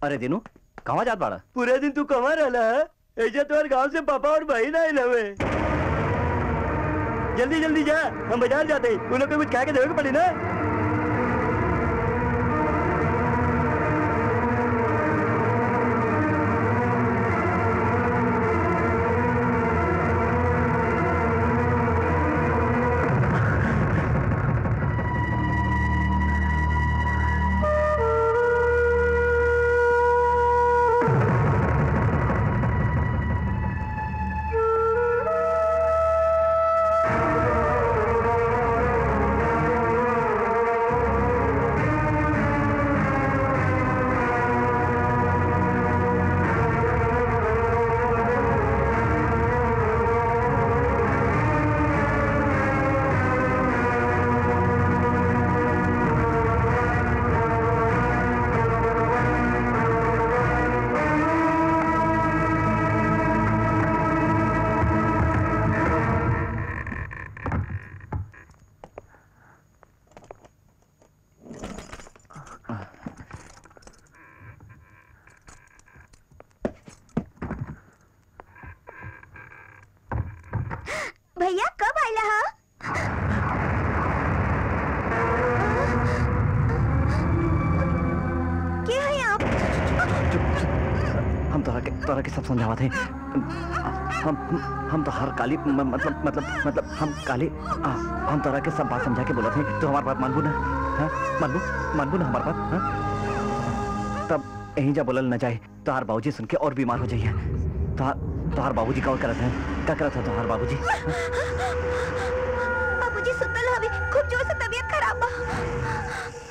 अरे दिनू कहाँ जात बाड़ा? पूरे दिन तू कहाँ रहला है? ऐसे तोहर गांव से पापा और भाई ना आइल हवे। जल्दी जल्दी जा हम बाजार जाते हैं। उन लोग को कुछ खा के देवे के पड़ी ना। सब समझावा थे हम हम तो हर काली मतलब मतलब मतलब हम काली आ, हम तोरा के सब बात समझा के बोला थे। तो हमारे बात मानबू ना? हाँ मानबू मानबू ना हमारे बात? हाँ तब यहीं जा बोलल ना जाए तो हर बाबूजी सुन के और बीमार हो जाइए। तो तो हर बाबूजी का और करत है क्या करत है? तो हर बाबूजी बाबूजी सुतल हवे खूब जोर से तबीयत खराब बा।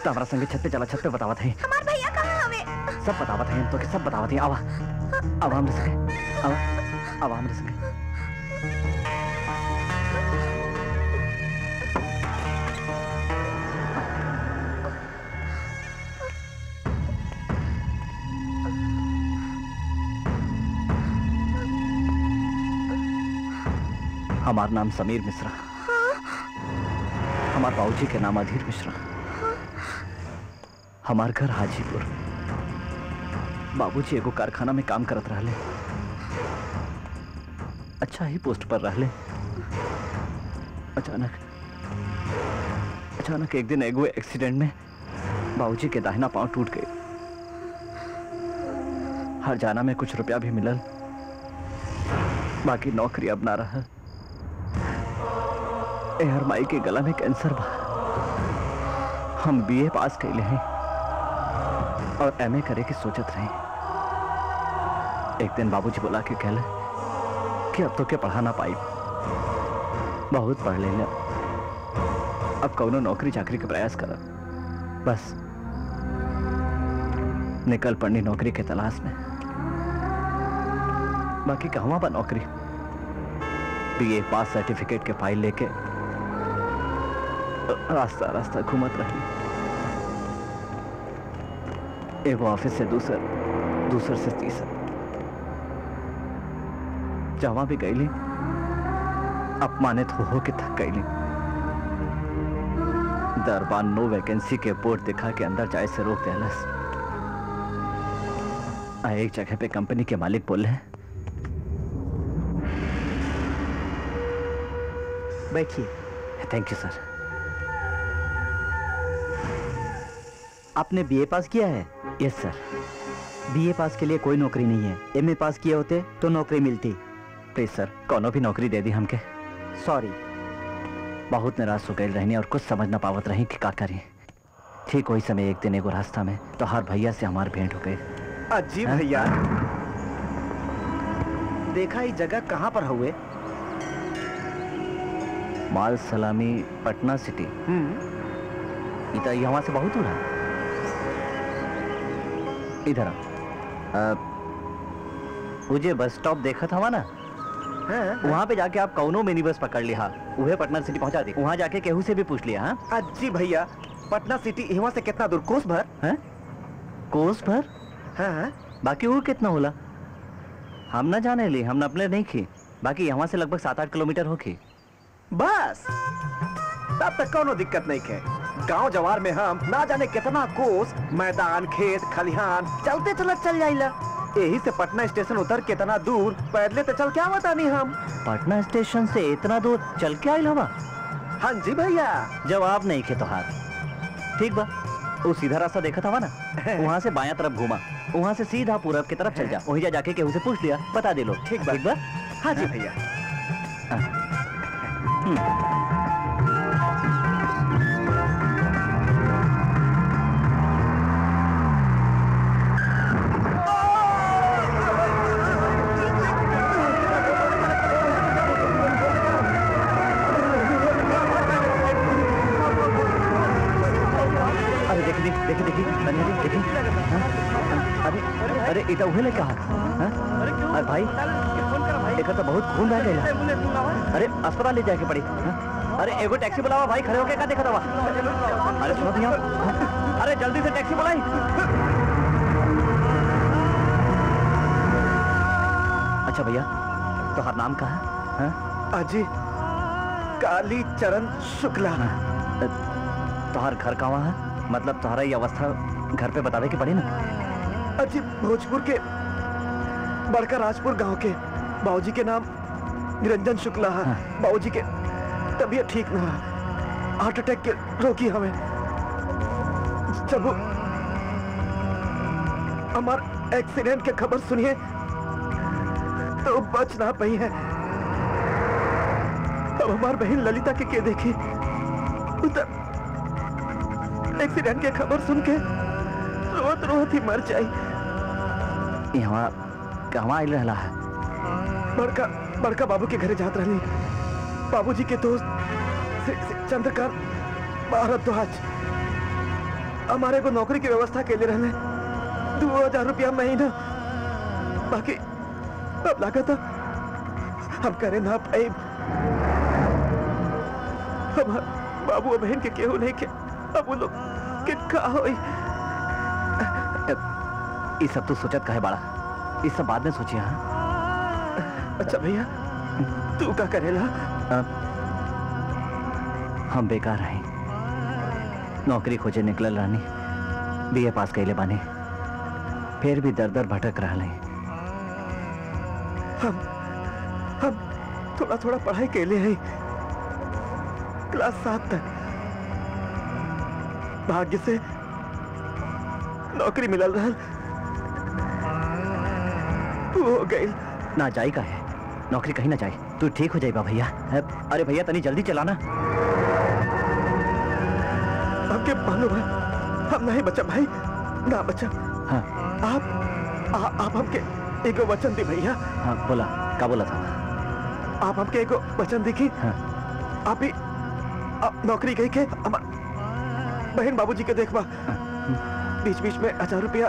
तो हमारा संगे छत पे चला छत पे बतावत है। हमार भैया कहाँ हवे? सब बतावत है हम तो के सब बतावत है। आवा अब हम रस गए। अब अब हम रस गए। हमारा नाम समीर मिश्रा। हमारे बाबूजी के नाम अधीर मिश्रा। हमार घर हाजीपुर। बाबूजी एगो कारखाना में काम करत रहले, अच्छा ही पोस्ट पर रहले। अचानक अचानक एक दिन एगो एक्सीडेंट में बाबूजी के दाहिना पांव टूट गए। हर जाना में कुछ रुपया भी मिलल, बाकी नौकरी अब ना रहा। एहर माई के गला में कैंसर बा। हम बीए पास कैले हैं और एमए करे के सोचत रहे। एक दिन बाबूजी बोला के कहले कि अब तो के पढ़ा ना पाई, बहुत पढ़ लेना, अब कौनो नौकरी चाकरी के प्रयास कर। बस निकल पड़नी नौकरी के तलाश में। बाकी कहवा बा नौकरी, बीए पास सर्टिफिकेट के फाइल लेके रास्ता रास्ता घूमत रही। एगो ऑफिस से दूसर, दूसर से तीसर, जहां भी गईली अपमानित हो हो के थक गईली। दरबार नो वैकेंसी के बोर्ड दिखा के अंदर जाए से रोक देलस। एक जगह पे कंपनी के मालिक बोले, बैठिए। Thank you sir. आपने बीए पास किया है? Yes sir. बीए पास के लिए कोई नौकरी नहीं है, एमए पास किए होते तो नौकरी मिलती। प्लीज सर, कोनो भी नौकरी दे दी हमके। सॉरी, बहुत निराश हो गए रहनी और कुछ समझ ना पावत रही कि का करें। ठीक वही समय एक दिन एगो रास्ता में तो हर भैया से हमार भेंट हो गई। अजीब भैया, देखा ये जगह कहाँ पर हुए? माल सलामी पटना सिटी। इता यहाँ से बहुत दूर है। इधर आ, मुझे बस स्टॉप देखा था ना, वहाँ पे जाके आप कौनो मिनी बस पकड़ लिया, वह पटना सिटी पहुँचा दी। वहाँ जाके केहू से भी पूछ लिया। हाँ अजी भैया, पटना सिटी यहाँ से कितना दूर? कोस भर है। कोस भर? हाँ। बाकी वो कितना होला हम ना जाने ली, हम ना अपने नहीं खी। बाकी यहाँ से लगभग सात आठ किलोमीटर हो खी। बस तब तक कोनो दिक्कत नहीं है। गांव जवार में हम ना जाने कितना कोस मैदान खेत खलिहान चलते चलत चल जाइला। यही से पटना स्टेशन उतर कितना दूर पैदले तो चल के आवता नहीं हम। पटना स्टेशन से इतना दूर चल के आइल हवा? हाँ जी भैया। जवाब नहीं खे तो हाथ ठीक बा। वो सीधा रास्ता देखा था ना, वहाँ से बाया तरफ घूमा, वहाँ से सीधा पूरब की तरफ चल जा। वही जा जाके केहू से पूछ लिया, बता दे लो। ठीक बा, ठीक बा। हाँ जी भैया। अरे देखी देखी देखी देखी अरे अरे इतना उहेले कहा। अरे भाई देखा तो बहुत खून रह गया। अरे अस्पताल ले जाके पड़ी। अरे एगो टैक्सी बुलावा भाई, खड़े होके क्या देखा था। अरे सुनो भैया, अरे जल्दी से टैक्सी बुलाई। अच्छा भैया, तो हर नाम का है? अजी कालीचरण शुक्ला। तुहार घर कहाँ है? मतलब तुम्हारा ये अवस्था घर पे बतावे के पड़ी ना। अजी भोजपुर के बड़का राजपुर गाँव के बाबूजी के नाम निरंजन शुक्ला है। हाँ। बाबूजी के तबीयत ठीक ना, हार्ट अटैक के रोगी हमें। जब हमार एक्सीडेंट के खबर सुनिए तो बच ना पाई है। तब हमार बहन ललिता के के देखी एक्सीडेंट के खबर सुन के रोत रोत ही मर जाई। यहाँ कहाँ आयल रहा है? बड़का बड़का बाबू के घरे जात रहनी। बाबूजी के दोस्त चंद्रकांत भारद्वाज हमारे को नौकरी की व्यवस्था के लिए रहने दो हजार रुपया महीना। बाकी अब लागत हम करे ना पाए। हमार बाबू बहन के केहू नहीं के, अब वो लोग के का होई। ये सब तो सोचत कहे बाड़ा, ये सब बाद में सोचिए। हाँ अच्छा भैया, तू क्या करेला? हम बेकार हैं, नौकरी खोजे निकलल रानी। बीए पास कैले बाने, फिर भी दर दर भटक रहा है। हम हम थोड़ा थोड़ा पढ़ाई कैले हैं, क्लास सात तक। भाग्य से नौकरी मिलल रहा, हो गई। ना जाई का है, नौकरी कहीं ना जाए, तू ठीक हो जाएगा भैया। अरे भैया तनी जल्दी चलाना। आपके पालो भाई, हम नहीं बचा भाई, ना बचा। हाँ। आप आ, आप हमके एगो वचन दी भैया। हाँ बोला, क्या बोला था? आप हमके एगो वचन दी कि हाँ। आप ही नौकरी गई के हमार बहन बाबूजी के देखवा। हाँ। बीच बीच में हजार रुपया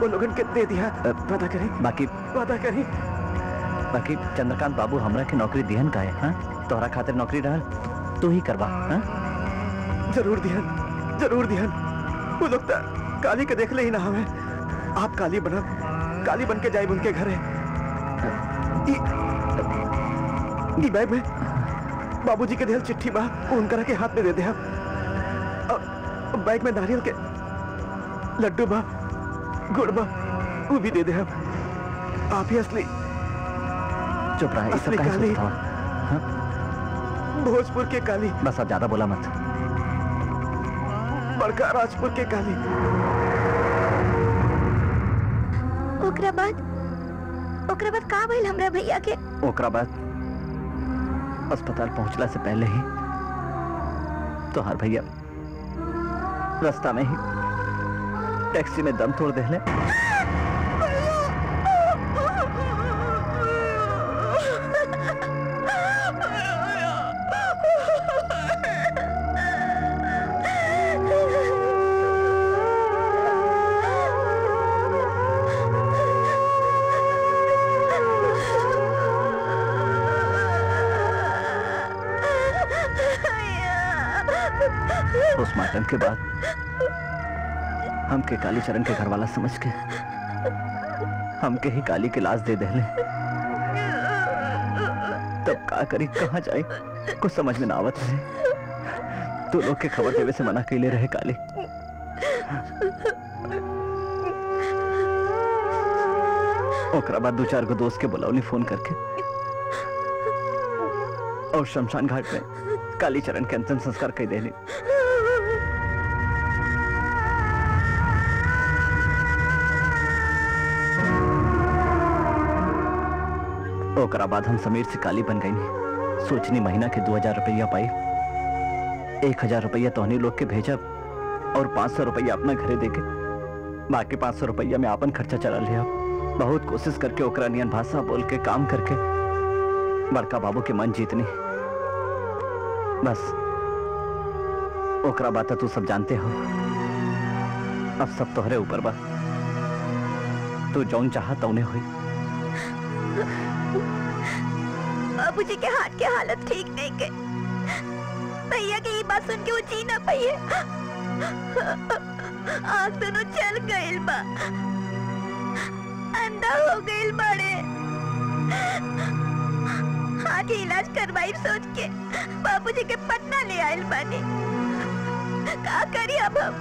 वो लोगन के दे दिया। वादा करी, बाकी वादा करी, बाकी चंद्रकांत बाबू हमरा के नौकरी दिहन का है। हाँ? तोहरा खातिर नौकरी डाल, तू ही करवा। हाँ? जरूर दिहन, जरूर दिहन। वो लोग तो काली के देख ले ही ना हमें। आप काली बना, काली बन के जाए उनके घर है। इ, इ बैग में बाबूजी के दिहल चिट्ठी बा, उनकरा के हाथ में दे दे। बैग में नारियल के लड्डू बा, गुड़ बा, वो भी दे दे। आप ही असली चुप रहा है, असली काली। हाँ? भोजपुर के काली। बस अब ज्यादा बोला मत। बड़का राजपुर के काली। ओकरा बाद ओकरा बाद का भइल हमरा भैया के? ओकरा बाद अस्पताल पहुंचला से पहले ही तो हर भैया रास्ता में ही टैक्सी में दम तोड़ देले। पोस्टमार्टम के बाद हमके कालीचरण के घरवाला समझ के हमके ही काली के लाश दे देले। तब का करी, कहाँ जाए, कुछ समझ में ना आवत है। तू लोग के खबर देवे से मना कैले रहे काली। ओकरा बाद दो चार को दोस्त के बुलावली फोन करके और शमशान घाट में कालीचरण के अंतिम संस्कार कई देली। ओकरा बाद हम समीर से काली बन गई। सोचनी महीना के दो हजार रुपया पाई, एक हजार रुपया तोहनी लोग के भेजा और पाँच सौ रुपया अपना घरे देके, बाकी पाँच सौ रुपया में अपन खर्चा चला लिया। बहुत कोशिश करके ओकरा नियन भाषा बोल के काम करके बड़का बाबू के मन जीतनी। बस ओकरा बात तू सब जानते हो। अब सब तोहरे ऊपर बा, तू जौन चाह तौने हुई। बाबूजी के हाथ के हालत ठीक नहीं के, भैया की ये बात सुन के वो जी ना पाइए, आँख दोनों चल गई बा, अंधा हो गई बड़े। हाथ के इलाज करवाई सोच के बाबूजी के पटना ले आयल बानी। का करी अब हम,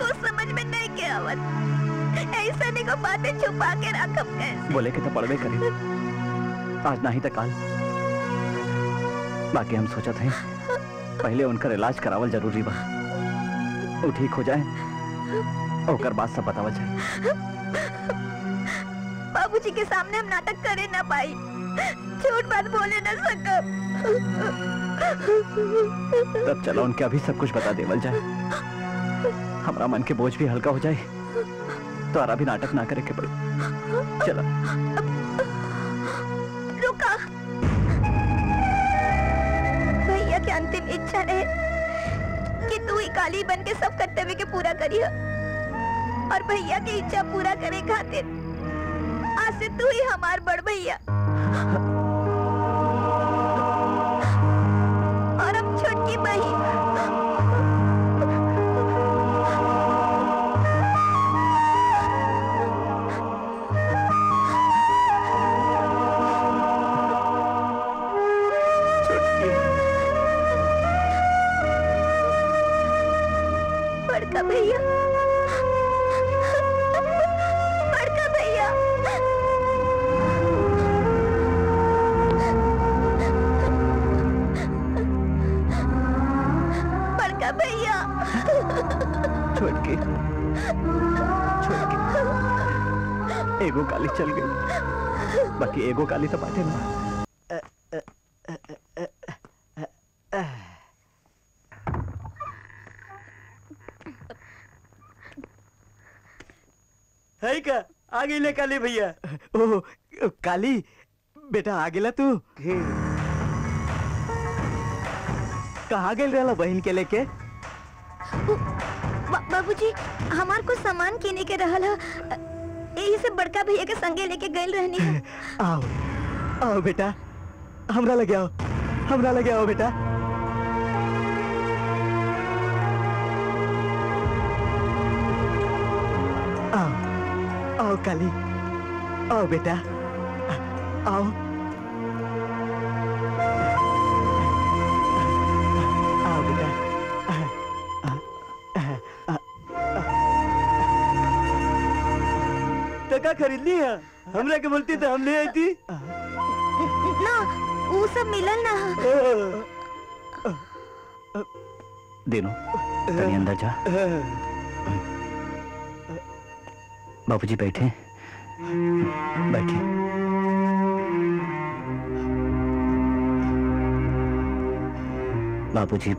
कुछ समझ में नहीं के आवत। ऐसा नहीं को बातें छुपा के रखब कैसे? बोले के तो पड़वे करें, आज नहीं तो काल। बाकी हम सोचत हैं पहले उनका इलाज करावल जरूरी बा, वो ठीक हो जाए और बात सब बतावल जाए। बाबूजी के सामने हम नाटक करे ना पाई, झूठ बात बोले ना सकब। तब चलो उनके अभी सब कुछ बता देवल जाए, हमारा मन के बोझ भी हल्का हो जाए। तो आरा भी नाटक ना करे के पड़े। चला रुका, भैया की अंतिम इच्छा रहे कि तू ही काली बन के सब कर्तव्य के पूरा करी हो। और भैया की इच्छा पूरा करे खातिर आज से तू ही हमार बड़ भैया और हम छोटकी बही। भैया एगो काली चल गई, बाकी एगो काली तो बाटे ना। है का आ गई ले काली भैया। ओ काली बेटा आ गेला तू? कहाँ गेल रहला बहन के लेके? बाबूजी हमार को सामान किने के रहल है, यही से बड़का भैया के संगे लेके गए रहनी। आओ आओ बेटा, हमरा लगे आओ, हमरा लगे आओ बेटा। आओ आओ काली, आओ बेटा, आओ आओ बेटा। का खरीद ली है? हमरा के बोलती तो हम ले आई थी ना, वो सब मिलन ना। दिनो तनी अंदर जा, बापूजी बैठे बैठे। बापूजी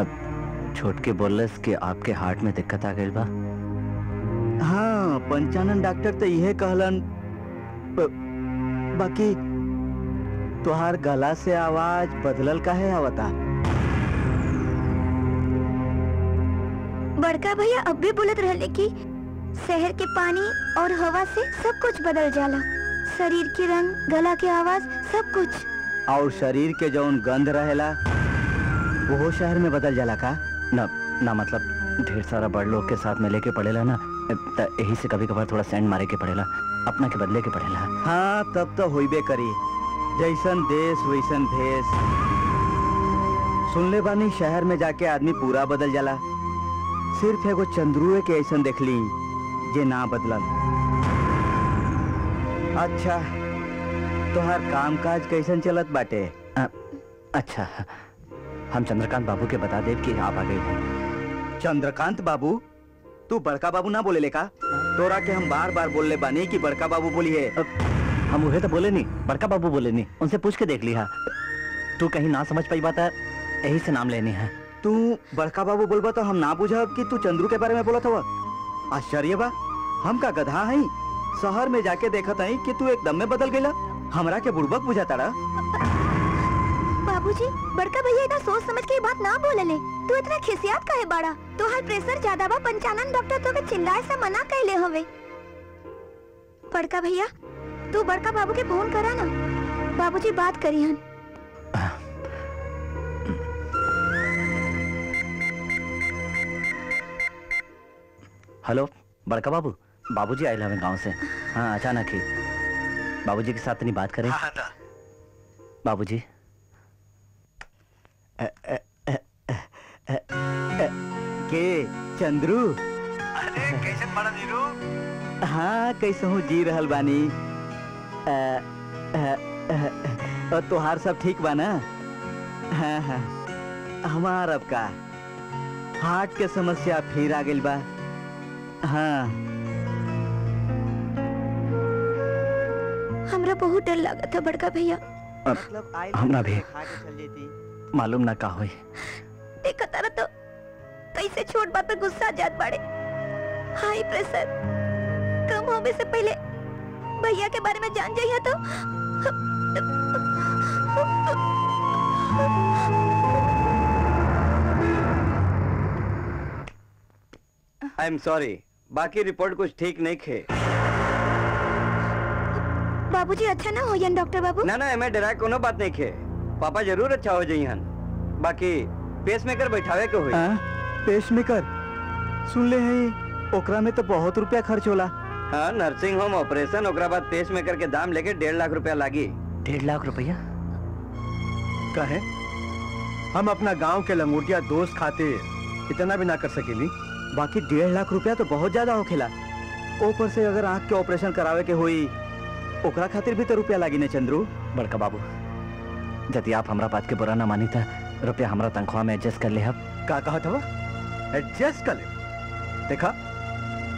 अब छोट के बोलस कि आपके हार्ट में दिक्कत आ गई बा। हाँ पंचानन डॉक्टर तो यह कहलन, बाकी तुहार गला से आवाज बदलल काहे आवता? बड़का भैया अब भी बोलत रहले कि शहर के पानी और हवा से सब कुछ बदल जाला, शरीर के रंग, गला के आवाज, सब कुछ। और शरीर के जौन गंध रहेला वो शहर में बदल जाला का ना? ना मतलब ढेर सारा बड़ लोग के साथ में लेके पड़ेला ना, यही से कभी कभार थोड़ा सेंड मारे के पड़ेला, अपना के बदले के पड़ेला। हाँ तब तो होइबे करी, जैसन देश वैसन भेष। सुनले बानी शहर में जाके आदमी पूरा बदल जाला, सिर्फ एगो चंद्रुए के ऐसन देखली जे ना बदलन। अच्छा तोहर काम काज कैसन चलत बाटे? आ, अच्छा हम चंद्रकांत बाबू के बता देब कि आप आ गए। चंद्रकांत बाबू? तू बड़का बाबू ना बोले का? तोरा के हम बार बार बोलले बानी कि बड़का बाबू बोली है। हम उहे तो बोले नहीं, बड़का बाबू बोले नहीं, उनसे पूछ के देख लिया। तू कहीं ना समझ पाई बात, यही से नाम लेनी है। तू बड़का बाबू बोलबा तो हम ना बुझब कि तू चंद्रू के बारे में बोला था। आश्चर्य बा, हम का गधा हई? शहर में जाके देखत हई कि तू एकदम में बदल गयला, हमरा के बुड़बक बुझाता बाबूजी। बड़का भैया इतना सोच समझ के बात ना बोलले, तू इतना खिसियात काहे बाड़ा? तो हर प्रेशर ज्यादा बा, पंचानन डॉक्टर तो के चिल्लाए से मना कहले हवे। बड़का भैया तू बड़का बाबू के फोन करा ना, बाबूजी बात करी हन। हेलो बड़का बाबू, बाबूजी आए हमें गाँव से। हाँ अचानक ही बाबूजी के साथ नहीं बात करें? बाबूजी के चंद्रू? अरे कैसे पड़ा जीरू? हाँ कैसे हूँ जी रहल बानी। और तुहार सब ठीक बा ना? हाँ हाँ हमार अब का हार्ट के समस्या फिर आ गई बा। हाँ हमरा बहुत डर लगा था बड़का भैया। हमरा भी मालूम ना का होई। देखा तारा तो कैसे छोट बात पर गुस्सा जात बाड़े। हाई प्रेशर कम होने से पहले भैया के बारे में जान जाइए तो। आई एम सॉरी, बाकी रिपोर्ट कुछ ठीक नहीं खे। बाबूजी अच्छा ना हो या डॉक्टर बाबू? ना ना मैं डरा कोनो बात नहीं खे, पापा जरूर अच्छा हो जाइए। बाकी पेसमेकर बैठावे के होई। पेसमेकर? सुन ले हैं ओकरा में तो बहुत रुपया खर्च होला। हाँ नर्सिंग होम ऑपरेशन, ओकरा बाद पेसमेकर के दाम लेके डेढ़ लाख रुपया लागी। डेढ़ लाख रुपया? कहे हम अपना गांव के लंगोटिया दोस्त खातिर इतना भी ना कर सकेली। बाकी डेढ़ लाख रुपया तो बहुत ज्यादा होखेला, ऊपर से अगर आँख के ऑपरेशन करावे के होई ओकरा खातिर भी तो रुपया लागी ने चंद्रू? बड़का बाबू यदि आप हमरा बात के बुरा न मानी था रुपया हमरा तनख्वाह में एडजस्ट कर ले। हम का कहा था? एडजस्ट कर ले? देखा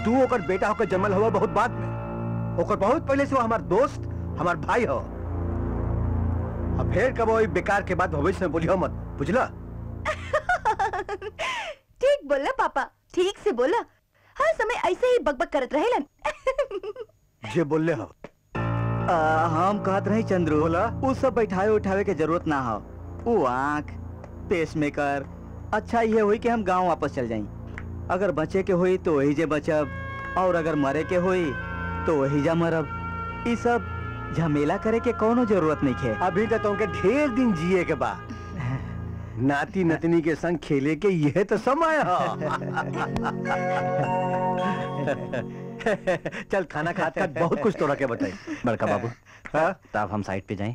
तू ओकर बेटा होकर जन्मल हुआ बहुत बाद में, ओकर बहुत पहले से वो हमार दोस्त हमार भाई हो। अब फिर कब वही बेकार के बाद भविष्य में बोलियो मत, बुझला? ठीक बोला पापा, ठीक से बोला। हर समय ऐसे ही बकबक करत रहेलन। जे बोले हो। आ, हम कहत रही चंद्रू बोला वो सब बैठाए उठावे के जरूरत ना हो। वो आँख पेसमेकर अच्छा ये हुई कि हम गांव वापस चल जाएं। अगर बचे के हुई तो वही जे बचब और अगर मरे के हुई तो वही जा मरब। ये सब झमेला करे के कोनो जरूरत नहीं है। अभी तो तुमके ढेर दिन जिए के बा। नाती नतनी के संग खेले के यह तो समय है। चल खाना खाते खाते बहुत कुछ तोड़ा के बताई बड़का बाबू। हाँ तब हम साइड पे जाएं।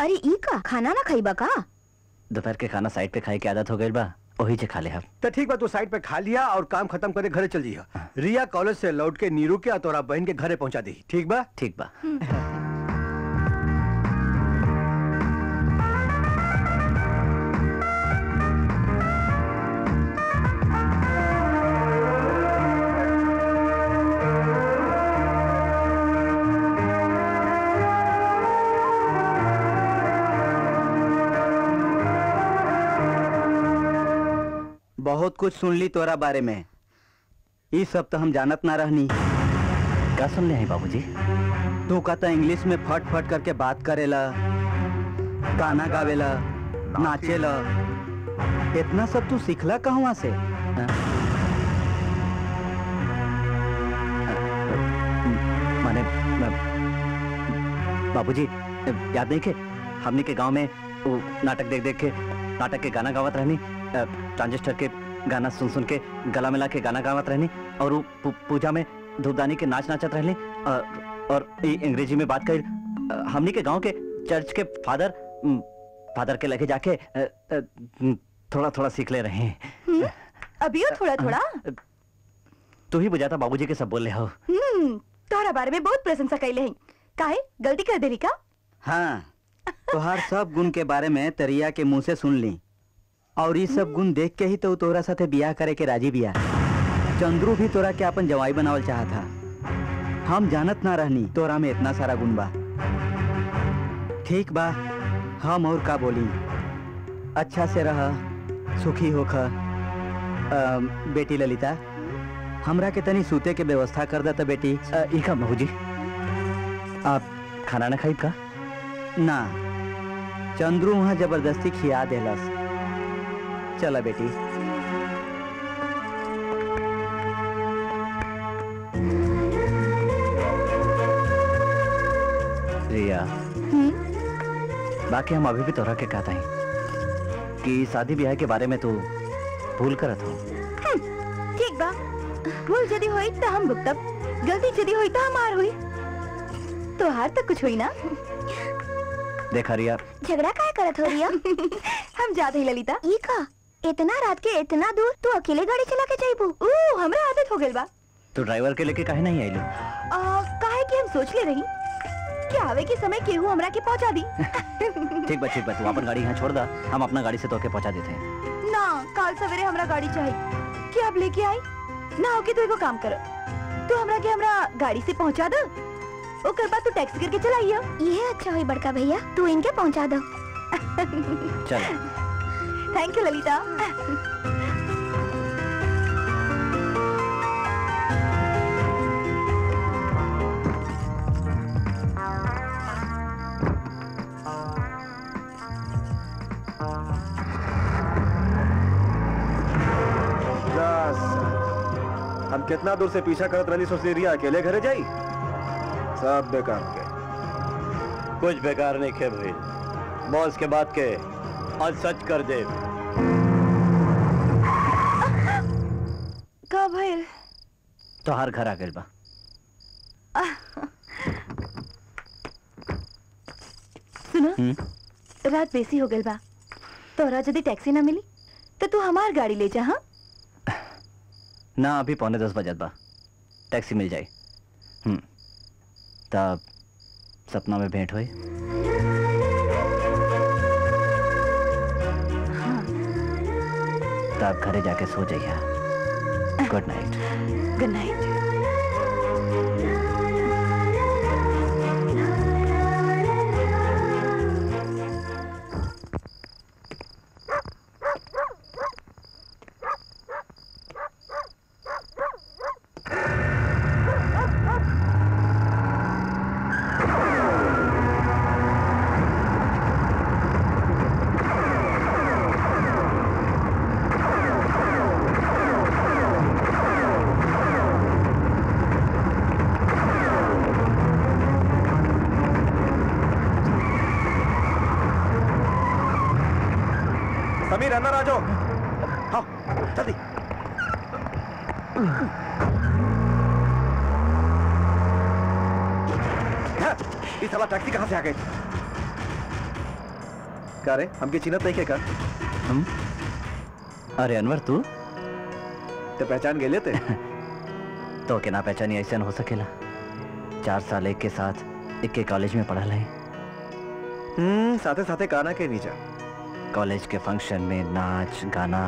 अरे ई का खाना ना खाई बा का? दोपहर के खाना साइड पे खाए की आदत हो गई बा, वही जे खा ले हम। तो ठीक बा, तू साइड पे खा लिया और काम खत्म करे घरे चल जिया। हाँ। रिया कॉलेज से लौट के नीरू के तोरा बहन के घरे पहुँचा दी, ठीक बा? ठीक बा। बहुत कुछ सुन ली तोरा बारे में, ये सब तो हम जानत ना रहनी। क्या सुन ले बाबूजी? तू कहता इंग्लिश में फट फट करके बात करेला, गाना गावेला, नाचेला, इतना सब तू सीखला कहवा से? हा? माने बाबूजी याद नहीं के हमने के गांव में नाटक देख देख के नाटक के गाना गावत रहनी, ट्रांजिस्टर के गाना सुन सुन के गला मिला के गाना गावत रहनी और पूजा में धूपदानी के नाच नाचत रहनी और अंग्रेजी में बात कर हमनी के गांव के चर्च के फादर फादर के लगे जाके थोड़ा थोड़ा सीख ले रहे। अभी थोड़ा थोड़ा तू ही बुझाता बाबूजी के सब बोल रहे हो। तोहरा बारे में बहुत प्रशंसा कैले हैं, काहे गलती कर देली का? हाँ तोहर सब गुण के बारे में तरिया के मुँह से सुन ली और ये सब गुण देख के ही तो तोरा साथे बियाह करे के राजी बिया। चंद्रू भी तोरा के अपन जवाई बनावल चाहा था, हम जानत ना रहनी तोरा में इतना सारा गुण बा। ठीक बा, हम और का बोली, अच्छा से रह, सुखी हो खा। बेटी ललिता हमरा के तनी सूते के व्यवस्था कर देता बेटी। इका महूजी आप खाना ना खाई का? ना चंद्रू वहाँ जबरदस्ती खिया देलस। चला बेटी। रिया बाकी हम अभी भी तोहरा के कहता है कि शादी ब्याह के बारे में तू भूल करत हो। ठीक बा, भूल जदी होई तो हम भुगतब, गलती जदी होई तो हमार हुई, तोहार तक कुछ हुई ना। देखा रिया झगड़ा काहे करत हो रिया? हम जाते ही ललिता। ई का इतना रात के इतना दूर तू अकेले गाड़ी चला के जाइबू? ओ हमरा आदत हो गेल बा। तो ड्राइवर के लेके काहे नहीं आइलो? आ काहे कि हम सोच ले रही कि आवे के समय केहू हमरा के पहुंचा दी। ठीक बा, ठीक बा, तू अपन गाड़ी यहाँ छोड़ दा, हम अपना गाड़ी से तोके पहुंचा देते हैं। ना कल सवेरे हमरा गाड़ी चाहिए, क्या आप लेके आई ना होके? तू एगो काम कर, तू हमरा के हमरा गाड़ी से पहुँचा दो, ओकर बाद तू टैक्सी करके चला आइयो। ये अच्छा हुई बड़का भैया, तू इनके पहुँचा दो। चल थैंक यू ललिता। हम कितना दूर से पीछा करत रहनी, सोच ले रिया अकेले घरे जाई। सब बेकार के, कुछ बेकार नहीं खे भाई। बॉस के बात के आज सच कर दे। का भइल? तोहार घर आ गइल बा। सुनो रात बेसी हो गइल बा, तोरा यदि टैक्सी ना मिली तो तू हमार गाड़ी ले जा। हाँ ना अभी पौने दस बजत बा, टैक्सी मिल जाए तब सपना में भेंट होई। आप घरे जाके सो जाइए। Good night. Good night. Sameer अंदर आ जाओ। हाँ जल्दी। इस साला टैक्सी कहाँ से आ गई? क्या रे हमकी चिन्हत नहीं क्या? हम? अरे अनवर तू तो पहचान गए लेते तो के ना पहचानी ऐसा हो सकेला। चार साल एक के साथ एक के कॉलेज में पढ़ा लाई। हम्म साथे साथे गाना के नीचा कॉलेज के फंक्शन में नाच गाना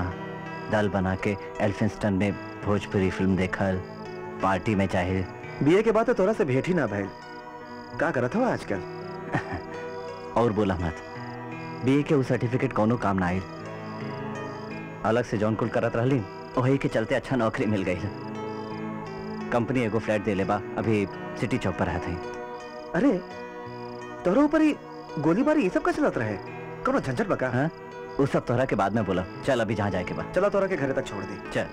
दल बना के एल्फिंस्टन में भोजपुरी फिल्म देखल, पार्टी में चाहिल। बीए के बाद तो तोरा से भेंट ही ना भैल। का करत हो आजकल? और बोला मत, बीए के वो सर्टिफिकेट कोनो काम ना आयल। अलग से जॉन कुल करत रहली, वही के चलते अच्छा नौकरी मिल गई। कंपनी एगो फ्लैट दे ले बा, अभी सिटी चौक पर रहते। अरे तोरा ऊपर ही गोलीबारी ये सब का चलत रहे? कौनो झंझट बका? हाँ वो सब तोहरा के बाद में बोला। चल अभी जहाँ जाए के बाद चला तोहरा के घर तक छोड़ दी। चल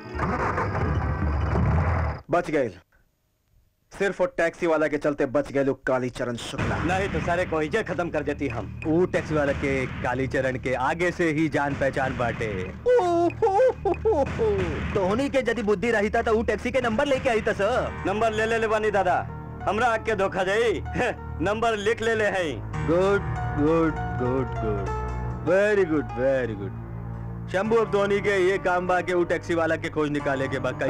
बच गए सिर्फ वो टैक्सी वाला के चलते बच गए लोग। कालीचरण शुक्ला नहीं तो सारे को इज्जत खत्म कर देती हम। वो टैक्सी वाला के कालीचरण के आगे से ही जान पहचान बाटे। तो होनी के यदि बुद्धि रही था तो वो टैक्सी के नंबर लेके आई था। सर नंबर ले ले, ले बानी दादा हमरा आग के धोखा जाई। नंबर लिख ले ले है। Good good good good very good very good Shambhu. अब धोनी के ये काम बा के वो टैक्सी वाला के खोज निकाले के बाद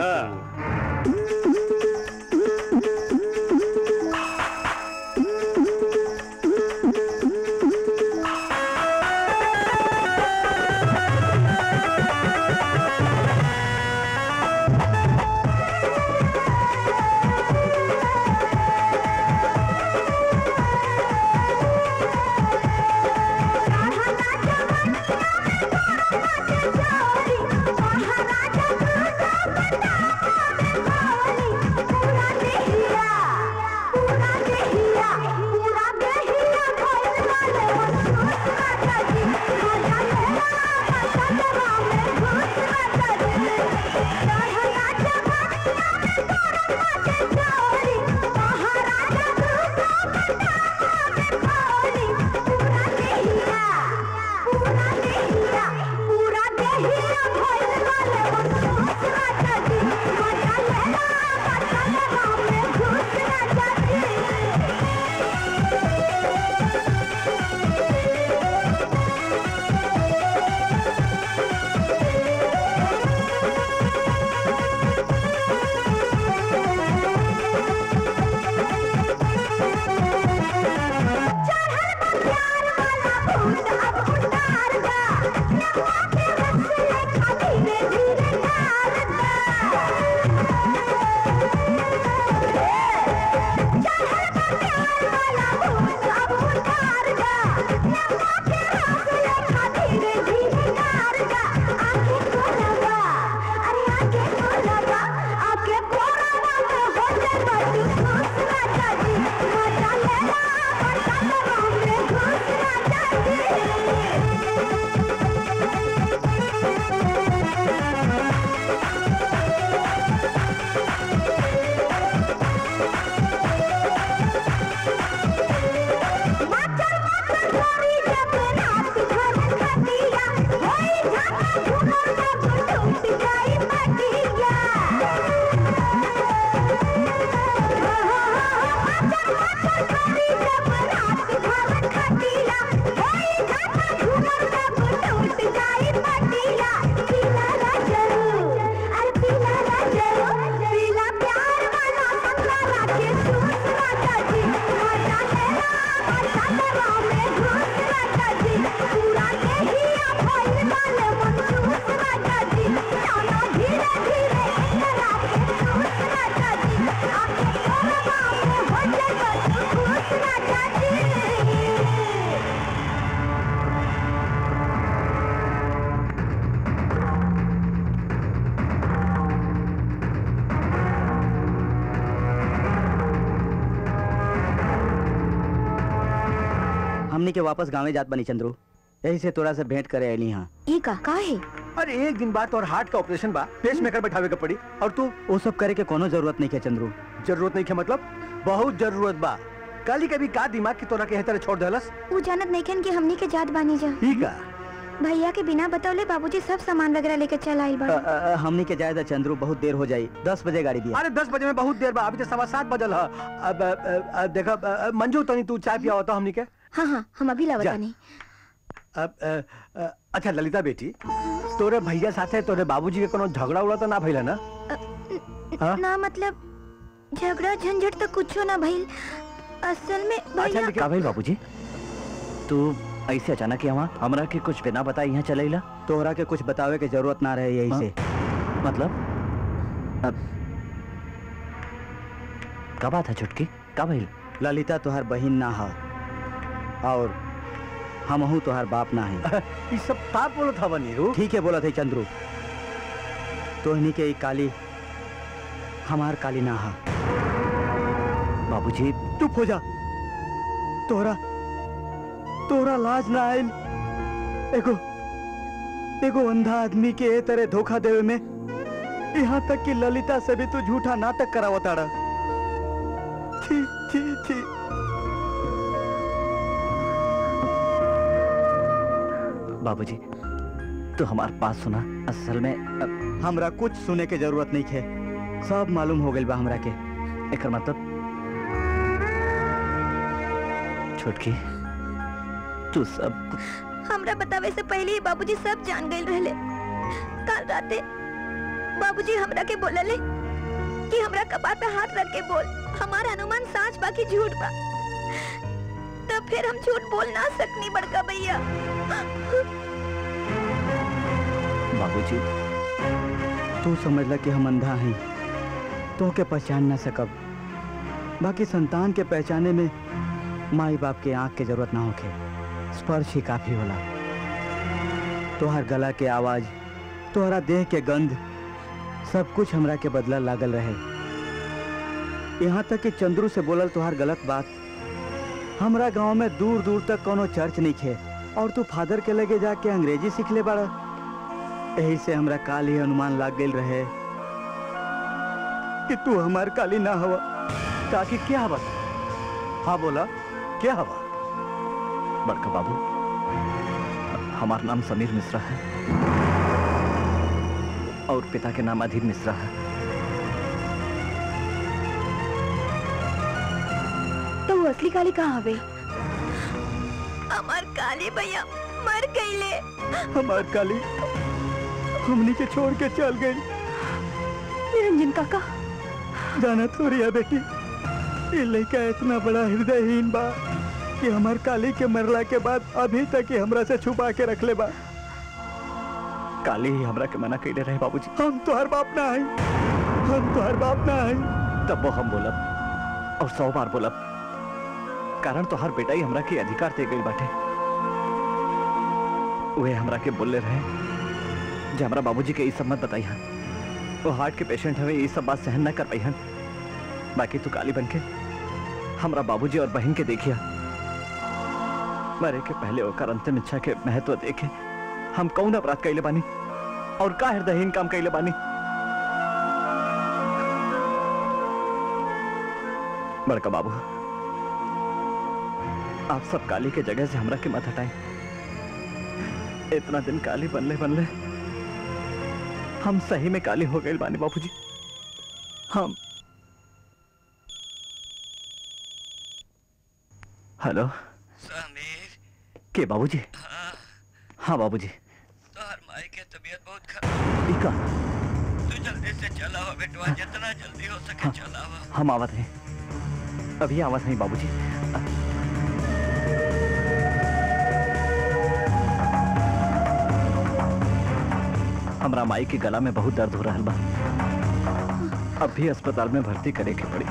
के वापस गांवे जात बनी। चंद्रू यही से तोरा से भेंट करे आईली। हाँ ये का का है? अरे एक दिन बाद और हार्ट का ऑपरेशन बा, पेसमेकर बैठावे के पड़ी और तू वो सब करे के कोनो जरूरत नहीं है। चंद्रू जरूरत नहीं है मतलब बहुत जरूरत बा। काली कभी का दिमाग की तोरा के हेतरे छोड़ देलस? उ जानत नहीं केन कि हमनी के जात बानी जा। ठीक है भैया के बिना बतौले बाबूजी सब सामान वगैरह लेके चल आई बा। हमने के जायदा चंद्रू, बहुत देर हो जाई, दस बजे गाड़ी दिया। अरे दस बजे में बहुत देर बा, अभी तो सवा सात बजल है। अब, अब देखा मंजू तनी तू चाय पिया होता हमने के। हाँ हाँ हम अभी लावत नहीं। अब आ, आ, अच्छा ललिता बेटी, तोरे भैया साथे तोरे बाबूजी के कोनो झगड़ा उड़ा तो ना भइल ना? आ, ना मतलब झगड़ा झंझट तो कुछ ना भइल असल में भैया। अच्छा, का भइल बाबूजी? तू ऐसे अचानक ही वहाँ हमरा के कुछ बिना बताए यहाँ चलेला? तोहरा के कुछ बतावे के जरूरत ना रहे यही से। मतलब अब का बात है छुटकी, का भइल? ललिता तोहार बहिन ना है और हम हूँ तोहार बाप ना है। इस सब का बोला था नीरू? ठीक है बोला था चंद्रू, तोहनी के काली हमार काली ना है। बाबूजी चुप हो जा, तोरा तोरा लाज ना आयल। एगो एगो अंधा आदमी के ए तरह धोखा देवे में, यहाँ तक कि ललिता से भी तू झूठा नाटक करावता रहा। छी छी छी। बाबूजी तो हमार पास सुना, असल में हमरा कुछ सुने के जरूरत नहीं है, सब मालूम हो गई बा हमरा के। एक मतलब छोटकी तू सब हमरा बतावे से पहले ही बाबूजी सब जान गए रहले। कल राते बाबूजी हमरा के बोलले कि हमरा कपार पे हाथ रख के बोल, हमारा अनुमान साच बाकी झूठ बा, तब फिर हम झूठ बोल ना सकनी बड़का भैया। बाबूजी तू समझ ला कि हम अंधा हैं, तो के पहचान ना सकब, बाकी संतान के पहचाने में माई बाप के आँख के जरूरत ना होके, स्पर्श ही काफी होला। तोहर गला के आवाज, तोहरा देह के गंध, सब कुछ हमरा के बदला लागल रहे। यहाँ तक कि चंद्रू से बोलल तोहर गलत बात हमरा गांव में दूर दूर तक कोनो चर्च नहीं है, और तू फादर के लगे जाके अंग्रेजी सीख ले बड़ा। यही से हमरा काली अनुमान लाग गई रहे कि तू हमार काली ना हवा। ताकि क्या हवा? हाँ बोला क्या हवा? बड़का बाबू हमार नाम समीर मिश्रा है और पिता के नाम अधीर मिश्रा है। तो वो असली काली कहाँ है? हमार काली भैया मर गई ले। हमार काली हमनी के छोड़ के चल गई। निरंजन काका जाना थोड़ी है बेटी, ये लड़का इतना बड़ा हृदयहीन बा कि हमार काली के मरला के बाद अभी तक ही हमरा से छुपा के रख ले बा। काली ही हमरा के मना कइले रहे बाबूजी, हम तो हर बाप ना है, हम तो हर बाप ना है। तब वो हम बोला और सौ बार बोला, कारण तो हर बेटा ही हमरा के अधिकार दे गई बाटे। वे हमरा के बोले रहे जे हमरा बाबूजी के ये सब मत बताई हन, वो हार्ट के पेशेंट हवे, ये सब बात सहन न कर पाई हन। बाकी तू काली बन के हमरा बाबूजी और बहन के देखिया, मरे के पहले ओकर अंतिम इच्छा के महत्व देखे हम कौन अपराध कइले बानी और का हृदयहीन काम कइले बानी। बड़का बाबू आप सब काली के जगह से हमरा के मत हटाएं। इतना दिन काली बनले बनले हम सही में काली हो गए बानी बाबूजी। हम हेलो समीर के बाबूजी। हाँ, हाँ बाबूजी तो हर माई के तबीयत बहुत खराब। तू जल्दी से चला हो बेटवा, जितना जल्दी हो सके। हाँ, चला हो। हम आवत हैं, अभी आवत हैं बाबूजी। हमरा माई के गला में बहुत दर्द हो रहा बा, अब भी अस्पताल में भर्ती करे के पड़ी।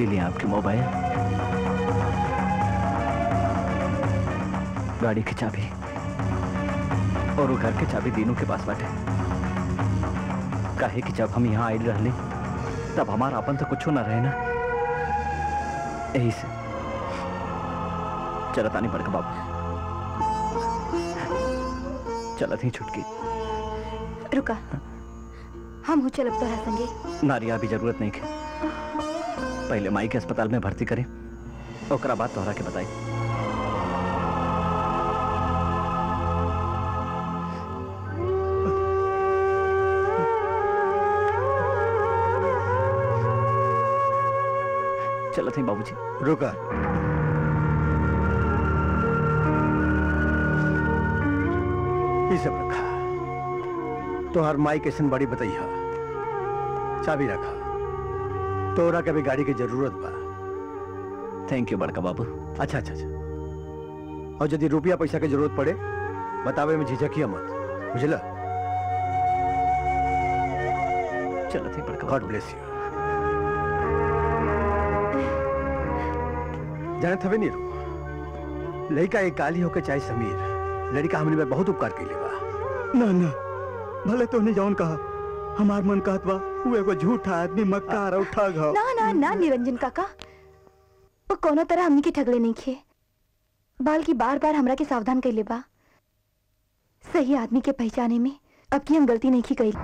ये लिए आपके मोबाइल, गाड़ी की चाबी और वो घर की चाबी दिनों के पास बाटे। काहे कि जब हम यहाँ आए रहले तब हमारा अपन तो कुछ ना रहे ना, यही से चलता नहीं बड़का बाबू। चलत ही छुटकी रुका। हाँ? हम हो चलब तो रह संगे नारिया, अभी जरूरत नहीं है, पहले माई के अस्पताल में भर्ती करें ओकरा बात तोहरा के बताई। चलो थी बाबूजी। रुका, सब रखा तोहर माई कैसन बड़ी बताइया। चाबी रखा, तोहरा के भी गाड़ी की जरूरत बा। थैंक यू बड़का बाबू। अच्छा अच्छा अच्छा। और यदि रुपया पैसा की जरूरत पड़े बतावे में झिझकिया मत, बुझला? चलो ठीक बड़का। God bless you. जाने थवे नहीं रू, लड़का एक काली होकर चाहे समीर, लड़का हमने में बहुत उपकार के लिए बा। ना ना, भले तोहने जौन कहा हमार मन कहत बा वो एगो झूठा आदमी मक्कार और ठग ह। ना ना ना निरंजन काका, कोनो तरह हमनी के ठगले नहीं खे, बाल की बार बार हमरा के सावधान कर ले बा। सही आदमी के पहचाने में अब की हम गलती नहीं की करी।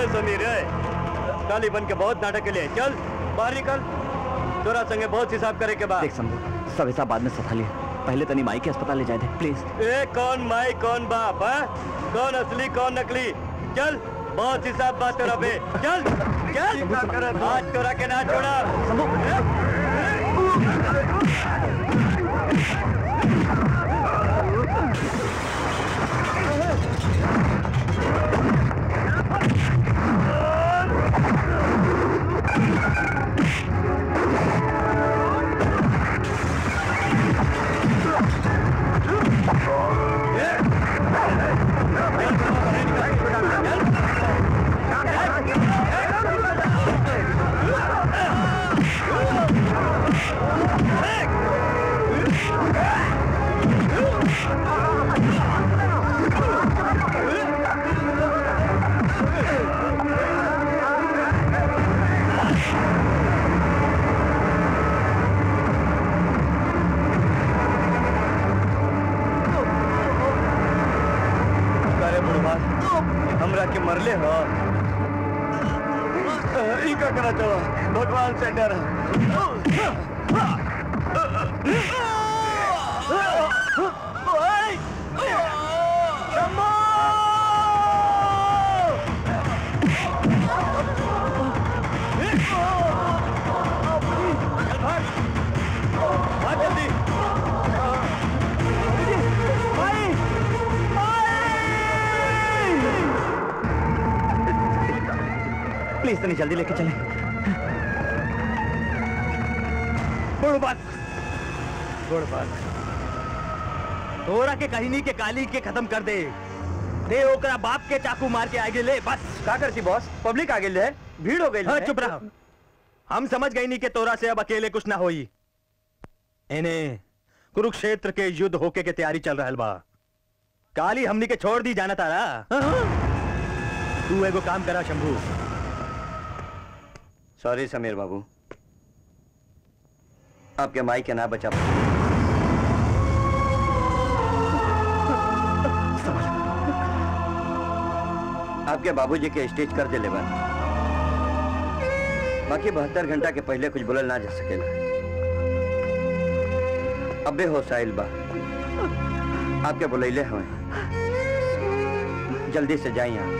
ए समीर, काली बन के बहुत नाटक के लिए, चल बाहर निकल। तोरा संगे बहुत हिसाब करे के बाद। देख समझो, सब हिसाब बाद में सफा लिया, पहले तनी माई के अस्पताल ले जाए दे प्लीज। ए कौन माई कौन बाप है, कौन असली कौन नकली। चल बहुत हिसाब बात तोरा पे, चल चल आज तोरा के ना छोड़ा। इतनी जल्दी लेके चले बात, बात। तोरा के कहीं के काली के खत्म कर दे, दे ओकरा बाप के चाकू मार के आगे ले बस। क्या करती बॉस, पब्लिक आगे ले, भीड़ हो गई। हाँ, चुप रहा। हम समझ गई नहीं कि तोरा से अब अकेले कुछ ना होई। इन्हें कुरुक्षेत्र के युद्ध होके के तैयारी चल रहा बा। काली हमनी के छोड़ दी जाना तारा। तू एगो काम करा शंभू। सॉरी समीर बाबू, आपके माई के ना बचा। आपके बाबूजी के स्टेज कर दिले बा, बाकी बहत्तर घंटा के पहले कुछ बोलल ना जा सकेला। अबे हो साहिल बा, आपके बुलैले हमें, जल्दी से जाइए आप।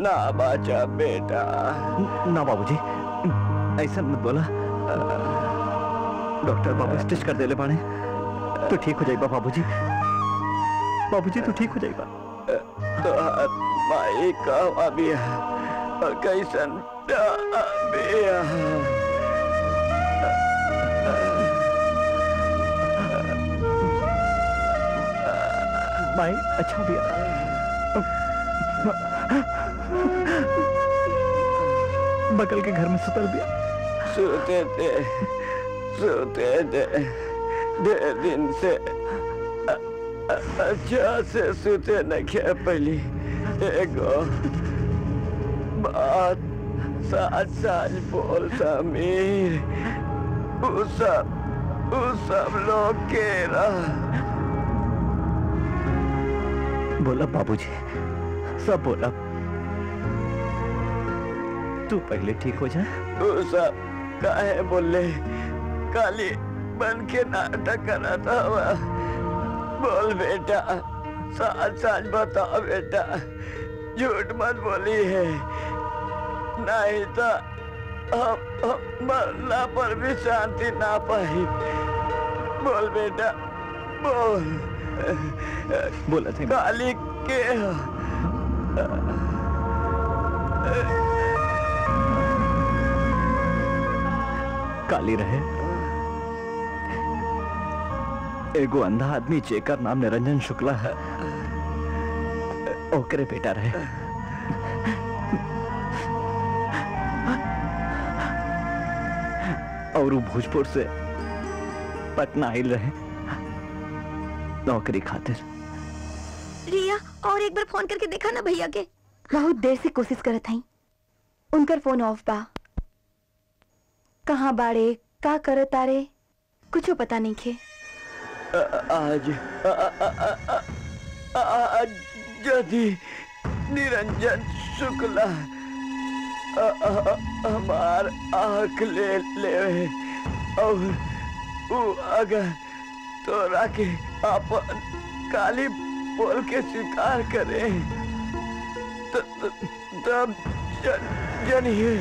ना बाचा बेटा। ना बाबूजी, ऐसा मत बोला। डॉक्टर बाबू स्टिच कर देले बाने, तू ठीक हो जाएगा बाबूजी। बाबूजी तू ठीक हो जाएगा। तो माई का अबिया और कैसन अबिया। माई अच्छा बिया। बगल के घर में सुतर दिया। सोते थे, सोते थे, दे दिन से अच्छा से सोते न क्या पहली। देखो, बात सात साल बोल समीर, उस सब उस सब लोग के रहा। बोला बाबूजी, सब बोला। तू पहले ठीक हो जा। सब काहे बोले, काली बन के नाटक करा था। बोल बेटा, सच सच बता बेटा, झूठ मत बोली है। नहीं तो हम मरला पर भी शांति ना पाई। बोल बेटा, बोल। बोला था काली के काली रहे। एगो अंधा आदमी जेकर नाम निरंजन शुक्ला है, ओकरे बेटा रहे। और भोजपुर से पटना आयल रहे नौकरी खातिर। रिया, और एक बार फोन करके देखा ना भैया के। बहुत देर से कोशिश करत हई, उनकर फोन ऑफ बा। कहाँ बाड़े, का कर तारे, कुछ पता नहीं खे। आज आ, आ, आ, आ, आ, आज यदि निरंजन शुक्ला हमार आँख ले लेवे और वो अगर तोरा के अपन काली बोल के स्वीकार करे तब तब जनिए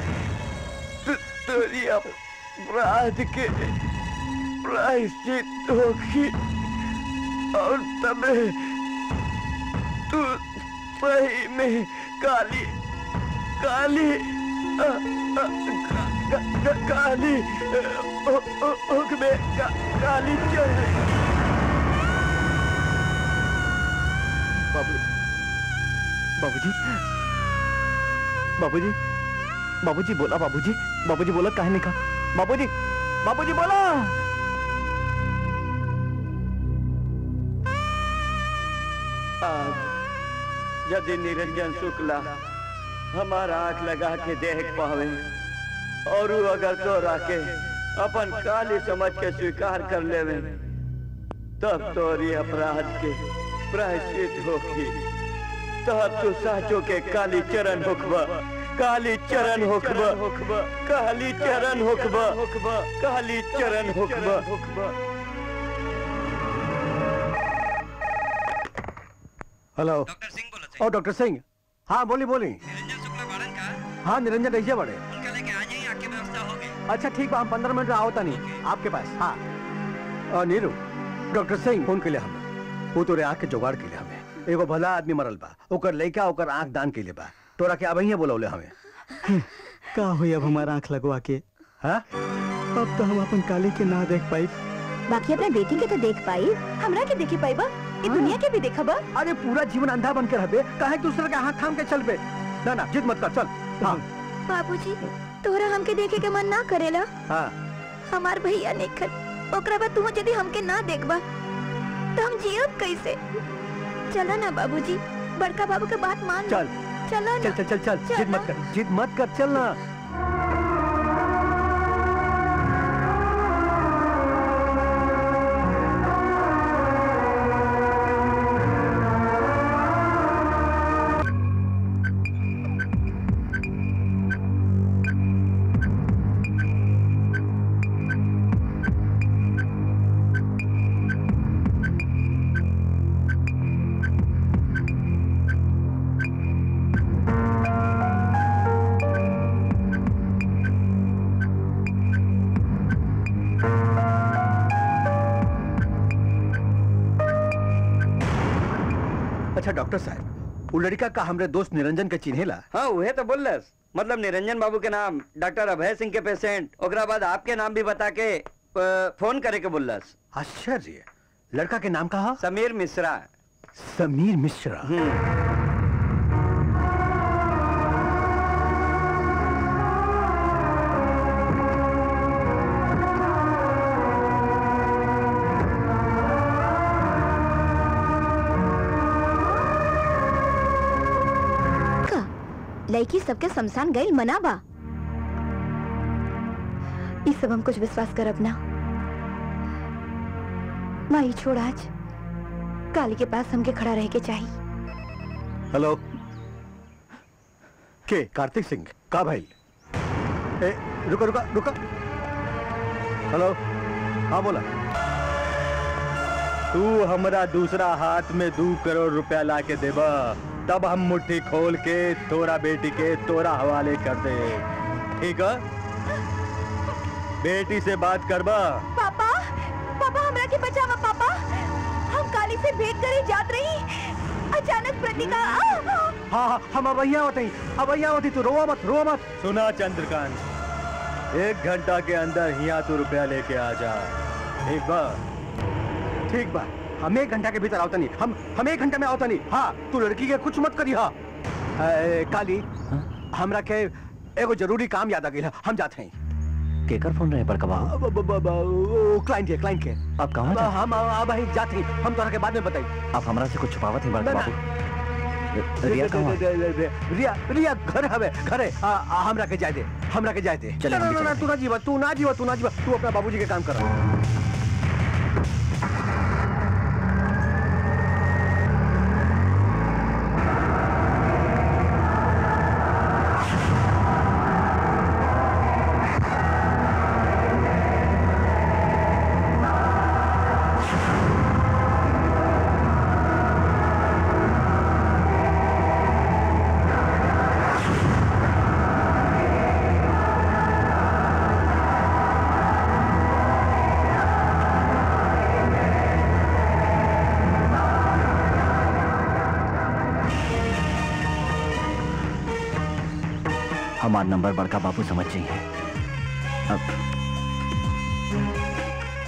तेरी अपराध के प्रायश्चित होगी। और तब तू सही में काली काली आ, आ, का, का, का, काली में का, काली चल। बाबू बाबूजी बाबूजी बाबूजी बोला बाबूजी बाबूजी बोला काहे नहीं कहा। बाबूजी बाबूजी बोला। यदि निरंजन शुक्ला हमारा आँख लगा के देख पावे और वो अगर तोरा के अपन काली समझ के स्वीकार कर लेवे तब तोरी अपराध के प्रायश्चित होगी। तब तू साचो के काली चरण होखबा, काली चरण होखबा, काली चरण होखबा, काली चरण होखबा। हेलो डॉक्टर सिंह बोला था। ओ डॉक्टर सिंह, हाँ बोली बोली। निरंजन शुक्ला बाड़न का? हाँ निरंजन ऐसे बड़े। उनका लेके आ जाइए, आपकी व्यवस्था हो गई। अच्छा ठीक बा, हम पंद्रह मिनट में आओता नहीं आपके पास। हाँ नीरू, डॉक्टर सिंह फोन के लिए हमें, वो तोरे आँख के जुगाड़ के लिए हमें। एगो भला आदमी मरल बा, ओकर लइका ओकर आँख दान के लिए बा। तोरा के अब बोलौले हमें। का हुई अब हमारा आँख लगवा के? हाँ अब तो हम अपन काली के ना देख पाई, बाकी अपने बेटी के तो देख पाई। हमरा के देखे पाई बा, ये दुनिया के भी देखा बा। अरे पूरा जीवन अंधा बन के रहबे, काहे दूसरे का हाथ थाम के चल पे। ना ना जिद मत कर, चल। हाँ बाबूजी, तोरा हमके देखे के मन ना करेला। हाँ हमार भैया नेखर, ओकरा बाद तू यदि हमके ना देखबा तो हम जियब कैसे? चला ना बाबूजी, बड़का बाबू के बात मान। चल चल चल चल चल चल, जिद मत कर, जिद मत कर, चलना। अच्छा डॉक्टर साहब, वो लड़का का हमरे दोस्त निरंजन के चिन्हेला? हाँ वह तो बोलस, मतलब निरंजन बाबू के नाम डॉक्टर अभय सिंह के पेशेंट ओकरा बाद आपके नाम भी बता के फोन करे के बोलस। आश्चर्य, लड़का के नाम कहा? समीर मिश्रा। समीर मिश्रा, लड़की सबके शमशान गई मनाबा। इस सब हम कुछ विश्वास कर अपना माई छोड़। आज काली के पास हमके खड़ा रह के चाहिए। हेलो के कार्तिक सिंह का भाई? ए, रुका रुका रुका। हेलो हाँ बोला। तू हमारा दूसरा हाथ में दो करोड़ रुपया ला के देबा तब हम मुट्ठी खोल के तोरा बेटी के तोरा हवाले कर दे। ठीक है, बेटी से बात करबा। पापा, पापा हमरा के बचावा पापा, हम काली से भेंट करे जात रही अचानक प्रतिका। हाँ हाँ हम अबैया होती अबैया होती। तू रोवा मत रोवा मत। सुना चंद्रकांत, एक घंटा के अंदर यहाँ तू रुपया लेके आ जा। ठीक बा? ठीक बा, हम एक घंटा के भीतर आवता नहीं। हम हम एक घंटा में आवता नहीं। हाँ तू लड़की के कुछ मत करी। हाँ काली, हमरा के एगो जरूरी काम याद आ गया, हम जाते हैं। केकर फोन रहे पर कबा? क्लाइंट के क्लाइंट के। अब कहाँ जाते? हम अब ही जाते हैं, हम तोरा के बाद में बताई। आप हमरा से कुछ छुपावत हैं बड़का बाबू? रिया कहाँ? रिया रिया घर हवे घर है। हमरा के जाए दे, हमरा के जाए दे। चलो ना तू ना जीवा तू ना जीवा तू ना जीवा तू अपना बाबूजी के काम कर। हमारा नंबर बड़का बापू समझ चाहिए। अब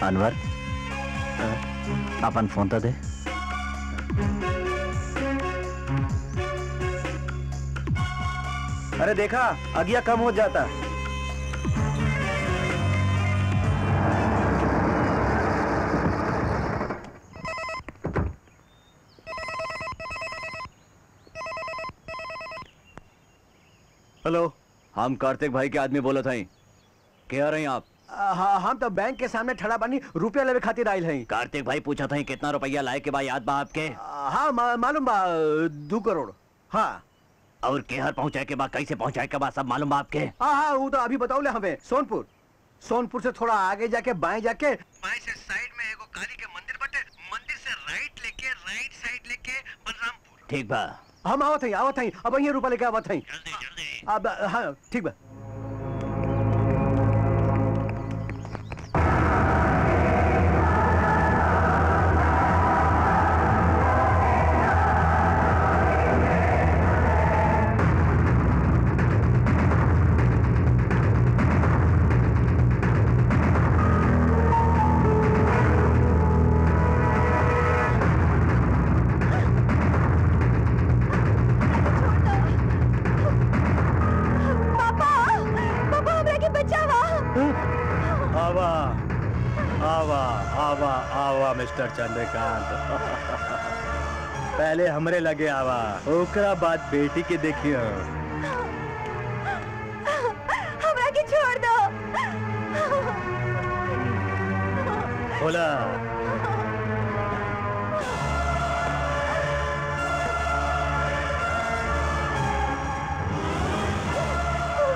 अनवर अपन फोन तो दे। अरे देखा अगिया कम हो जाता। हेलो, हम कार्तिक भाई के आदमी बोलत हैं। क्या रही आप? हाँ हम तो बैंक के सामने ठड़ा बनी रुपया लेवे खातिर आयल हैं। कार्तिक भाई पूछत हैं कितना रुपया लाए के बा याद बा आपके? हाँ मा, मालूम बा दो करोड़। हाँ और केहर पहुँचाए के बा कैसे पहुँचाए के बा सब मालूम बा आपके? हाँ हाँ वो तो अभी बताओले हमें। सोनपुर, सोनपुर से थोड़ा आगे जाके बाएं जाके बाएं से साइड में एगो काली के मंदिर बटे, मंदिर से राइट लेके राइट साइड लेके बलरामपुर। ठीक बा, हम आवत हैं आवत हैं। अब ये रुपया लेके आवत हैं। अब हाँ ठीक बा। चंद्रकांत पहले हमरे लगे आवा ओकरा बाद बेटी के देखियो। हमरा के छोड़ दो। बोला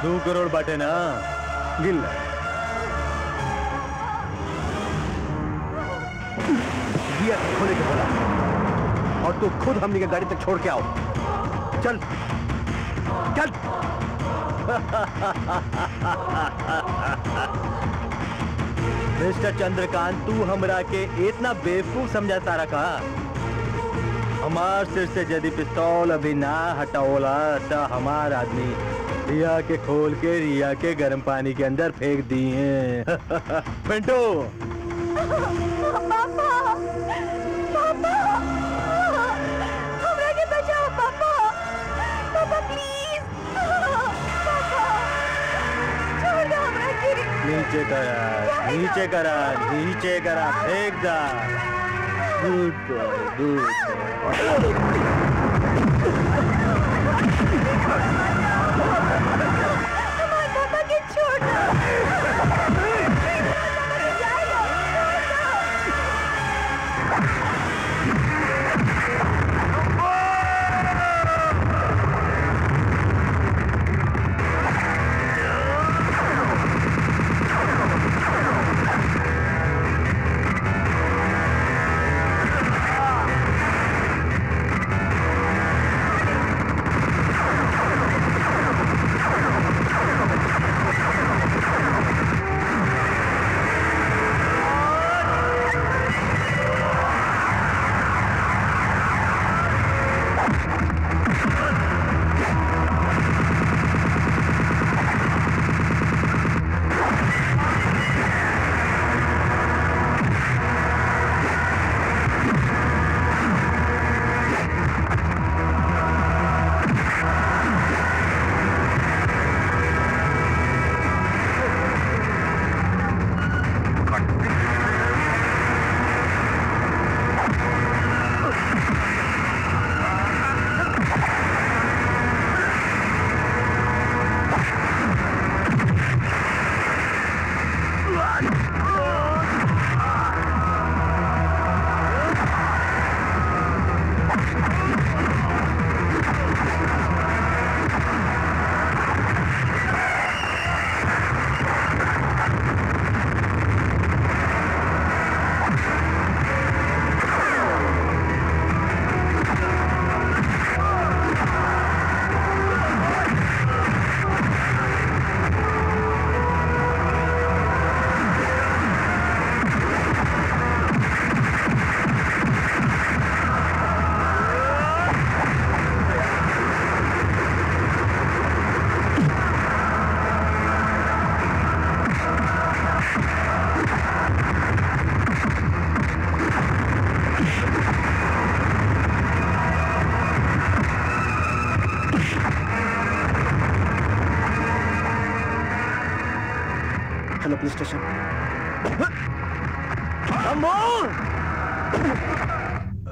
दो करोड़ बाटे ना गिल। खोले के बोला और तू खुद हमने के गाड़ी तक छोड़ के आओ। चल चल। मिस्टर चंद्रकांत, तू हमरा के इतना बेवकूफ समझा तारा का? हमार सिर से यदि पिस्तौल अभी ना हटाओला तो हमार आदमी रिया के खोल के रिया के गर्म पानी के अंदर फेंक दिए। पिंटू पापा, पापा, हमरा के बचाओ पापा, पापा प्लीज, पापा, छोड़ दो हमरा के। नीचे करा, नीचे करा, नीचे करा, फेंक दा। Good boy, good boy. हमारे पापा के छोड़ दो।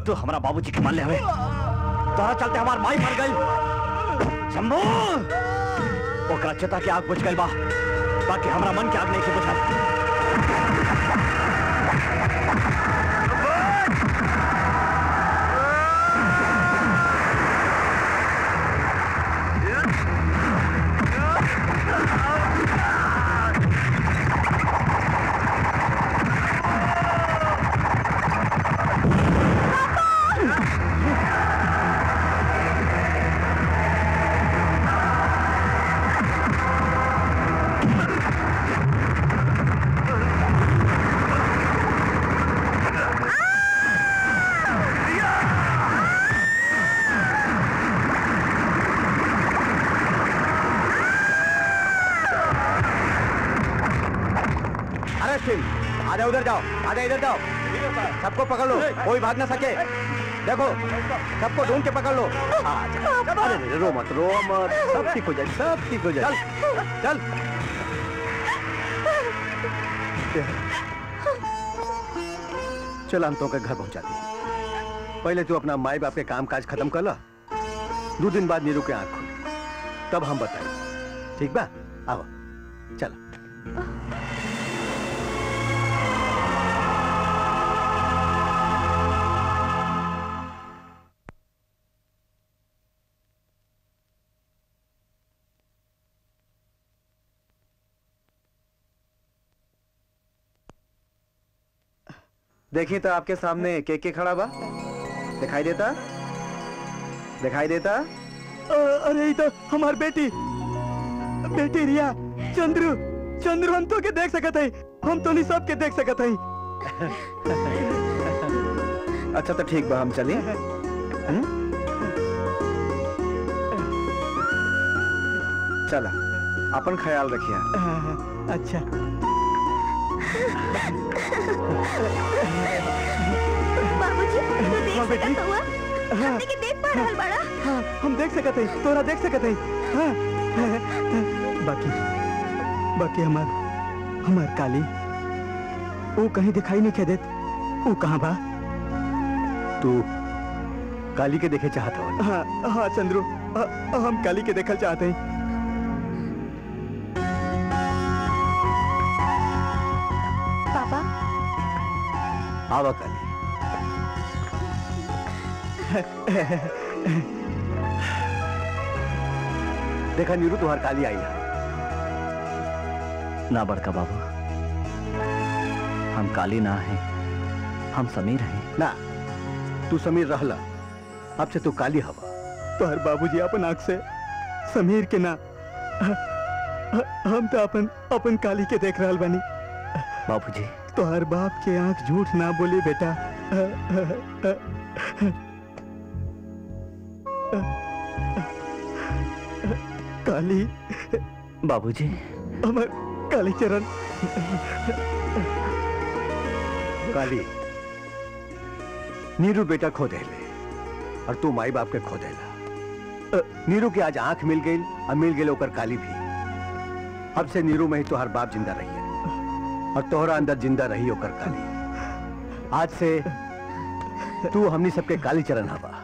तो हमारा बाबूजी के मान ले हमें तोरा चलते हमार माई मर गई शंभू ओकरा चता के आग बुझ गई बा बाकी हमारा मन के आग नहीं के बुझा। इधर जाओ, आजा इधर जाओ, सबको पकड़ लो, कोई भाग ना सके। देखो, सबको ढूंढ के पकड़ लो। अरे रो मत, रो मत, सब ठीक हो जाए, सब ठीक हो जाए। चल, चल। चल हम तो के घर पहुंचा दे। पहले तू अपना माई बाप के काम काज खत्म कर ला। दो दिन बाद नीरू के आँख खुली, तब हम बताएं। ठीक बा? आओ, चल। देखिए तो आपके सामने के के खड़ा बा, दिखाई देता दिखाई देता आ, अरे ये तो हमार बेटी बेटी रिया चंद्रू चंद्रू हम तो के देख सकत है, हम तो नहीं सब के देख सकत है। अच्छा तो ठीक बा, हम चले। चला अपन ख्याल रखिया। अच्छा बाबूजी तो देख सकता हुआ? हमने के देख पा रहल बाड़ा? हाँ, हम देख सकते हैं, तोरा देख सकते हैं। बाकी बाकी हमार हमार काली वो कहीं दिखाई नहीं देत, वो कहाँ बा? तू काली के देखे चाहता हो? हाँ हाँ चंद्रू, आ, हम काली के देखल चाहते हैं। पापा आवा काली। देखा नीरू तुहार काली आई है ना बड़का बाबा, हम काली ना है, हम समीर हैं ना। तू समीर रहला, अब से तू काली हवा। तुहार बाबूजी अपन आँख से समीर के ना, हम तो अपन अपन काली के देख रहल बानी। बाबूजी तुहार बाप के आँख झूठ ना बोली बेटा। काली बाबूजी, हमार काली चरण। काली नीरू बेटा खो दे ले और तू माई बाप के खो देला। नीरू के आज आंख मिल गई और मिल गई ओकर काली भी। अब से नीरू में ही तोहर बाप जिंदा रही है और तोहरा अंदर जिंदा रही ओकर काली। आज से तू हमनी सबके काली चरण हवा।